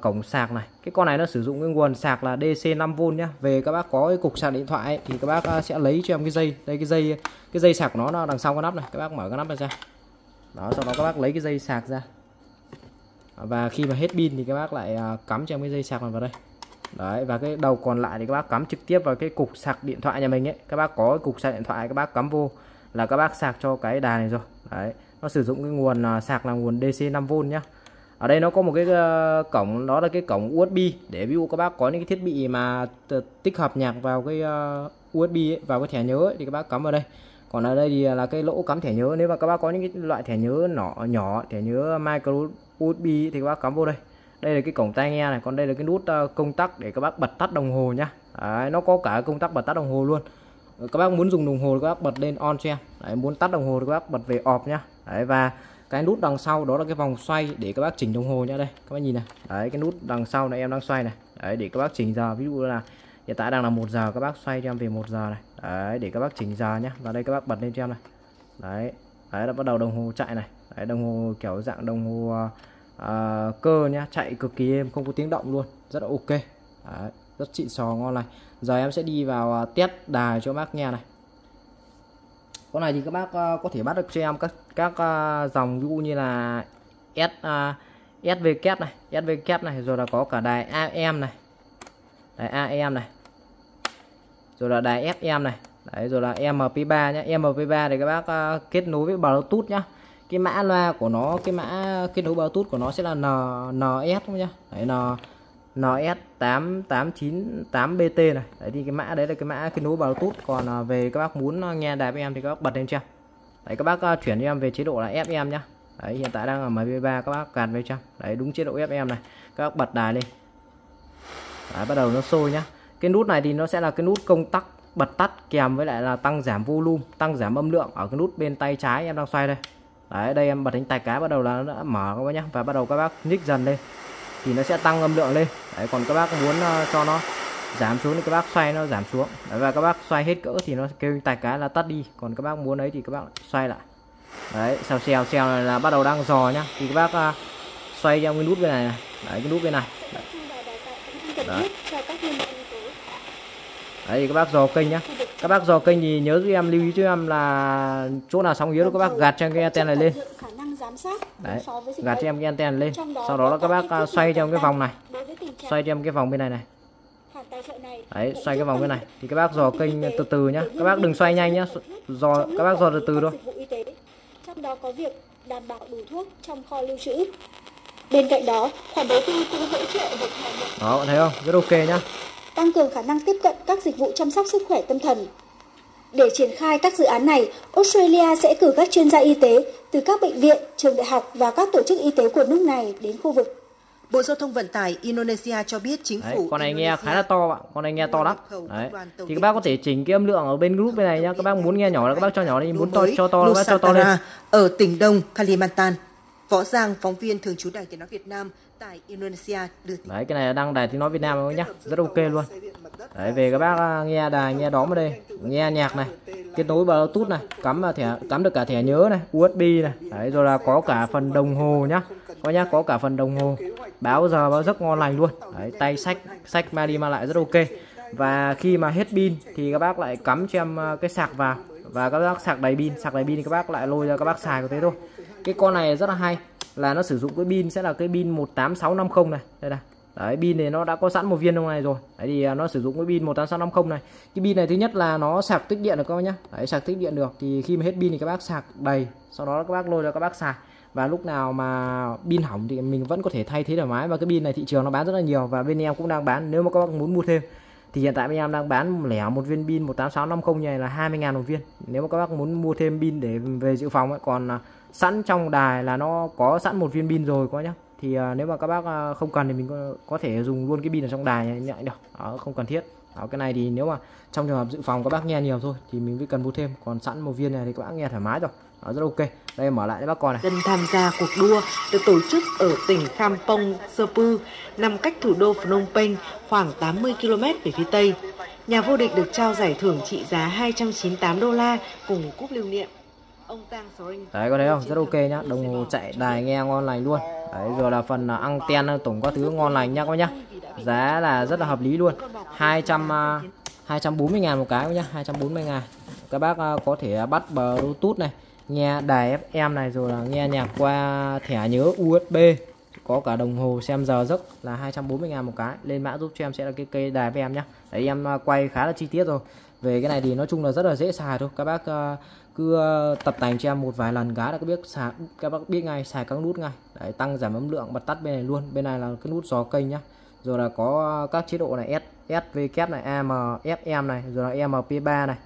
cổng sạc này. Cái con này nó sử dụng cái nguồn sạc là DC 5V nhá. Về các bác có cái cục sạc điện thoại ấy, thì các bác sẽ lấy cho em cái dây, đây cái dây sạc của nó đằng sau cái nắp này, các bác mở cái nắp này ra. Đó, sau đó các bác lấy cái dây sạc ra. Và khi mà hết pin thì các bác lại cắm cho em cái dây sạc này vào đây. Đấy, và cái đầu còn lại thì các bác cắm trực tiếp vào cái cục sạc điện thoại nhà mình ấy. Các bác có cái cục sạc điện thoại các bác cắm vô là các bác sạc cho cái đài này rồi. Đấy, nó sử dụng cái nguồn sạc là nguồn DC 5V nhá. Ở đây nó có một cái cổng, đó là cái cổng USB để ví dụ các bác có những cái thiết bị mà tích hợp nhạc vào cái USB ấy, vào cái thẻ nhớ ấy, thì các bác cắm vào đây. Còn ở đây thì là cái lỗ cắm thẻ nhớ, nếu mà các bác có những cái loại thẻ nhớ nhỏ, thẻ nhớ micro USB thì các bác cắm vô đây. Đây là cái cổng tai nghe này, còn đây là cái nút công tắc để các bác bật tắt đồng hồ nhá. Đấy, nó có cả công tắc bật tắt đồng hồ luôn. Các bác muốn dùng đồng hồ các bác bật lên on cho em. Đấy, muốn tắt đồng hồ các bác bật về off nhá. Đấy, và cái nút đằng sau đó là cái vòng xoay để các bác chỉnh đồng hồ nhá. Đây, các bác nhìn này. Đấy, cái nút đằng sau này em đang xoay này. Đấy, để các bác chỉnh giờ, ví dụ là hiện tại đang là 1 giờ các bác xoay cho em về 1 giờ này. Đấy, để các bác chỉnh giờ nhá. Và đây các bác bật lên cho em này. Đấy. Đấy là bắt đầu đồng hồ chạy này. Đấy, đồng hồ kiểu dạng đồng hồ cơ nhá, chạy cực kỳ êm, không có tiếng động luôn, rất là ok. Đấy, rất xịn sò ngon này. Giờ em sẽ đi vào test đài cho bác nghe này. Con này thì các bác có thể bắt được cho em các dòng ví dụ như là SVK này, SVK này, rồi là có cả đài AM này. Đài AM này. Rồi là đài FM này. Đấy, rồi là MP3 nhá. MP3 thì các bác kết nối với Bluetooth nhá. Cái mã loa của nó, cái mã kết nối Bluetooth của nó sẽ là NS nhá. Đấy, NS8898BT này. Đấy thì cái mã đấy là cái mã kết nối Bluetooth. Còn về các bác muốn nghe đài FM thì các bác bật lên cho. Đấy các bác chuyển cho em về chế độ là FM nhá. Đấy hiện tại đang ở MP3 các bác gạt về cho. Đấy đúng chế độ FM này. Các bác bật đài lên. Đấy, bắt đầu nó sôi nhá. Cái nút này thì nó sẽ là cái nút công tắc bật tắt kèm với lại là tăng giảm volume, tăng giảm âm lượng ở cái nút bên tay trái em đang xoay đây. Đấy đây em bật đánh tài cái bắt đầu là nó đã mở các bác nhá, và bắt đầu các bác nhích dần lên thì nó sẽ tăng âm lượng lên. Đấy, còn các bác muốn cho nó giảm xuống thì các bác xoay nó giảm xuống. Đấy, và các bác xoay hết cỡ thì nó kêu tài cái là tắt đi, còn các bác muốn ấy thì các bác xoay lại. Đấy xèo xèo xèo này là bắt đầu đang dò nhá, thì các bác xoay theo cái nút bên này, này. Đấy cái nút bên này. Đấy. Đấy. Đấy thì các bác dò kênh nhá. Các bác dò kênh thì nhớ giúp em, lưu ý cho em là chỗ nào sóng yếu các bác gạt cho em cái anten này lên. Đấy, gạt cho em cái anten lên. Sau đó là các bác xoay trong cái vòng này. Xoay trong cái vòng bên này này. Đấy, xoay cái vòng bên này. Thì các bác dò kênh từ từ nhá. Các bác đừng xoay nhanh nhá. Dò các bác dò từ từ thôi. Trong đó có việc đảm bảo đủ thuốc trong kho lưu trữ. Bên cạnh đó, khoản đầu tư cũng hỗ trợ một khoản. Đó, thấy không? Rất ok nhá. Tăng cường khả năng tiếp cận các dịch vụ chăm sóc sức khỏe tâm thần. Để triển khai các dự án này, Australia sẽ cử các chuyên gia y tế từ các bệnh viện, trường đại học và các tổ chức y tế của nước này đến khu vực. Bộ Giao thông Vận tải Indonesia cho biết chính phủ. Đấy, con này Indonesia nghe khá là to bạn, con này nghe to lắm. Đấy. Thì các bác có thể chỉnh cái âm lượng ở bên group bên này nhá, các bác muốn nghe nhỏ là các bác cho nhỏ đi, muốn to cho to là các bác cho to lên. Ở tỉnh Đông Kalimantan. Võ Giang, phóng viên thường trú Đài Tiếng nói Việt Nam tại Indonesia đưa tin. Đấy cái này là đăng Đài Tiếng nói Việt Nam các bác nhá, rất ok luôn. Đấy về các bác nghe đài nghe đóm ở đây, nghe nhạc này, kết nối Bluetooth này, cắm được cả thẻ nhớ này, USB này. Đấy rồi là có cả phần đồng hồ nhá. Có cả phần đồng hồ, báo giờ báo giấc ngon lành luôn. Đấy tay sách mang đi mang lại rất ok. Và khi mà hết pin thì các bác lại cắm cho em cái sạc vào và các bác sạc đầy pin thì các bác lại lôi ra các bác xài có thế thôi. Cái con này rất là hay là nó sử dụng cái pin sẽ là cái pin 18650 này, đây này. Đấy pin này nó đã có sẵn một viên trong này rồi. Đấy thì nó sử dụng cái pin 18650 này. Cái pin này thứ nhất là nó sạc tích điện được các bác nhá. Đấy sạc tích điện được thì khi mà hết pin thì các bác sạc đầy, sau đó các bác lôi ra các bác xài. Và lúc nào mà pin hỏng thì mình vẫn có thể thay thế thoải mái, và cái pin này thị trường nó bán rất là nhiều và bên em cũng đang bán, nếu mà các bác muốn mua thêm. Thì hiện tại bên em đang bán lẻ một viên pin 18650 này là 20.000 một viên. Nếu mà các bác muốn mua thêm pin để về dự phòng ấy, còn sẵn trong đài là nó có sẵn một viên pin rồi quá nhá. Thì nếu mà các bác không cần thì mình có thể dùng luôn cái pin ở trong đài nhận được. Đó, không cần thiết. Đó, cái này thì nếu mà trong trường hợp dự phòng các bác nghe nhiều thôi thì mình mới cần mua thêm. Còn sẵn một viên này thì các bác nghe thoải mái rồi. Đó, rất ok. Đây mở lại cho bác coi này. Dân tham gia cuộc đua được tổ chức ở tỉnh Kampong Sirpu, nằm cách thủ đô Phnom Penh khoảng 80 km về phía tây. Nhà vô địch được trao giải thưởng trị giá 298 đô la cùng cúp lưu niệm. Đấy có thấy không? Rất ok nhá. Đồng hồ chạy đài nghe ngon lành luôn. Đấy rồi là phần anten tổng các thứ ngon lành nhá các bác nhá. Giá là rất là hợp lý luôn. 240.000 một cái nhá, 240.000. Các bác có thể bắt Bluetooth này, nghe đài FM này, rồi là nghe nhạc qua thẻ nhớ USB, có cả đồng hồ xem giờ giấc là 240.000 một cái. Lên mã giúp cho em sẽ là cái cây đài FM nhá. Đấy em quay khá là chi tiết rồi. Về cái này thì nói chung là rất là dễ xài thôi. Các bác cứ tập tành cho em một vài lần cái là các biết xài, các bác biết ngay, xài các nút ngay. Đấy, tăng giảm âm lượng bật tắt bên này luôn. Bên này là cái nút dò kênh nhá. Rồi là có các chế độ này SVK này, AM, FM này, rồi là MP3 này,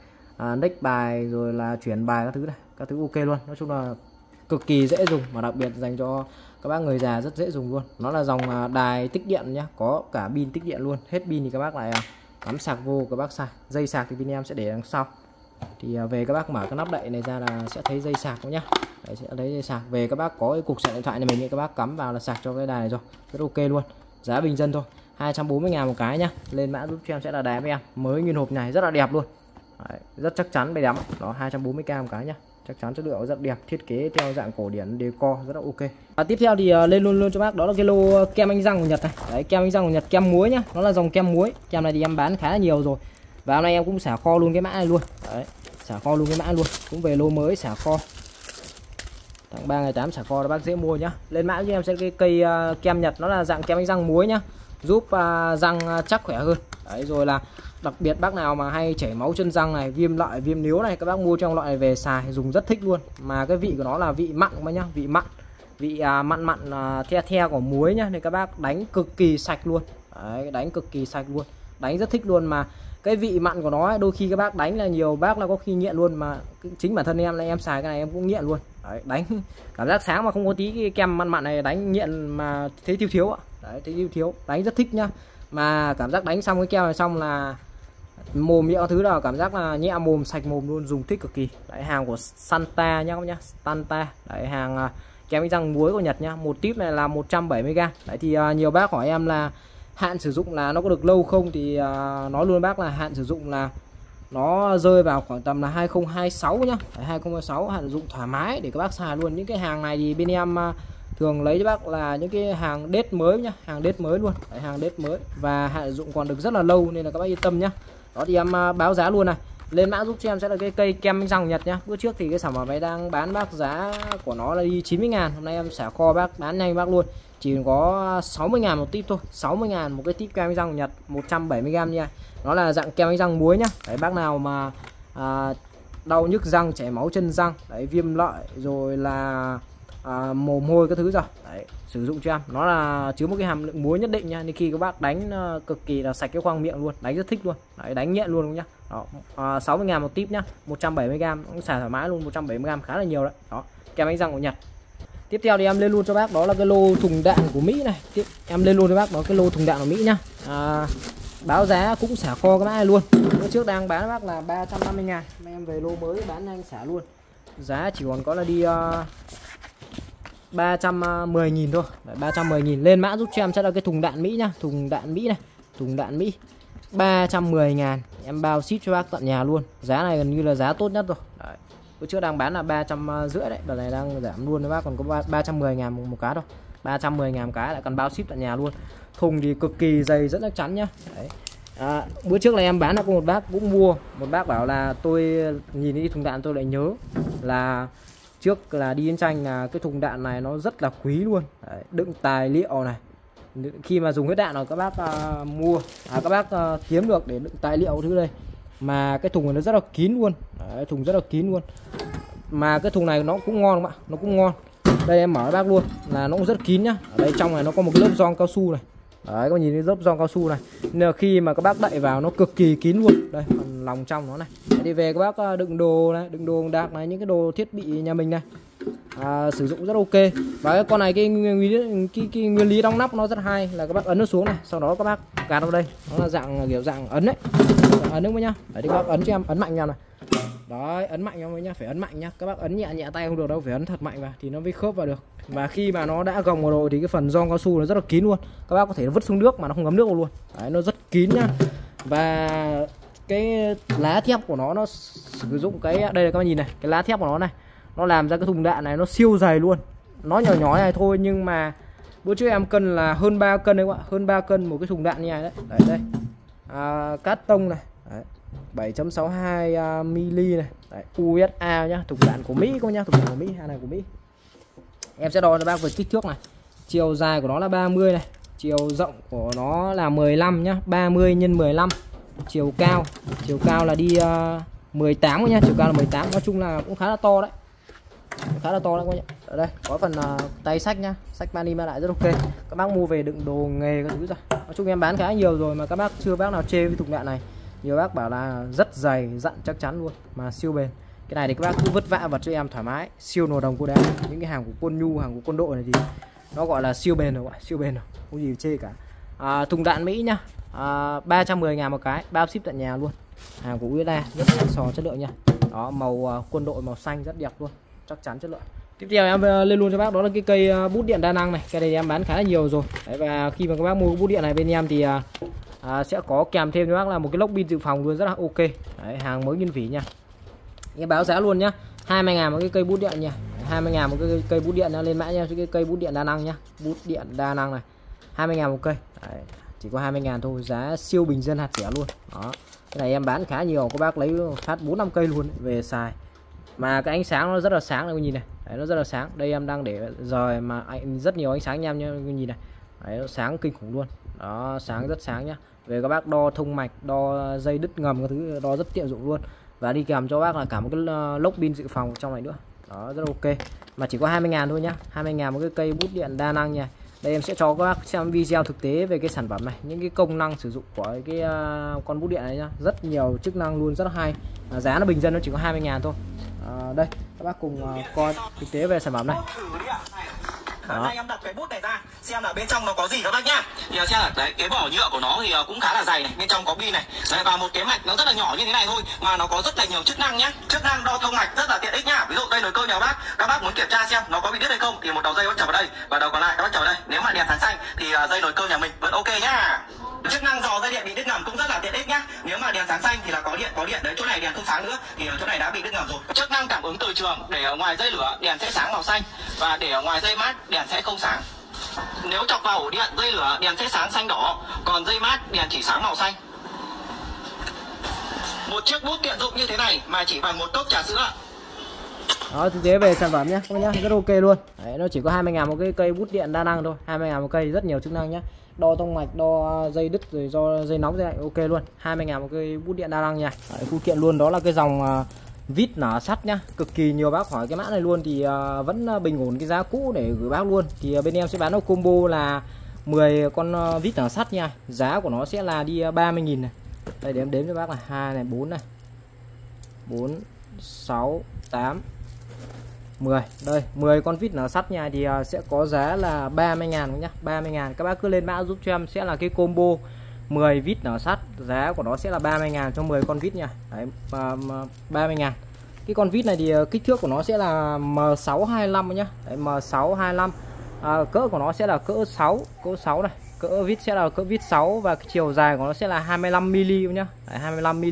next bài, rồi là chuyển bài các thứ này. Các thứ ok luôn. Nói chung là cực kỳ dễ dùng và đặc biệt dành cho các bác người già rất dễ dùng luôn. Nó là dòng đài tích điện nhá, có cả pin tích điện luôn. Hết pin thì các bác lại cắm sạc vô các bác xài. Dây sạc thì bên em sẽ để đằng sau. Thì về các bác mở cái nắp đậy này ra là sẽ thấy dây sạc nhá. Đấy, sẽ lấy dây sạc. Về các bác có cái cục sạc điện thoại này mình thì các bác cắm vào là sạc cho cái đài này rồi. Rất ok luôn. Giá bình dân thôi, 240.000 một cái nhá. Lên mã giúp cho em sẽ là đài em. Mới nguyên hộp này rất là đẹp luôn. Đấy, rất chắc chắn bày đắm. Đó 240.000 một cái nhá. Chắc chắn chất lượng rất đẹp, thiết kế theo dạng cổ điển decor rất là ok. Và tiếp theo thì lên luôn cho bác đó là cái lô kem Anh Răng của Nhật này. Đấy, kem Anh Răng của Nhật, kem muối nhá, nó là dòng kem muối. Kem này thì em bán khá là nhiều rồi. Và hôm nay em cũng xả kho luôn cái mã này luôn. Đấy, xả kho luôn cái mã luôn. Cũng về lô mới xả kho. Tháng 3 ngày 8 xả kho đó bác dễ mua nhá. Lên mã cho em sẽ cái cây kem Nhật, nó là dạng kem Anh Răng muối nhá. Giúp răng chắc khỏe hơn. Đấy rồi là đặc biệt bác nào mà hay chảy máu chân răng này, viêm lợi, viêm níu này, các bác mua trong loại này về xài dùng rất thích luôn. Mà cái vị của nó là vị mặn các nhá, vị mặn the the của muối nhá, nên các bác đánh cực kỳ sạch luôn. Đấy, đánh cực kỳ sạch luôn, đánh rất thích luôn. Mà cái vị mặn của nó ấy, đôi khi các bác đánh là nhiều bác là có khi nghiện luôn, mà chính bản thân em là em xài cái này em cũng nghiện luôn. Đấy, đánh cảm giác sáng mà không có tí cái kem mặn mặn này đánh nghiện mà thấy thiếu thiếu ạ. Đấy, thấy thiếu thiếu, đánh rất thích nhá. Mà cảm giác đánh xong cái keo này xong là mồm nhẹ thứ nào cảm giác là nhẹ mồm, sạch mồm luôn, dùng thích cực kỳ. Đấy, hàng của Santa nhá các bác nhá, Santa. Đấy, hàng kem đánh răng muối của Nhật nhá. Một tip này là 170g. Đấy thì nhiều bác hỏi em là hạn sử dụng là nó có được lâu không, thì nói luôn bác là hạn sử dụng là nó rơi vào khoảng tầm là 2026 nhá. 2026 hạn sử dụng thoải mái để các bác xài luôn. Những cái hàng này thì bên em thường lấy cho bác là những cái hàng đết mới nhá, hàng đết mới luôn. Đấy, hàng đết mới và hạn sử dụng còn được rất là lâu nên là các bác yên tâm nhá. Đó thì em báo giá luôn này. Lên mã giúp cho em sẽ là cái cây kem đánh răng Nhật nhá. Bữa trước thì cái sản phẩm này đang bán bác giá của nó là đi 90.000. Hôm nay em xả kho bác bán nhanh bác luôn, chỉ có 60.000 một tip thôi. 60.000 một cái tip kem đánh răng Nhật 170g nha. Nó là dạng kem đánh răng muối nhá. Đấy, bác nào mà đau nhức răng, chảy máu chân răng, đấy, viêm lợi rồi là mồ hôi các thứ rồi. Đấy, sử dụng cho em. Nó là chứa một cái hàm lượng muối nhất định nha, nên khi các bác đánh cực kỳ là sạch cái khoang miệng luôn, đánh rất thích luôn. Đấy, đánh nghiện luôn nhá. Đó, 60.000 một tip nhá, 170g cũng xài thoải mái luôn, 170g khá là nhiều đấy. Đó, kem đánh răng của Nhật. Tiếp theo thì em lên luôn cho bác đó là cái lô thùng đạn của Mỹ này. Em lên luôn cho bác đó cái lô thùng đạn của Mỹ nhá. Báo giá cũng xả kho các bác luôn. Bữa trước đang bán bác là 350.000, mà em về lô mới bán anh xả luôn. Giá chỉ còn có là đi 310.000 thôi. Đấy, 310.000. Lên mã giúp cho em sẽ là cái thùng đạn Mỹ nhá, thùng đạn Mỹ này, thùng đạn Mỹ 310.000, em bao ship cho bác tận nhà luôn. Giá này gần như là giá tốt nhất rồi. Đấy, bữa trước đang bán là 350 đấy, đợt này đang giảm luôn đấy bác, còn có 310.000 một cá thôi. 310.000 cá lại còn bao ship tận nhà luôn. Thùng thì cực kỳ dày, rất chắc chắn nhá. Đấy. Bữa trước là em bán là có một bác cũng mua, một bác bảo là tôi nhìn cái thùng đạn tôi lại nhớ là trước là đi chiến tranh là cái thùng đạn này nó rất là quý luôn. Đấy, đựng tài liệu này, khi mà dùng hết đạn rồi các bác các bác kiếm được để đựng tài liệu thứ đây. Mà cái thùng này nó rất là kín luôn. Đấy, thùng rất là kín luôn. Mà cái thùng này nó cũng ngon các bạn, nó cũng ngon. Đây em mở bác luôn là nó cũng rất kín nhá. Ở đây trong này nó có một lớp gioăng cao su này. Đấy, có nhìn cái lớp gioăng cao su này. Nên khi mà các bác đậy vào nó cực kỳ kín luôn. Đây, phần lòng trong nó này. Đấy, đi về các bác đựng đồ này, đựng đồ đạc này, những cái đồ thiết bị nhà mình này. Sử dụng rất ok. Và cái con này cái nguyên lý đóng nắp nó rất hay là các bác ấn nó xuống này, sau đó các bác gạt vào đây. Nó là dạng kiểu dạng ấn đấy. Ấn nước với nhá. Đấy, các bác ấn cho em, ấn mạnh nhau này. Đấy, ấn mạnh nhau với nhá, phải ấn mạnh nhá. Các bác ấn nhẹ nhẹ tay không được đâu, phải ấn thật mạnh vào thì nó mới khớp vào được. Và khi mà nó đã gồng vào rồi thì cái phần gioăng cao su nó rất là kín luôn. Các bác có thể vứt xuống nước mà nó không ngấm nước luôn. Đấy, nó rất kín nhá. Và cái lá thép của nó sử dụng cái đây là các bạn nhìn này, cái lá thép của nó này. Nó làm ra cái thùng đạn này nó siêu dày luôn. Nó nhỏ nhỏ này thôi nhưng mà bữa trước em cân là hơn 3 cân đấy các bạn, hơn 3 cân một cái thùng đạn như này đấy. Đấy đây. Cát tông này. 7.62 mm này. Đấy, USA nhá, thùng đạn của Mỹ các nhá, thùng đạn của Mỹ, hàng này của Mỹ. Em sẽ đo cho bác về kích thước này. Chiều dài của nó là 30 này, chiều rộng của nó là 15 nhá, 30 x 15. Chiều cao là đi 18 các nhá, chiều cao là 18, nói chung là cũng khá là to đấy. Khá là to đấy các bạn nhá. Ở đây có phần tay sách nhá, sách mani mang lại rất ok. Các bác mua về đựng đồ nghề các thứ rồi. Nói chung em bán khá nhiều rồi mà các bác chưa bác nào chê với thùng đạn này. Nhiều bác bảo là rất dày dặn chắc chắn luôn mà siêu bền. Cái này thì các bác cứ vất vả vật cho em thoải mái, siêu nồi đồng cô đá. Những cái hàng của quân nhu, hàng của quân đội này thì nó gọi là siêu bền rồi các bạn, siêu bền rồi. Không gì chê cả. Thùng đạn Mỹ nhá. 310.000 một cái, bao ship tận nhà luôn. Hàng của USA rất là sò chất lượng nha. Đó, màu quân đội màu xanh rất đẹp luôn. Chắc chắn chất lượng. Tiếp theo em lên luôn cho bác đó là cái cây bút điện đa năng này. Cây này em bán khá là nhiều rồi. Đấy, và khi mà các bác mua bút điện này bên em thì sẽ có kèm thêm cho bác là một cái lốc pin dự phòng luôn, rất là ok. Đấy, hàng mới nguyên vỉ nha. Em báo giá luôn nhá. 20.000 một cái cây bút điện nha. 20.000 một cái cây bút điện nha. Lên mã nha, cái cây bút điện đa năng nhá. Bút điện đa năng này. 20.000 một cây. Đấy, chỉ có 20.000 thôi, giá siêu bình dân hạt rẻ luôn. Đó. Cái này em bán khá nhiều, các bác lấy phát 4-5 cây luôn về xài. Mà cái ánh sáng nó rất là sáng này, các bạn nhìn này. Đấy, nó rất là sáng. Đây em đang để rời mà rất nhiều ánh sáng nha em nhá, các bạn nhìn này. Đấy, nó sáng kinh khủng luôn. Đó, sáng rất sáng nhá. Về các bác đo thông mạch, đo dây đứt ngầm các thứ, đo rất tiện dụng luôn. Và đi kèm cho bác là cả một cái lốc pin dự phòng trong này nữa. Đó, rất ok. Mà chỉ có 20.000 thôi nhá. 20.000 một cái cây bút điện đa năng nha. Đây em sẽ cho các bác xem video thực tế về cái sản phẩm này, những cái công năng sử dụng của cái con bút điện này nhá. Rất nhiều chức năng luôn, rất hay. Giá nó bình dân, nó chỉ có 20.000 thôi. Đây các bác cùng coi thực tế về sản phẩm này. Đây em đặt cái bút này ra xem là bên trong nó có gì các bác nhá. Thì xem là đấy, cái vỏ nhựa của nó thì cũng khá là dày này, bên trong có pin này. Đấy, và một cái mạch nó rất là nhỏ như thế này thôi mà nó có rất là nhiều chức năng nhá. Chức năng đo thông mạch rất là tiện ích nhá. Ví dụ đây nồi cơm nhà bác, các bác muốn kiểm tra xem nó có bị đứt hay không thì một đầu dây bắt chở vào đây và đầu còn lại các bác chở vào đây. Nếu mà đèn sáng xanh thì dây nồi cơm nhà mình vẫn ok nhá. Chức năng dò dây điện bị đứt ngầm cũng rất là tiện ích nhá. Nếu mà đèn sáng xanh thì là có điện đấy, chỗ này đèn không sáng nữa thì chỗ này đã bị đứt ngầm rồi. Chức năng cảm ứng từ trường, để ở ngoài dây lửa đèn sẽ sáng màu xanh và để ở ngoài dây mát đèn sẽ không sáng. Nếu chọc vào ổ điện dây lửa đèn sẽ sáng xanh đỏ, còn dây mát đèn chỉ sáng màu xanh. Một chiếc bút tiện dụng như thế này mà chỉ bằng một cốc trà sữa. Đó, thực tế về sản phẩm nhé, các nhá, rất ok luôn. Đấy, nó chỉ có 20.000 một cái cây bút điện đa năng thôi, 20.000 một cây, rất nhiều chức năng nhé. Đo tông mạch, đo dây đứt rồi do dây nóng dây, ok luôn. 20.000 một cây bút điện đa năng nha. Đấy, phụ kiện luôn đó là cái dòng vít nở sắt nhá. Cực kỳ nhiều bác hỏi cái mã này luôn thì vẫn bình ổn cái giá cũ để gửi bác luôn. Thì bên em sẽ bán nó combo là 10 con vít nở sắt nha. Giá của nó sẽ là đi 30.000 này. Đây để em đếm cho bác là 2 này, 4 này. 4 6 8 10. Đây, 10 con vít nở sắt nha thì sẽ có giá là 30.000 nhá. 30.000 các bác cứ lên mã giúp cho em sẽ là cái combo 10 vít nở sắt, giá của nó sẽ là 30.000 cho 10 con vít nha. Đấy, 30.000. Cái con vít này thì kích thước của nó sẽ là M625 nhá. Đấy, M625. Cỡ của nó sẽ là cỡ 6 này. Cỡ vít sẽ là cỡ vít 6 và cái chiều dài của nó sẽ là 25 mm nhá. Đấy, 25 mm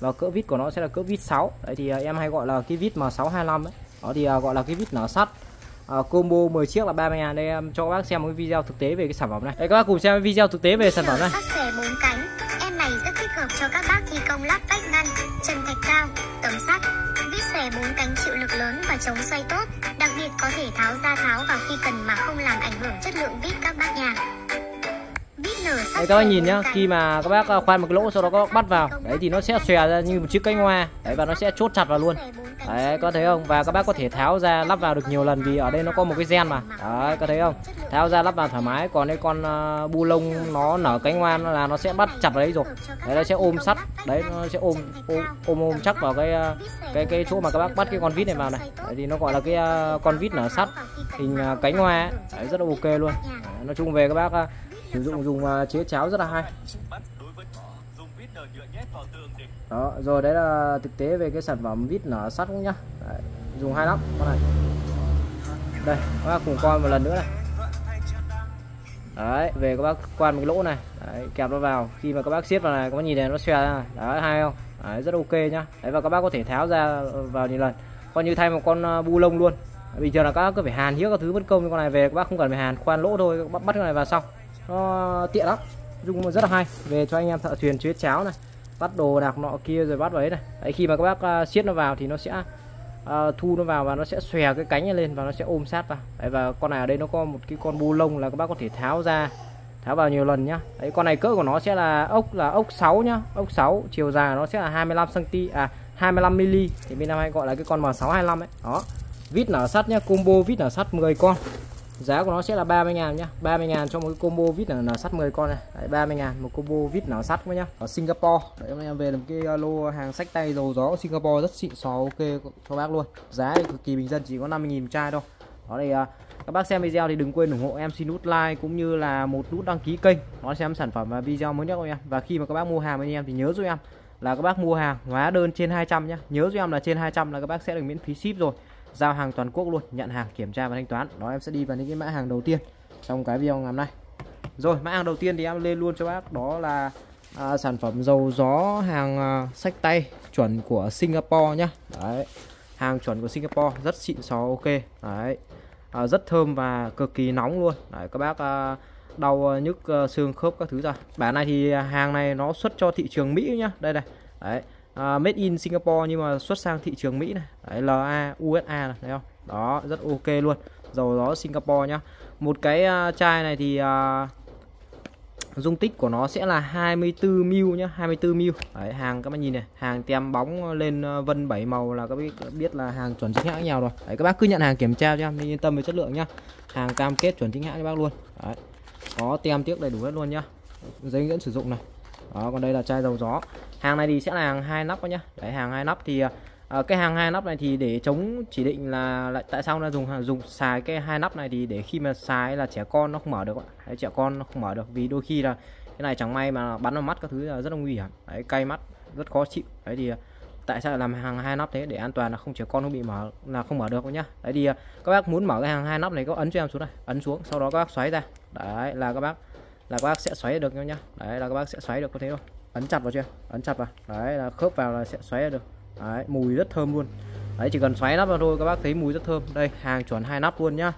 và cỡ vít của nó sẽ là cỡ vít 6. Đấy thì em hay gọi là cái vít M625 ấy. Đó thì gọi là cái vít nở sắt. Combo 10 chiếc là 30.000. Đây em cho các bác xem một cái video thực tế về cái sản phẩm này. Đây các bác cùng xem video thực tế về sản phẩm này. Sắt xẻ 4 cánh, em này rất thích hợp cho các bác thi công lát vách ngăn, trần thạch cao, tấm sắt. Vít xẻ 4 cánh chịu lực lớn và chống xoay tốt, đặc biệt có thể tháo ra tháo vào khi cần mà không làm ảnh hưởng chất lượng vít các bác nhà. Đấy, các bác nhìn nhá, khi mà các bác khoan một cái lỗ sau đó các bác bắt vào, đấy thì nó sẽ xòe ra như một chiếc cánh hoa, đấy và nó sẽ chốt chặt vào luôn. Đấy, có thấy không? Và các bác có thể tháo ra lắp vào được nhiều lần vì ở đây nó có một cái gen mà. Đấy, có thấy không? Tháo ra lắp vào thoải mái, còn cái con bu lông nó nở cánh hoa là nó sẽ bắt chặt vào đấy rồi. Đấy, nó sẽ ôm sắt, đấy nó sẽ ôm chắc vào cái chỗ mà các bác bắt cái con vít này vào này. Đấy, thì nó gọi là cái con vít nở sắt hình cánh hoa ấy. Đấy, rất là ok luôn. Đấy, nói chung về các bác sử dụng dùng chế cháo rất là hay. Đó, rồi đấy là thực tế về cái sản phẩm vít nở sắt cũng nhá. Đấy, dùng hay lắm con này. Đây, các bác cùng coi một lần nữa này. Đấy, về các bác quan một cái lỗ này, đấy, kẹp nó vào. Khi mà các bác siết vào này, các bác nhìn này nó xòe ra này. Đấy, hay không? Đấy, rất ok nhá. Đấy, và các bác có thể tháo ra vào nhiều lần. Coi như thay một con bu lông luôn. Bình thường là các bác cứ phải hàn hiếc các thứ mất công, nhưng con này về các bác không cần phải hàn, khoan lỗ thôi, các bác bắt cái này vào xong. Nó tiện lắm, dùng rất là hay. Về cho anh em thợ thuyền chế cháo này, bắt đồ đạc nọ kia rồi bắt vào đấy này. Đấy, khi mà các bác siết nó vào thì nó sẽ thu nó vào và nó sẽ xòe cái cánh lên và nó sẽ ôm sát vào. Đấy, và con này ở đây nó có một cái con bu lông là các bác có thể tháo ra, tháo vào nhiều lần nhá. Đấy, con này cỡ của nó sẽ là ốc 6 nhá, ốc 6, chiều dài nó sẽ là 25 mm thì bên em hay gọi là cái con M625 ấy. Đó, vít nở sắt nhá, combo vít nở sắt 10 con. Giá của nó sẽ là 30.000 nhá. 30.000 cho một cái combo vít nở sắt 10 con này. Đấy, 30.000 một combo vít nở sắt nhá. Ở Singapore. Đấy, hôm nay em về làm cái lô hàng sách tay dầu gió Singapore rất xịn sò, ok cho bác luôn. Giá thì cực kỳ bình dân, chỉ có 50.000 chai thôi. Đó thì các bác xem video thì đừng quên ủng hộ em xin nút like cũng như là một nút đăng ký kênh. Nó xem sản phẩm và video mới nhất của em. Và khi mà các bác mua hàng bên em thì nhớ giúp em là các bác mua hàng hóa đơn trên 200 nhá. Nhớ giúp em là trên 200 là các bác sẽ được miễn phí ship rồi. Giao hàng toàn quốc luôn, nhận hàng, kiểm tra và thanh toán. Đó, em sẽ đi vào những cái mã hàng đầu tiên trong cái video ngày hôm nay. Rồi, mã hàng đầu tiên thì em lên luôn cho bác, đó là sản phẩm dầu gió hàng xách tay chuẩn của Singapore nhá. Đấy, hàng chuẩn của Singapore rất xịn xò, ok. Đấy, rất thơm và cực kỳ nóng luôn. Đấy, các bác đau nhức xương khớp các thứ ra. Bản này thì hàng này nó xuất cho thị trường Mỹ nhá. Đây này. Đấy, made in Singapore nhưng mà xuất sang thị trường Mỹ này. Đấy, LA, USA này, thấy không? Đó, rất ok luôn. Dầu gió Singapore nhá. Một cái chai này thì dung tích của nó sẽ là 24 ml nhá, 24 ml. Đấy, hàng các bạn nhìn này, hàng tem bóng lên vân 7 màu là các bác biết là hàng chuẩn chính hãng nhau rồi. Đấy, các bác cứ nhận hàng kiểm tra cho em, yên tâm về chất lượng nhá. Hàng cam kết chuẩn chính hãng cho bác luôn. Đấy, có tem tiếc đầy đủ hết luôn nhá. Giấy dẫn sử dụng này. Đó, còn đây là chai dầu gió. Hàng này thì sẽ là hàng 2 nắp nhá. Đấy, hàng 2 nắp thì cái hàng 2 nắp này thì để chống chỉ định là tại sao nó dùng xài cái 2 nắp này thì để khi mà xài là trẻ con nó không mở được ạ. Đấy, trẻ con nó không mở được vì đôi khi là cái này chẳng may mà bắn vào mắt các thứ là rất là nguy hiểm. Đấy, cay mắt rất khó chịu. Đấy thì tại sao làm hàng 2 nắp thế để an toàn là không trẻ con không bị mở là không mở được nhá. Đấy thì các bác muốn mở cái hàng 2 nắp này có ấn cho em xuống này, ấn xuống sau đó các bác xoáy ra. Đấy là các bác sẽ xoáy được nhá. Đấy là các bác sẽ xoáy được có thế thôi. Ấn chặt vào chưa? Ấn chặt vào. Đấy là khớp vào là sẽ xoáy được. Đấy, mùi rất thơm luôn. Đấy, chỉ cần xoáy nắp vào thôi các bác thấy mùi rất thơm. Đây, hàng chuẩn 2 nắp luôn nhá.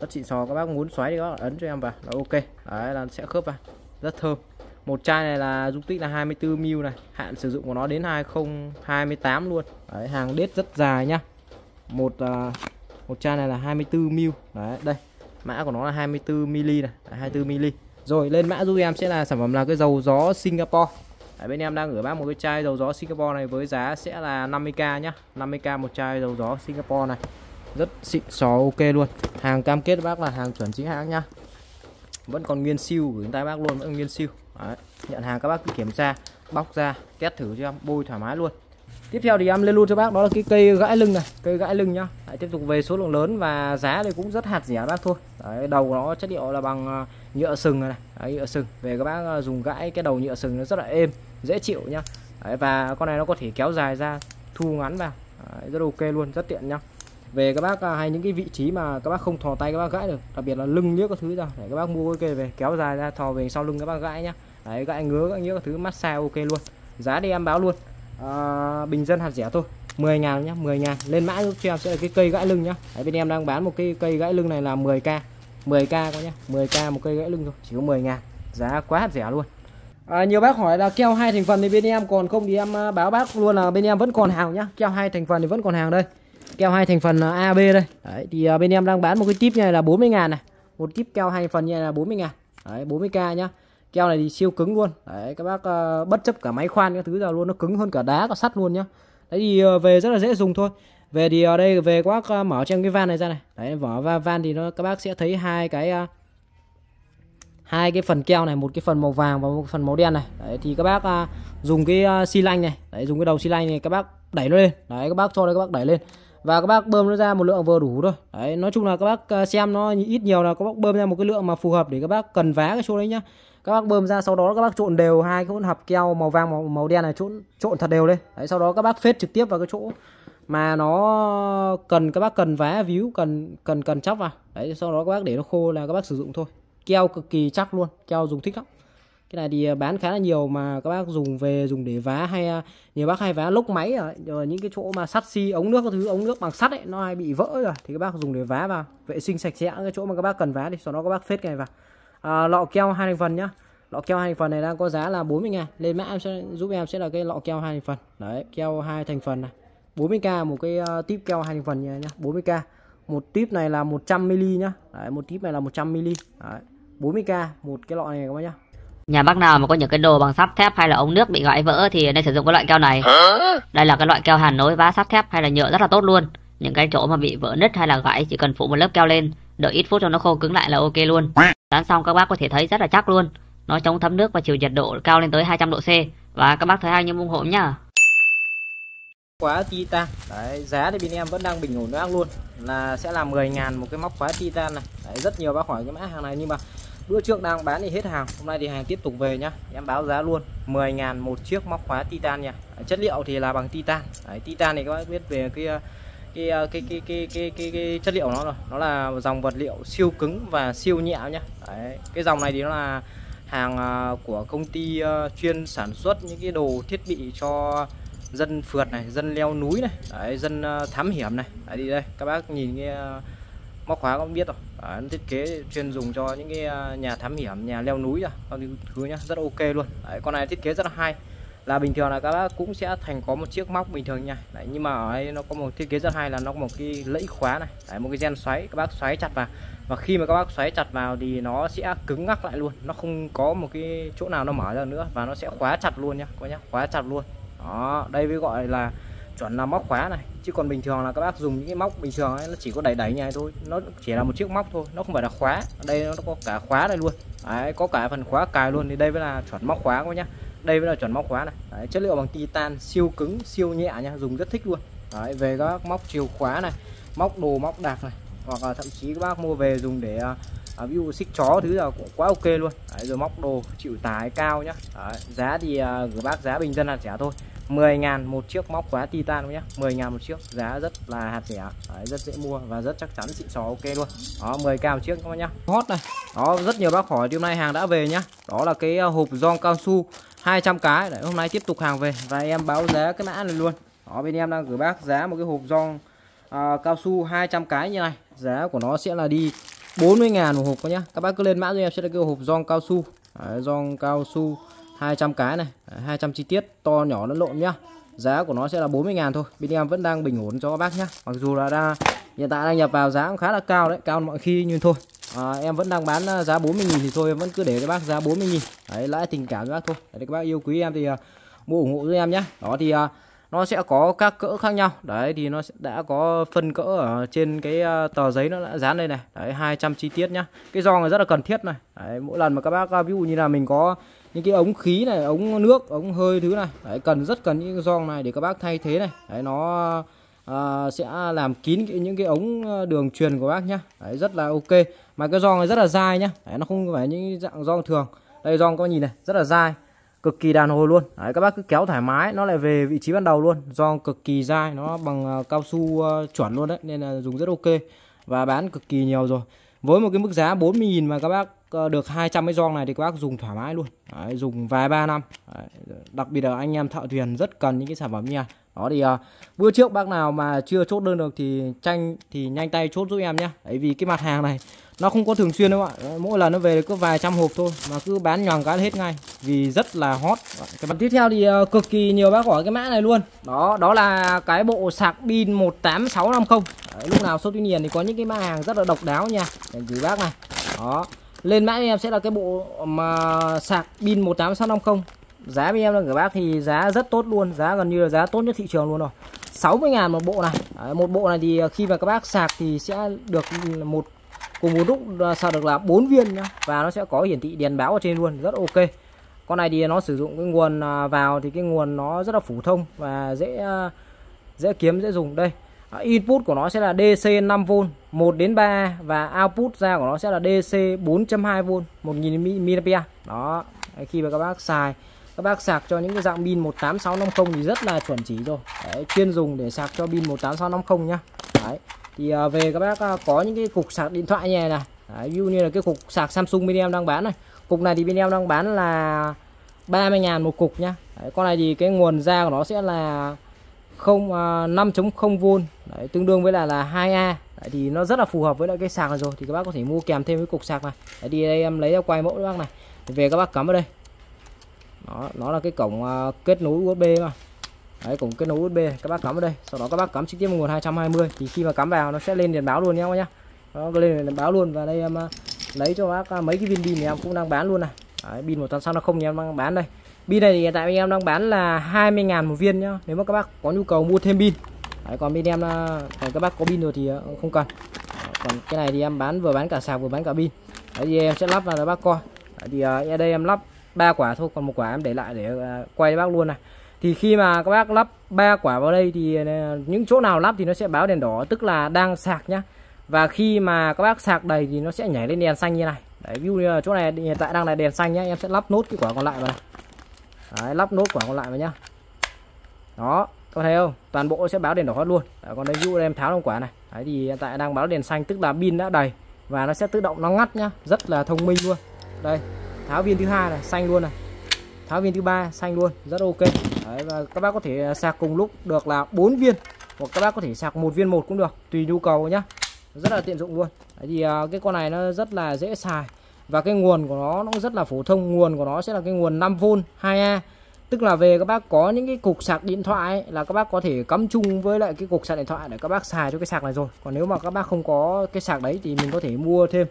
Rất xịn sò, các bác muốn xoáy thì các bác ấn cho em vào là ok. Đấy là sẽ khớp vào. Rất thơm. Một chai này là dung tích là 24 ml này, hạn sử dụng của nó đến 2028 luôn. Đấy, hàng đết rất dài nhá. Một chai này là 24 ml. Đấy, đây. Mã của nó là 24 ml này, 24 ml. Rồi, lên mã giúp em sẽ là sản phẩm là cái dầu gió Singapore. Đấy, bên em đang gửi bác một cái chai dầu gió Singapore này với giá sẽ là 50k nhá. 50k một chai dầu gió Singapore này. Rất xịn sò ok luôn. Hàng cam kết bác là hàng chuẩn chính hãng nhá. Vẫn còn nguyên siêu gửi tay bác luôn, vẫn nguyên siêu. Đấy, nhận hàng các bác cứ kiểm tra, bóc ra, test thử cho em, bôi thoải mái luôn. Tiếp theo thì em lên luôn cho bác đó là cái cây gãi lưng này, cây gãi lưng nhá. Đấy, tiếp tục về số lượng lớn và giá thì cũng rất hạt rẻ bác thôi. Đấy, đầu của nó chất liệu là bằng nhựa sừng này. Đấy, nhựa sừng. Về các bác dùng gãi cái đầu nhựa sừng nó rất là êm, dễ chịu nhá. Đấy, và con này nó có thể kéo dài ra, thu ngắn vào. Đấy, rất ok luôn, rất tiện nhá. Về các bác hay những cái vị trí mà các bác không thò tay các bác gãi được, đặc biệt là lưng nhức các thứ ra, để các bác mua cái về kéo dài ra thò về sau lưng các bác gãi nhá. Đấy, gãi ngứa các nhức các thứ massage ok luôn. Giá thì em báo luôn. Bình dân hạt rẻ thôi, 10.000 nhá, 10.000. Lên mã giúp cho em sẽ là cái cây gãi lưng nhá. Đấy, bên em đang bán một cái cây gãi lưng này là 10k. 10k coi nhá, 10k một cây gãi lưng thôi, chỉ có 10.000. Giá quá hạt rẻ luôn. Nhiều bác hỏi là keo 2 thành phần thì bên em còn không thì em báo bác luôn là bên em vẫn còn hàng nhá. Keo 2 thành phần thì vẫn còn hàng đây. Keo 2 thành phần AB đây. Đấy, thì bên em đang bán một cái tip này là 40.000 này. Một tip keo 2 phần như này là 40.000. Đấy, 40k nhá. Keo này thì siêu cứng luôn. Đấy, các bác bất chấp cả máy khoan các thứ nào luôn, nó cứng hơn cả đá cả sắt luôn nhá. Đấy thì về rất là dễ dùng thôi. Về thì ở đây về các bác mở trên cái van này ra này. Đấy, vỏ van thì nó các bác sẽ thấy hai cái phần keo này, một cái phần màu vàng và một phần màu đen này. Đấy, thì các bác dùng cái xi lanh này, đấy, dùng cái đầu xi lanh này các bác đẩy nó lên. Đấy, các bác cho đây các bác đẩy lên và các bác bơm nó ra một lượng vừa đủ thôi. Đấy, nói chung là các bác xem nó ít nhiều là các bác bơm ra một cái lượng mà phù hợp để các bác cần vá cái chỗ đấy nhá. Các bác bơm ra sau đó các bác trộn đều hai cái hỗn hợp keo màu vàng màu đen này, trộn thật đều lên. Đấy, sau đó các bác phết trực tiếp vào cái chỗ mà nó cần các bác cần vá víu, cần chóc vào. Đấy, sau đó các bác để nó khô là các bác sử dụng thôi. Keo cực kỳ chắc luôn, keo dùng thích lắm. Cái này thì bán khá là nhiều mà các bác dùng để vá hay nhiều bác hay vá lốc máy rồi những cái chỗ mà sắt xi, ống nước các thứ, ống nước bằng sắt ấy nó hay bị vỡ rồi thì các bác dùng để vá vào, vệ sinh sạch sẽ cái chỗ mà các bác cần vá đi, sau đó các bác phết cái này vào. Lọ keo 2 thành phần nhá. Lọ keo 2 thành phần này đang có giá là 40.000. Lên mã em sẽ giúp em sẽ là cái lọ keo 2 thành phần. Đấy, keo 2 thành phần này. 40k một cái tip keo 2 thành phần nhá, 40k. Một tip này là 100 ml nhá. Đấy, một tip này là 100 ml. Đấy, 40k một cái lọ này các bác nhá. Nhà bác nào mà có những cái đồ bằng sắt thép hay là ống nước bị gãy vỡ thì nên sử dụng cái loại keo này. Đây là cái loại keo hàn nối vá sắt thép hay là nhựa rất là tốt luôn. Những cái chỗ mà bị vỡ nứt hay là gãy chỉ cần phủ một lớp keo lên, đợi ít phút cho nó khô cứng lại là ok luôn. Dán xong các bác có thể thấy rất là chắc luôn. Nó chống thấm nước và chịu nhiệt độ cao lên tới 200 độ C. Và các bác thấy hay như mông hổm nhá. Khóa titan. Đấy, giá thì bên em vẫn đang bình ổn bác luôn. Là sẽ là 10.000 một cái móc khóa titan này. Đấy, rất nhiều bác hỏi cái mã hàng này nhưng mà bữa trước đang bán thì hết hàng, hôm nay thì hàng tiếp tục về nhá. Em báo giá luôn, 10.000 một chiếc móc khóa titan nha. Chất liệu thì là bằng titan. Đấy, titan thì các bác biết về cái chất liệu nó rồi. Nó là dòng vật liệu siêu cứng và siêu nhẹ nhá. Đấy, cái dòng này thì nó là hàng của công ty chuyên sản xuất những cái đồ thiết bị cho dân phượt này, dân leo núi này, đấy, dân thám hiểm này. Đấy, đi đây, các bác nhìn cái móc khóa cũng biết rồi. Đấy, nó thiết kế chuyên dùng cho những cái nhà thám hiểm, nhà leo núi rồi, thứ nhá, rất ok luôn. Đấy, con này thiết kế rất là hay. là bình thường là các bác cũng sẽ thành có một chiếc móc bình thường nha. Đấy, nhưng mà ở đây nó có một thiết kế rất hay là nó có một cái lẫy khóa này. Đấy, một cái gen xoáy các bác xoáy chặt vào, và khi mà các bác xoáy chặt vào thì nó sẽ cứng ngắc lại luôn, nó không có một cái chỗ nào nó mở ra nữa, và nó sẽ khóa chặt luôn nhá, có nhá, khóa chặt luôn. Đó, đây mới gọi là chuẩn là móc khóa này, chứ còn bình thường là các bác dùng những cái móc bình thường ấy, nó chỉ có đẩy đẩy như này thôi, nó chỉ là một chiếc móc thôi, nó không phải là khóa. Ở đây nó có cả khóa đây luôn. Đấy, có cả phần khóa cài luôn, thì đây mới là chuẩn móc khóa các nhá. Đây mới là chuẩn móc khóa này. Đấy, chất liệu bằng titan, siêu cứng, siêu nhẹ nha, dùng rất thích luôn. Đấy, về các móc chìa khóa này, móc đồ, móc đạc này, hoặc là thậm chí các bác mua về dùng để ví dụ xích chó thứ là cũng quá ok luôn. Đấy, rồi móc đồ chịu tải cao nhá. Đấy, giá thì gửi bác giá bình dân là rẻ thôi, 10.000 một chiếc móc khóa titan nhé, 10.000 một chiếc, giá rất là hạt rẻ. Đấy, rất dễ mua và rất chắc chắn, xịn sò ok luôn. Đó, 10k một chiếc các bác nhá. Hot này. Đó, rất nhiều bác hỏi thì hôm nay hàng đã về nhá. Đó là cái hộp giòn cao su 200 cái. Đấy, hôm nay tiếp tục hàng về và em báo giá cái mã này luôn. Đó, bên em đang gửi bác giá một cái hộp giòn cao su 200 cái như này. Giá của nó sẽ là đi 40.000 một hộp các nhá. Các bác cứ lên mã giúp em sẽ là cái hộp giòn cao su. Đấy, giòn cao su 200 cái này, 200 chi tiết to nhỏ lẫn lộn nhá. Giá của nó sẽ là 40.000 thôi. Bên em vẫn đang bình ổn cho các bác nhá. Mặc dù là hiện tại đang nhập vào giá cũng khá là cao đấy, cao mọi khi nhưng thôi. Em vẫn đang bán giá 40.000 thì thôi, em vẫn cứ để các bác giá 40.000. Đấy, lãi tình cảm các bác thôi. Đấy, các bác yêu quý em thì mua ủng hộ giúp em nhá. Đó thì nó sẽ có các cỡ khác nhau. Đấy thì nó đã có phân cỡ ở trên cái tờ giấy nó đã dán đây này. Đấy, 200 chi tiết nhá. Cái giòn này rất là cần thiết này. Đấy, mỗi lần mà các bác ví dụ như là mình có những cái ống khí này, ống nước, ống hơi thứ này, đấy, rất cần những cái giòn này để các bác thay thế này. Đấy, nó sẽ làm kín những cái ống đường truyền của bác nhá. Đấy, rất là ok. Mà cái giòn này rất là dai nhá. Đấy, nó không phải những dạng giòn thường. Đây, giòn có nhìn này, rất là dai, cực kỳ đàn hồi luôn. Đấy, các bác cứ kéo thoải mái, nó lại về vị trí ban đầu luôn. Giòn cực kỳ dai, nó bằng cao su chuẩn luôn đấy, nên là dùng rất ok và bán cực kỳ nhiều rồi. Với một cái mức giá 40.000 mà các bác được 200 cái giòn này thì các bác dùng thoải mái luôn. Đấy, dùng vài 3 năm. Đấy, đặc biệt là anh em thợ thuyền rất cần những cái sản phẩm nha. Đó thì bữa trước bác nào mà chưa chốt đơn được thì nhanh tay chốt giúp em nhé. Đấy, vì cái mặt hàng này nó không có thường xuyên đâu ạ. Mỗi lần nó về có vài trăm hộp thôi mà cứ bán nhoàng cái hết ngay vì rất là hot. Cái phần tiếp theo thì cực kỳ nhiều bác hỏi cái mã này luôn. Đó là cái bộ sạc pin 18650. Đấy, lúc nào shop Tuy Nhiên thì có những cái mã hàng rất là độc đáo nha. Để gửi bác này. Đó, lên mã em sẽ là cái bộ mà sạc pin 18650. Giá bên em là gửi bác thì giá rất tốt luôn, giá gần như là giá tốt nhất thị trường luôn rồi. 60.000 một bộ này. Đấy, một bộ này thì khi mà các bác sạc thì sẽ được cùng một lúc sạc được là 4 viên nhá, và nó sẽ có hiển thị đèn báo ở trên luôn, rất ok. Con này thì nó sử dụng cái nguồn vào thì cái nguồn nó rất là phổ thông và dễ kiếm, dễ dùng đây. Input của nó sẽ là DC 5V 1 đến 3A và output ra của nó sẽ là DC 4.2V 1000mAh. Đó, khi mà các bác xài, các bác sạc cho những cái dạng pin 18650 thì rất là chuẩn chỉ rồi. Đấy, chuyên dùng để sạc cho pin 18650 nhá. Đấy, thì về các bác có những cái cục sạc điện thoại như này này. Đấy, ví dụ như là cái cục sạc Samsung bên em đang bán này. Cục này thì bên em đang bán là 30.000 một cục nhá. Đấy, con này thì cái nguồn ra của nó sẽ là 5.0V. Đấy, tương đương với là 2A. Đấy, thì nó rất là phù hợp với lại cái sạc này rồi, thì các bác có thể mua kèm thêm cái cục sạc này. Đấy, đi đây em lấy ra quay mẫu các bác này. Về các bác cắm ở đây. Đó, nó là cái cổng kết nối USB mà. Đấy, cổng kết nối USB các bác cắm ở đây, sau đó các bác cắm trực tiếp nguồn 220 thì khi mà cắm vào nó sẽ lên đèn báo luôn nhé các bác nhá. Nó lên đèn báo luôn. Và đây em lấy cho bác mấy cái viên pin này em cũng đang bán luôn này. Đấy, pin 18650 em đang bán đây. Pin này thì hiện tại em đang bán là 20.000 một viên nhá. Nếu mà các bác có nhu cầu mua thêm pin. Đấy, còn bên em là các bác có pin rồi thì không cần. Còn cái này thì em bán vừa bán cả sạc vừa bán cả pin. Đấy thì em sẽ lắp vào cho bác coi. Đấy, thì ở đây em lắp 3 quả thôi, còn một quả em để lại để quay bác luôn này. Thì khi mà các bác lắp 3 quả vào đây thì những chỗ nào lắp thì nó sẽ báo đèn đỏ, tức là đang sạc nhá. Và khi mà các bác sạc đầy thì nó sẽ nhảy lên đèn xanh như này. Đấy, ví dụ như là chỗ này hiện tại đang là đèn xanh nhá, em sẽ lắp nốt cái quả còn lại vào này. Đấy, lắp nốt quả còn lại vào nhá. Đó, các bạn thấy không? Toàn bộ sẽ báo đèn đỏ hết luôn. Đấy, còn đây ví dụ em tháo trong quả này. Đấy thì hiện tại đang báo đèn xanh tức là pin đã đầy và nó sẽ tự động nó ngắt nhá, rất là thông minh luôn. Đây, tháo viên thứ hai này, xanh luôn này. Tháo viên thứ ba, xanh luôn, rất ok. Đấy, và các bác có thể sạc cùng lúc được là 4 viên, hoặc các bác có thể sạc 1 viên 1 cũng được, tùy nhu cầu nhá. Rất là tiện dụng luôn. Đấy, thì cái con này nó rất là dễ xài và cái nguồn của nó cũng rất là phổ thông. Nguồn của nó sẽ là cái nguồn 5V 2A Tức là về các bác có những cái cục sạc điện thoại ấy, là các bác có thể cắm chung với lại cái cục sạc điện thoại để các bác xài cho cái sạc này rồi. Còn nếu mà các bác không có cái sạc đấy thì mình có thể mua thêm.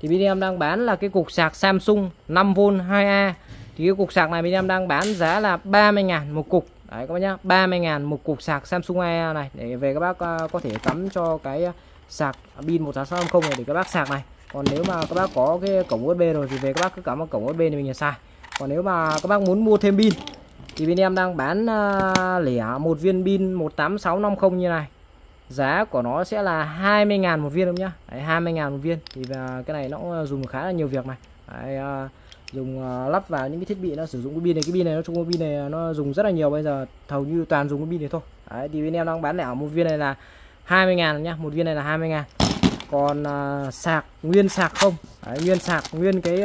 Thì bên em đang bán là cái cục sạc Samsung 5V 2A. Thì cái cục sạc này bên em đang bán giá là 30.000 một cục. Đấy các bác nhá, 30.000 một cục sạc Samsung 2A này. Để về các bác có thể cắm cho cái sạc pin 18650 này để các bác sạc này. Còn nếu mà các bác có cái cổng USB rồi thì về các bác cứ cắm vào cổng USB thì mình xài. Còn nếu mà các bác muốn mua thêm pin thì bên em đang bán lẻ một viên pin 18650 như này. Giá của nó sẽ là 20.000 một viên không nhá. Đấy, 20.000 một viên. Thì cái này nó dùng khá là nhiều việc này. Đấy, dùng lắp vào những cái thiết bị nó sử dụng cái pin này nó chung pin này nó dùng rất là nhiều, bây giờ hầu như toàn dùng cái pin này thôi. Đấy, thì bên em đang bán lẻ một viên này là 20.000 nhá, một viên này là 20.000. Còn sạc nguyên sạc không? Đấy, nguyên sạc nguyên cái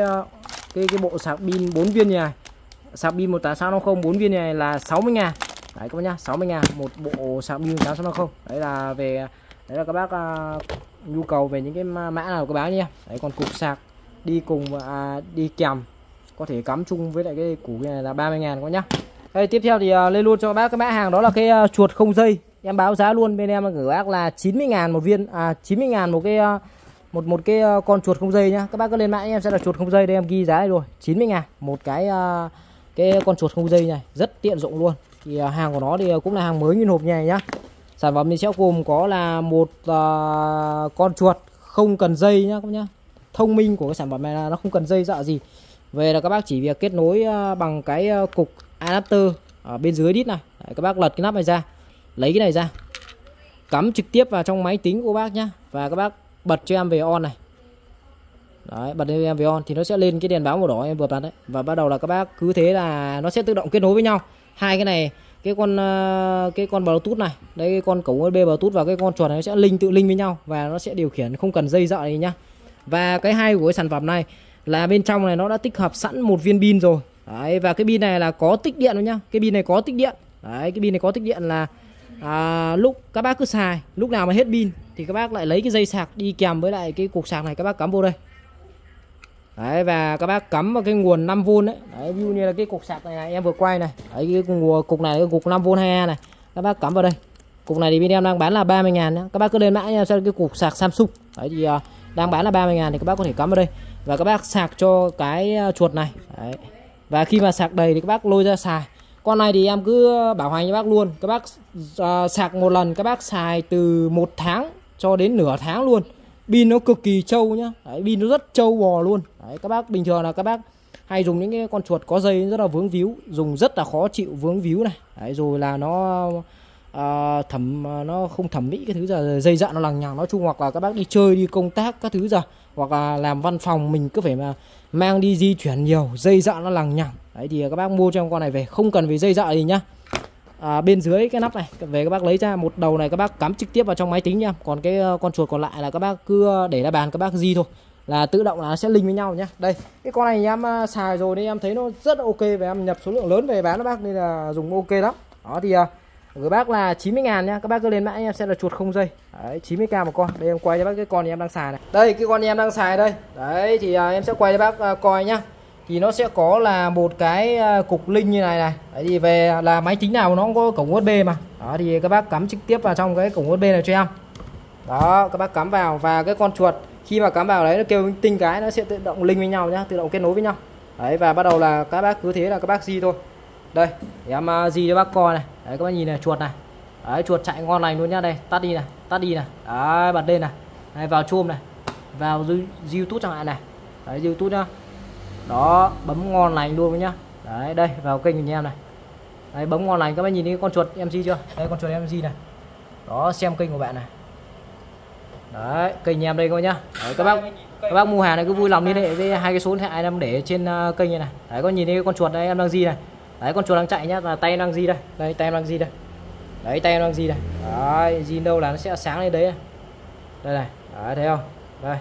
bộ sạc pin 4 viên này. Sạc pin 18650 4 viên này là 60.000. Đấy các bác nhá, 60.000 một bộ sạc pin 18650. Đấy là về đấy là các bác nhu cầu về những cái mã nào các bác nhá. Đấy còn cục sạc đi cùng đi kèm có thể cắm chung với lại cái củ này là 30.000 các nhá. Đây tiếp theo thì lên luôn cho các bác cái mã hàng đó là cái chuột không dây. Em báo giá luôn bên em gửi bác là 90.000 một viên, 90.000 một cái con chuột không dây nhá. Các bác cứ lên mã em sẽ là chuột không dây đây, em ghi giá đây rồi, 90.000 một cái con chuột không dây này, rất tiện dụng luôn. Thì hàng của nó thì cũng là hàng mới nguyên hộp này nhá. Sản phẩm thì sẽ gồm có là một con chuột không cần dây nhá các nhá. Thông minh của cái sản phẩm này là nó không cần dây dọa gì. Về là các bác chỉ việc kết nối bằng cái cục adapter ở bên dưới đít này. Đấy, các bác lật cái nắp này ra, lấy cái này ra, cắm trực tiếp vào trong máy tính của bác nhá. Và các bác bật cho em về on này. Đấy, bật cho em về on thì nó sẽ lên cái đèn báo màu đỏ em vừa bật đấy. Và bắt đầu là các bác cứ thế là nó sẽ tự động kết nối với nhau. Hai cái này, cái con Bluetooth này, đấy cái con cổng USB Bluetooth và cái con chuột này nó sẽ tự link với nhau và nó sẽ điều khiển không cần dây dợ gì nhá. Và cái hay của cái sản phẩm này là bên trong này nó đã tích hợp sẵn một viên pin rồi. Đấy, và cái pin này là có tích điện rồi nhá. Cái pin này có tích điện. Đấy, cái pin này có tích điện là lúc các bác cứ xài, lúc nào mà hết pin thì các bác lại lấy cái dây sạc đi kèm với lại cái cục sạc này các bác cắm vô đây. Đấy, và các bác cắm vào cái nguồn 5V đấy. Đấy, ví dụ như là cái cục sạc này, em vừa quay này. Đấy, cái cục này cái cục 5V 2A này. Các bác cắm vào đây. Cục này thì bên em đang bán là 30.000 nhá. Các bác cứ lên mã nha, xem cái cục sạc Samsung. Đấy thì đang bán là 30.000 thì các bác có thể cắm vào đây và các bác sạc cho cái chuột này. Đấy. Và khi mà sạc đầy thì các bác lôi ra xài. Con này thì em cứ bảo hành cho bác luôn. Các bác sạc một lần các bác xài từ 1 tháng cho đến nửa tháng luôn. Pin nó cực kỳ trâu nhá. Đấy, pin nó rất trâu bò luôn. Đấy, các bác bình thường là các bác hay dùng những cái con chuột có dây rất là vướng víu, dùng rất là khó chịu vướng víu này. Đấy, rồi là nó nó không thẩm mỹ cái thứ giờ dây dặn nó lằng nhằng, nói chung hoặc là các bác đi chơi đi công tác các thứ giờ hoặc là làm văn phòng mình cứ phải mà mang đi di chuyển nhiều, dây dặn nó lằng nhằng. Đấy thì các bác mua cho em con này về không cần phải dây dợ gì nhá. Bên dưới cái nắp này về các bác lấy ra một đầu này các bác cắm trực tiếp vào trong máy tính nha. Còn cái con chuột còn lại là các bác cứ để ra bàn các bác di thôi là tự động là nó sẽ link với nhau nhá. Đây cái con này em xài rồi nên em thấy nó rất ok và em nhập số lượng lớn về bán các bác nên là dùng ok lắm. Đó thì gửi bác là 90.000 nhá. Các bác cứ lên mã em sẽ là chuột không dây. Đấy, 90.000 một con. Đây em quay cho bác cái con em đang xài này. Đây cái con em đang xài đây. Đấy thì em sẽ quay cho bác coi nhá. Thì nó sẽ có là một cái cục link như này này. Đấy thì về là máy tính nào nó cũng có cổng USB mà. Đó thì các bác cắm trực tiếp vào trong cái cổng USB này cho em. Đó, các bác cắm vào và cái con chuột khi mà cắm vào đấy nó kêu tinh cái nó sẽ tự động link với nhau nhá, tự động kết nối với nhau. Đấy và bắt đầu là các bác cứ thế là các bác di thôi. Đây, em di cho bác coi này. Đấy các bác nhìn này, chuột này. Đấy, chuột chạy ngon lành luôn nhá. Đây, tắt đi này, tắt đi này. Đấy, bật lên này. Đấy, vào chôm này. Vào YouTube chẳng hạn này. Đấy, YouTube nhá. Đó, bấm ngon lành luôn nhá. Đấy, đây, vào kênh của em này. Đấy, bấm ngon lành, các bác nhìn thấy con chuột em di chưa? Đây, con chuột em di này. Đó, xem kênh của bạn này. Đấy, kênh em đây các bác nhá. Đấy, các bác mua hàng này cứ vui lòng liên hệ với hai cái số điện thoại em để trên kênh này này. Đấy, có nhìn thấy con chuột đây em đang di này. Đấy con chuột đang chạy nhá, là tay em đang di đây. Đây tay em đang di đây. Đấy tay em đang di đây. Đấy, di đâu là nó sẽ sáng lên đấy này. Đây này. Đấy thấy không? Đây.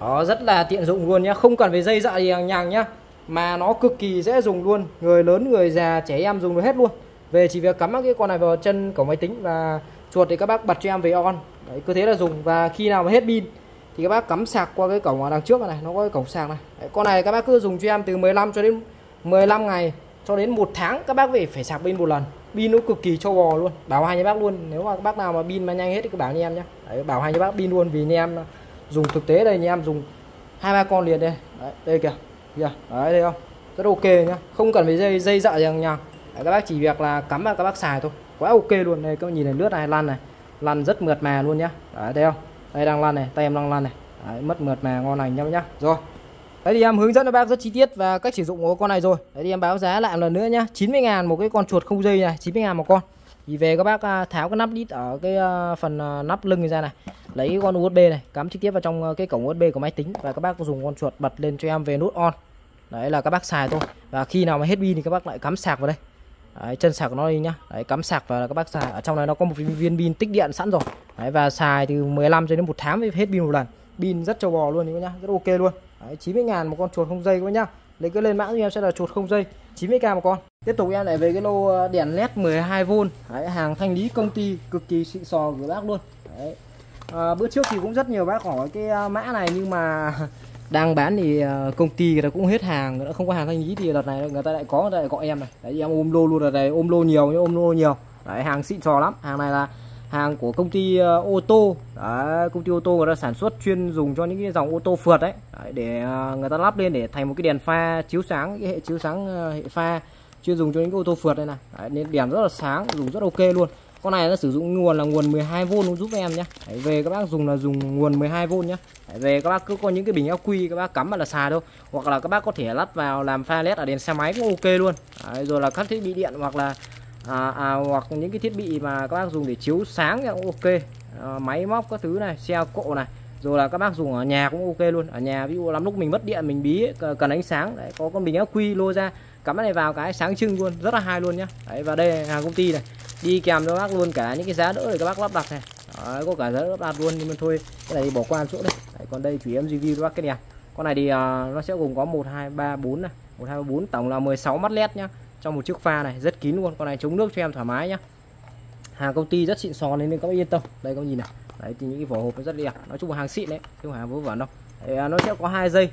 Đó rất là tiện dụng luôn nhá, không cần phải dây dợ gì nhằng nhá mà nó cực kỳ dễ dùng luôn, người lớn, người già, trẻ em dùng được hết luôn. Về chỉ việc cắm cái con này vào chân cổng máy tính và chuột thì các bác bật cho em về on. Đấy cứ thế là dùng và khi nào mà hết pin thì các bác cắm sạc qua cái cổng ở đằng trước này, nó có cái cổng sạc này. Đấy, con này các bác cứ dùng cho em từ 15 cho đến 15 ngày. cho đến 1 tháng các bác về phải sạc pin 1 lần. Pin nó cực kỳ cho bò luôn, bảo hành cho bác luôn. Nếu mà các bác nào mà pin mà nhanh hết thì cứ bảo như em nhé. Đấy, bảo hành cho bác pin luôn, vì như em dùng thực tế đây, như em dùng 2-3 con liền đây. Đấy, đây kìa, kìa. Đấy, đây không? Rất ok nhá, không cần phải dây dợ rằng nhờ. Đấy, các bác chỉ việc là cắm vào các bác xài thôi, quá ok luôn. Đây các bác nhìn này, lướt này, lăn này, lăn rất mượt mà luôn nhá. Đấy, thấy không? Đây đang lăn này, tay em đang lăn này. Đấy, mất mượt mà ngon lành nhau nhá. Rồi. Đấy thì em hướng dẫn cho bác rất chi tiết và cách sử dụng của con này rồi. Đấy thì em báo giá lại một lần nữa nhá. 90.000 một cái con chuột không dây này, 90.000 một con. Thì về các bác tháo cái nắp đít ở cái phần nắp lưng ra này, lấy cái con USB này cắm trực tiếp vào trong cái cổng USB của máy tính và các bác dùng con chuột bật lên cho em về nút on. Đấy là các bác xài thôi. Và khi nào mà hết pin thì các bác lại cắm sạc vào đây. Đấy, chân sạc của nó đi nhá. Đấy, cắm sạc vào là các bác xài. Ở trong này nó có một viên pin tích điện sẵn rồi. Đấy, và xài từ 15 cho đến 1 tháng mới hết pin một lần. Pin rất trâu bò luôn các bác nhá, rất ok luôn. 90.000 một con chuột không dây các bác nhá. Lấy cái lên mã cho em sẽ là chuột không dây, 90.000 một con. Tiếp tục em lại về cái lô đèn led 12V. Đấy, hàng thanh lý công ty cực kỳ xịn sò của bác luôn. Đấy. Bữa trước thì cũng rất nhiều bác hỏi cái mã này nhưng mà đang bán thì công ty người ta cũng hết hàng, người ta không có hàng thanh lý, thì đợt này người ta lại gọi em này. Đấy, em ôm lô luôn đợt này, ôm lô nhiều nhưng Đấy, hàng xịn sò lắm. Hàng này là hàng của công ty ô tô. Đấy, công ty ô tô người ta sản xuất chuyên dùng cho những cái dòng ô tô phượt đấy. Đấy, để người ta lắp lên để thành một cái đèn pha chiếu sáng, cái hệ chiếu sáng hệ pha chuyên dùng cho những cái ô tô phượt đây này. Đấy, nên đèn rất là sáng, dùng rất ok luôn. Con này nó sử dụng nguồn là nguồn 12V luôn, giúp em nhé. Đấy, về các bác dùng là dùng nguồn 12V nhé. Đấy, về các bác cứ có những cái bình AQ các bác cắm vào là xài thôi, hoặc là các bác có thể lắp vào làm pha led ở đèn xe máy cũng ok luôn. Đấy, rồi là các thiết bị điện hoặc là hoặc những cái thiết bị mà các bác dùng để chiếu sáng cũng ok. Máy móc các thứ này, xe cộ này, rồi là các bác dùng ở nhà cũng ok luôn. Ở nhà ví dụ lắm lúc mình mất điện mình bí ấy, cần ánh sáng, đấy, có con bình ắc quy lôi ra cắm này vào cái sáng trưng luôn, rất là hay luôn nhá. Đấy, và đây hàng công ty này đi kèm cho bác luôn cả những cái giá đỡ để các bác lắp đặt này. Đấy, có cả giá đỡ lắp đặt luôn, nhưng mà thôi cái này bỏ qua chỗ đây. Đấy, còn đây chủ yếu em review cho bác cái đèn. Con này thì nó sẽ gồm có 1, 2, 3, 4 này, 1, 2, 3, 4 tổng là 16 mắt led nhá. Trong một chiếc pha này rất kín luôn, con này chống nước cho em thoải mái nhá. Hàng công ty rất xịn sò nên các bác yên tâm. Đây các bác nhìn này. Đấy thì những cái vỏ hộp nó rất đẹp. Nói chung là hàng xịn đấy, chứ không phải hàng vớ vẩn đâu. Đấy, nó sẽ có 2 dây.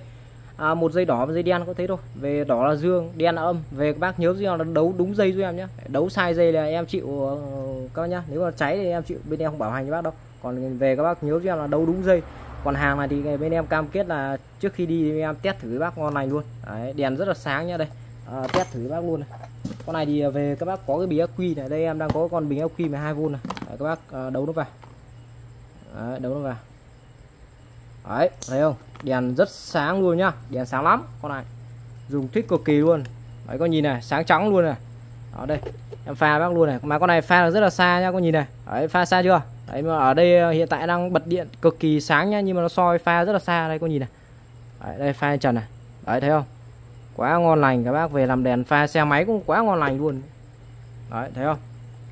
Một dây đỏ và dây đen có thấy thôi. Về đỏ là dương, đen là âm. Về các bác nhớ gì là đấu đúng dây giúp em nhé. Đấu sai dây là em chịu các bác nhá. Nếu mà cháy thì em chịu, bên em không bảo hành cho bác đâu. Còn về các bác nhớ giúp em là đấu đúng dây. Còn hàng này thì bên em cam kết là trước khi đi em test thử với bác ngon lành luôn. Đấy, đèn rất là sáng nhá đây. Test thử bác luôn này. Con này thì về các bác có cái bình ắc quy này, đây em đang có con bình ắc quy 12V này. Đấy, các bác đấu nó vào. Đấy, đấu nó vào. Đấy, thấy không? Đèn rất sáng luôn nhá, đèn sáng lắm. Con này dùng thích cực kỳ luôn. Đấy, con nhìn này, sáng trắng luôn này. Đó đây, em pha bác luôn này. Mà con này pha rất là xa nhá, con nhìn này. Đấy, pha xa chưa? Đấy, mà ở đây hiện tại đang bật điện cực kỳ sáng nhá, nhưng mà nó soi pha rất là xa đây, con nhìn này. Đấy, đây pha trần này. Đấy, thấy không? Quá ngon lành, các bác về làm đèn pha xe máy cũng quá ngon lành luôn. Đấy, thấy không?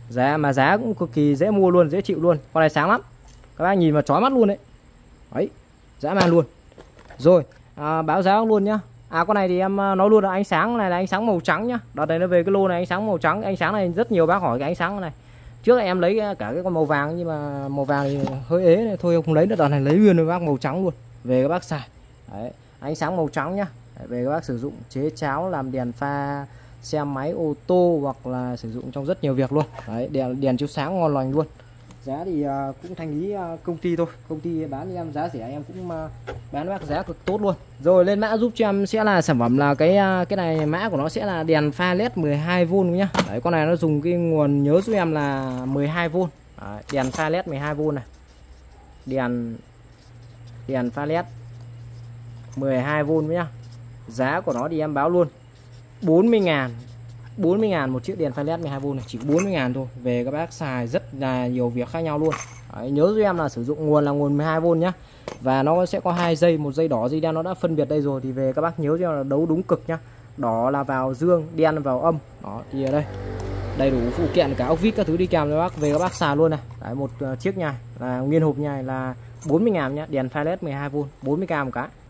Giá mà giá cũng cực kỳ dễ mua luôn, dễ chịu luôn. Con này sáng lắm, các bác nhìn mà chói mắt luôn đấy. Đấy, dã man luôn. Rồi, báo giá luôn nhá. Con này thì em nói luôn là ánh sáng này là ánh sáng màu trắng nhá. Đợt này nó về cái lô này ánh sáng màu trắng. Ánh sáng này rất nhiều bác hỏi cái ánh sáng này. Trước em lấy cả cái con màu vàng, nhưng mà màu vàng thì hơi ế này. Thôi không lấy nữa, đợt này lấy nguyên với bác màu trắng luôn. Về các bác xài. Đấy, ánh sáng màu trắng nhá. Về các bác sử dụng chế cháo làm đèn pha xe máy ô tô, hoặc là sử dụng trong rất nhiều việc luôn. Đấy, đèn chiếu sáng ngon lành luôn. Giá thì cũng thanh lý công ty thôi, công ty bán em giá rẻ, em cũng bán bác giá cực tốt luôn. Rồi lên mã giúp cho em sẽ là sản phẩm là cái này, mã của nó sẽ là đèn pha led 12V nhá. Đấy, con này nó dùng cái nguồn nhớ giúp em là 12V. Đấy, đèn pha led 12V này, đèn pha led 12V nhá. Giá của nó thì em báo luôn 40.000 một chiếc đèn pha led 12V này, chỉ 40.000 thôi. Về các bác xài rất là nhiều việc khác nhau luôn. Đấy, nhớ giúp em là sử dụng nguồn là nguồn 12V nhá. Và nó sẽ có 2 dây, một dây đỏ dây đen nó đã phân biệt đây rồi, thì về các bác nhớ cho là đấu đúng cực nhá. Đỏ là vào dương, đen vào âm. Đó thì ở đây đầy đủ phụ kiện cả ốc vít các thứ đi kèm cho bác, về các bác xài luôn này. Đấy, một chiếc nha là nguyên hộp nha là 40.000 nhá, đèn pha led 12V 40.000 một cái.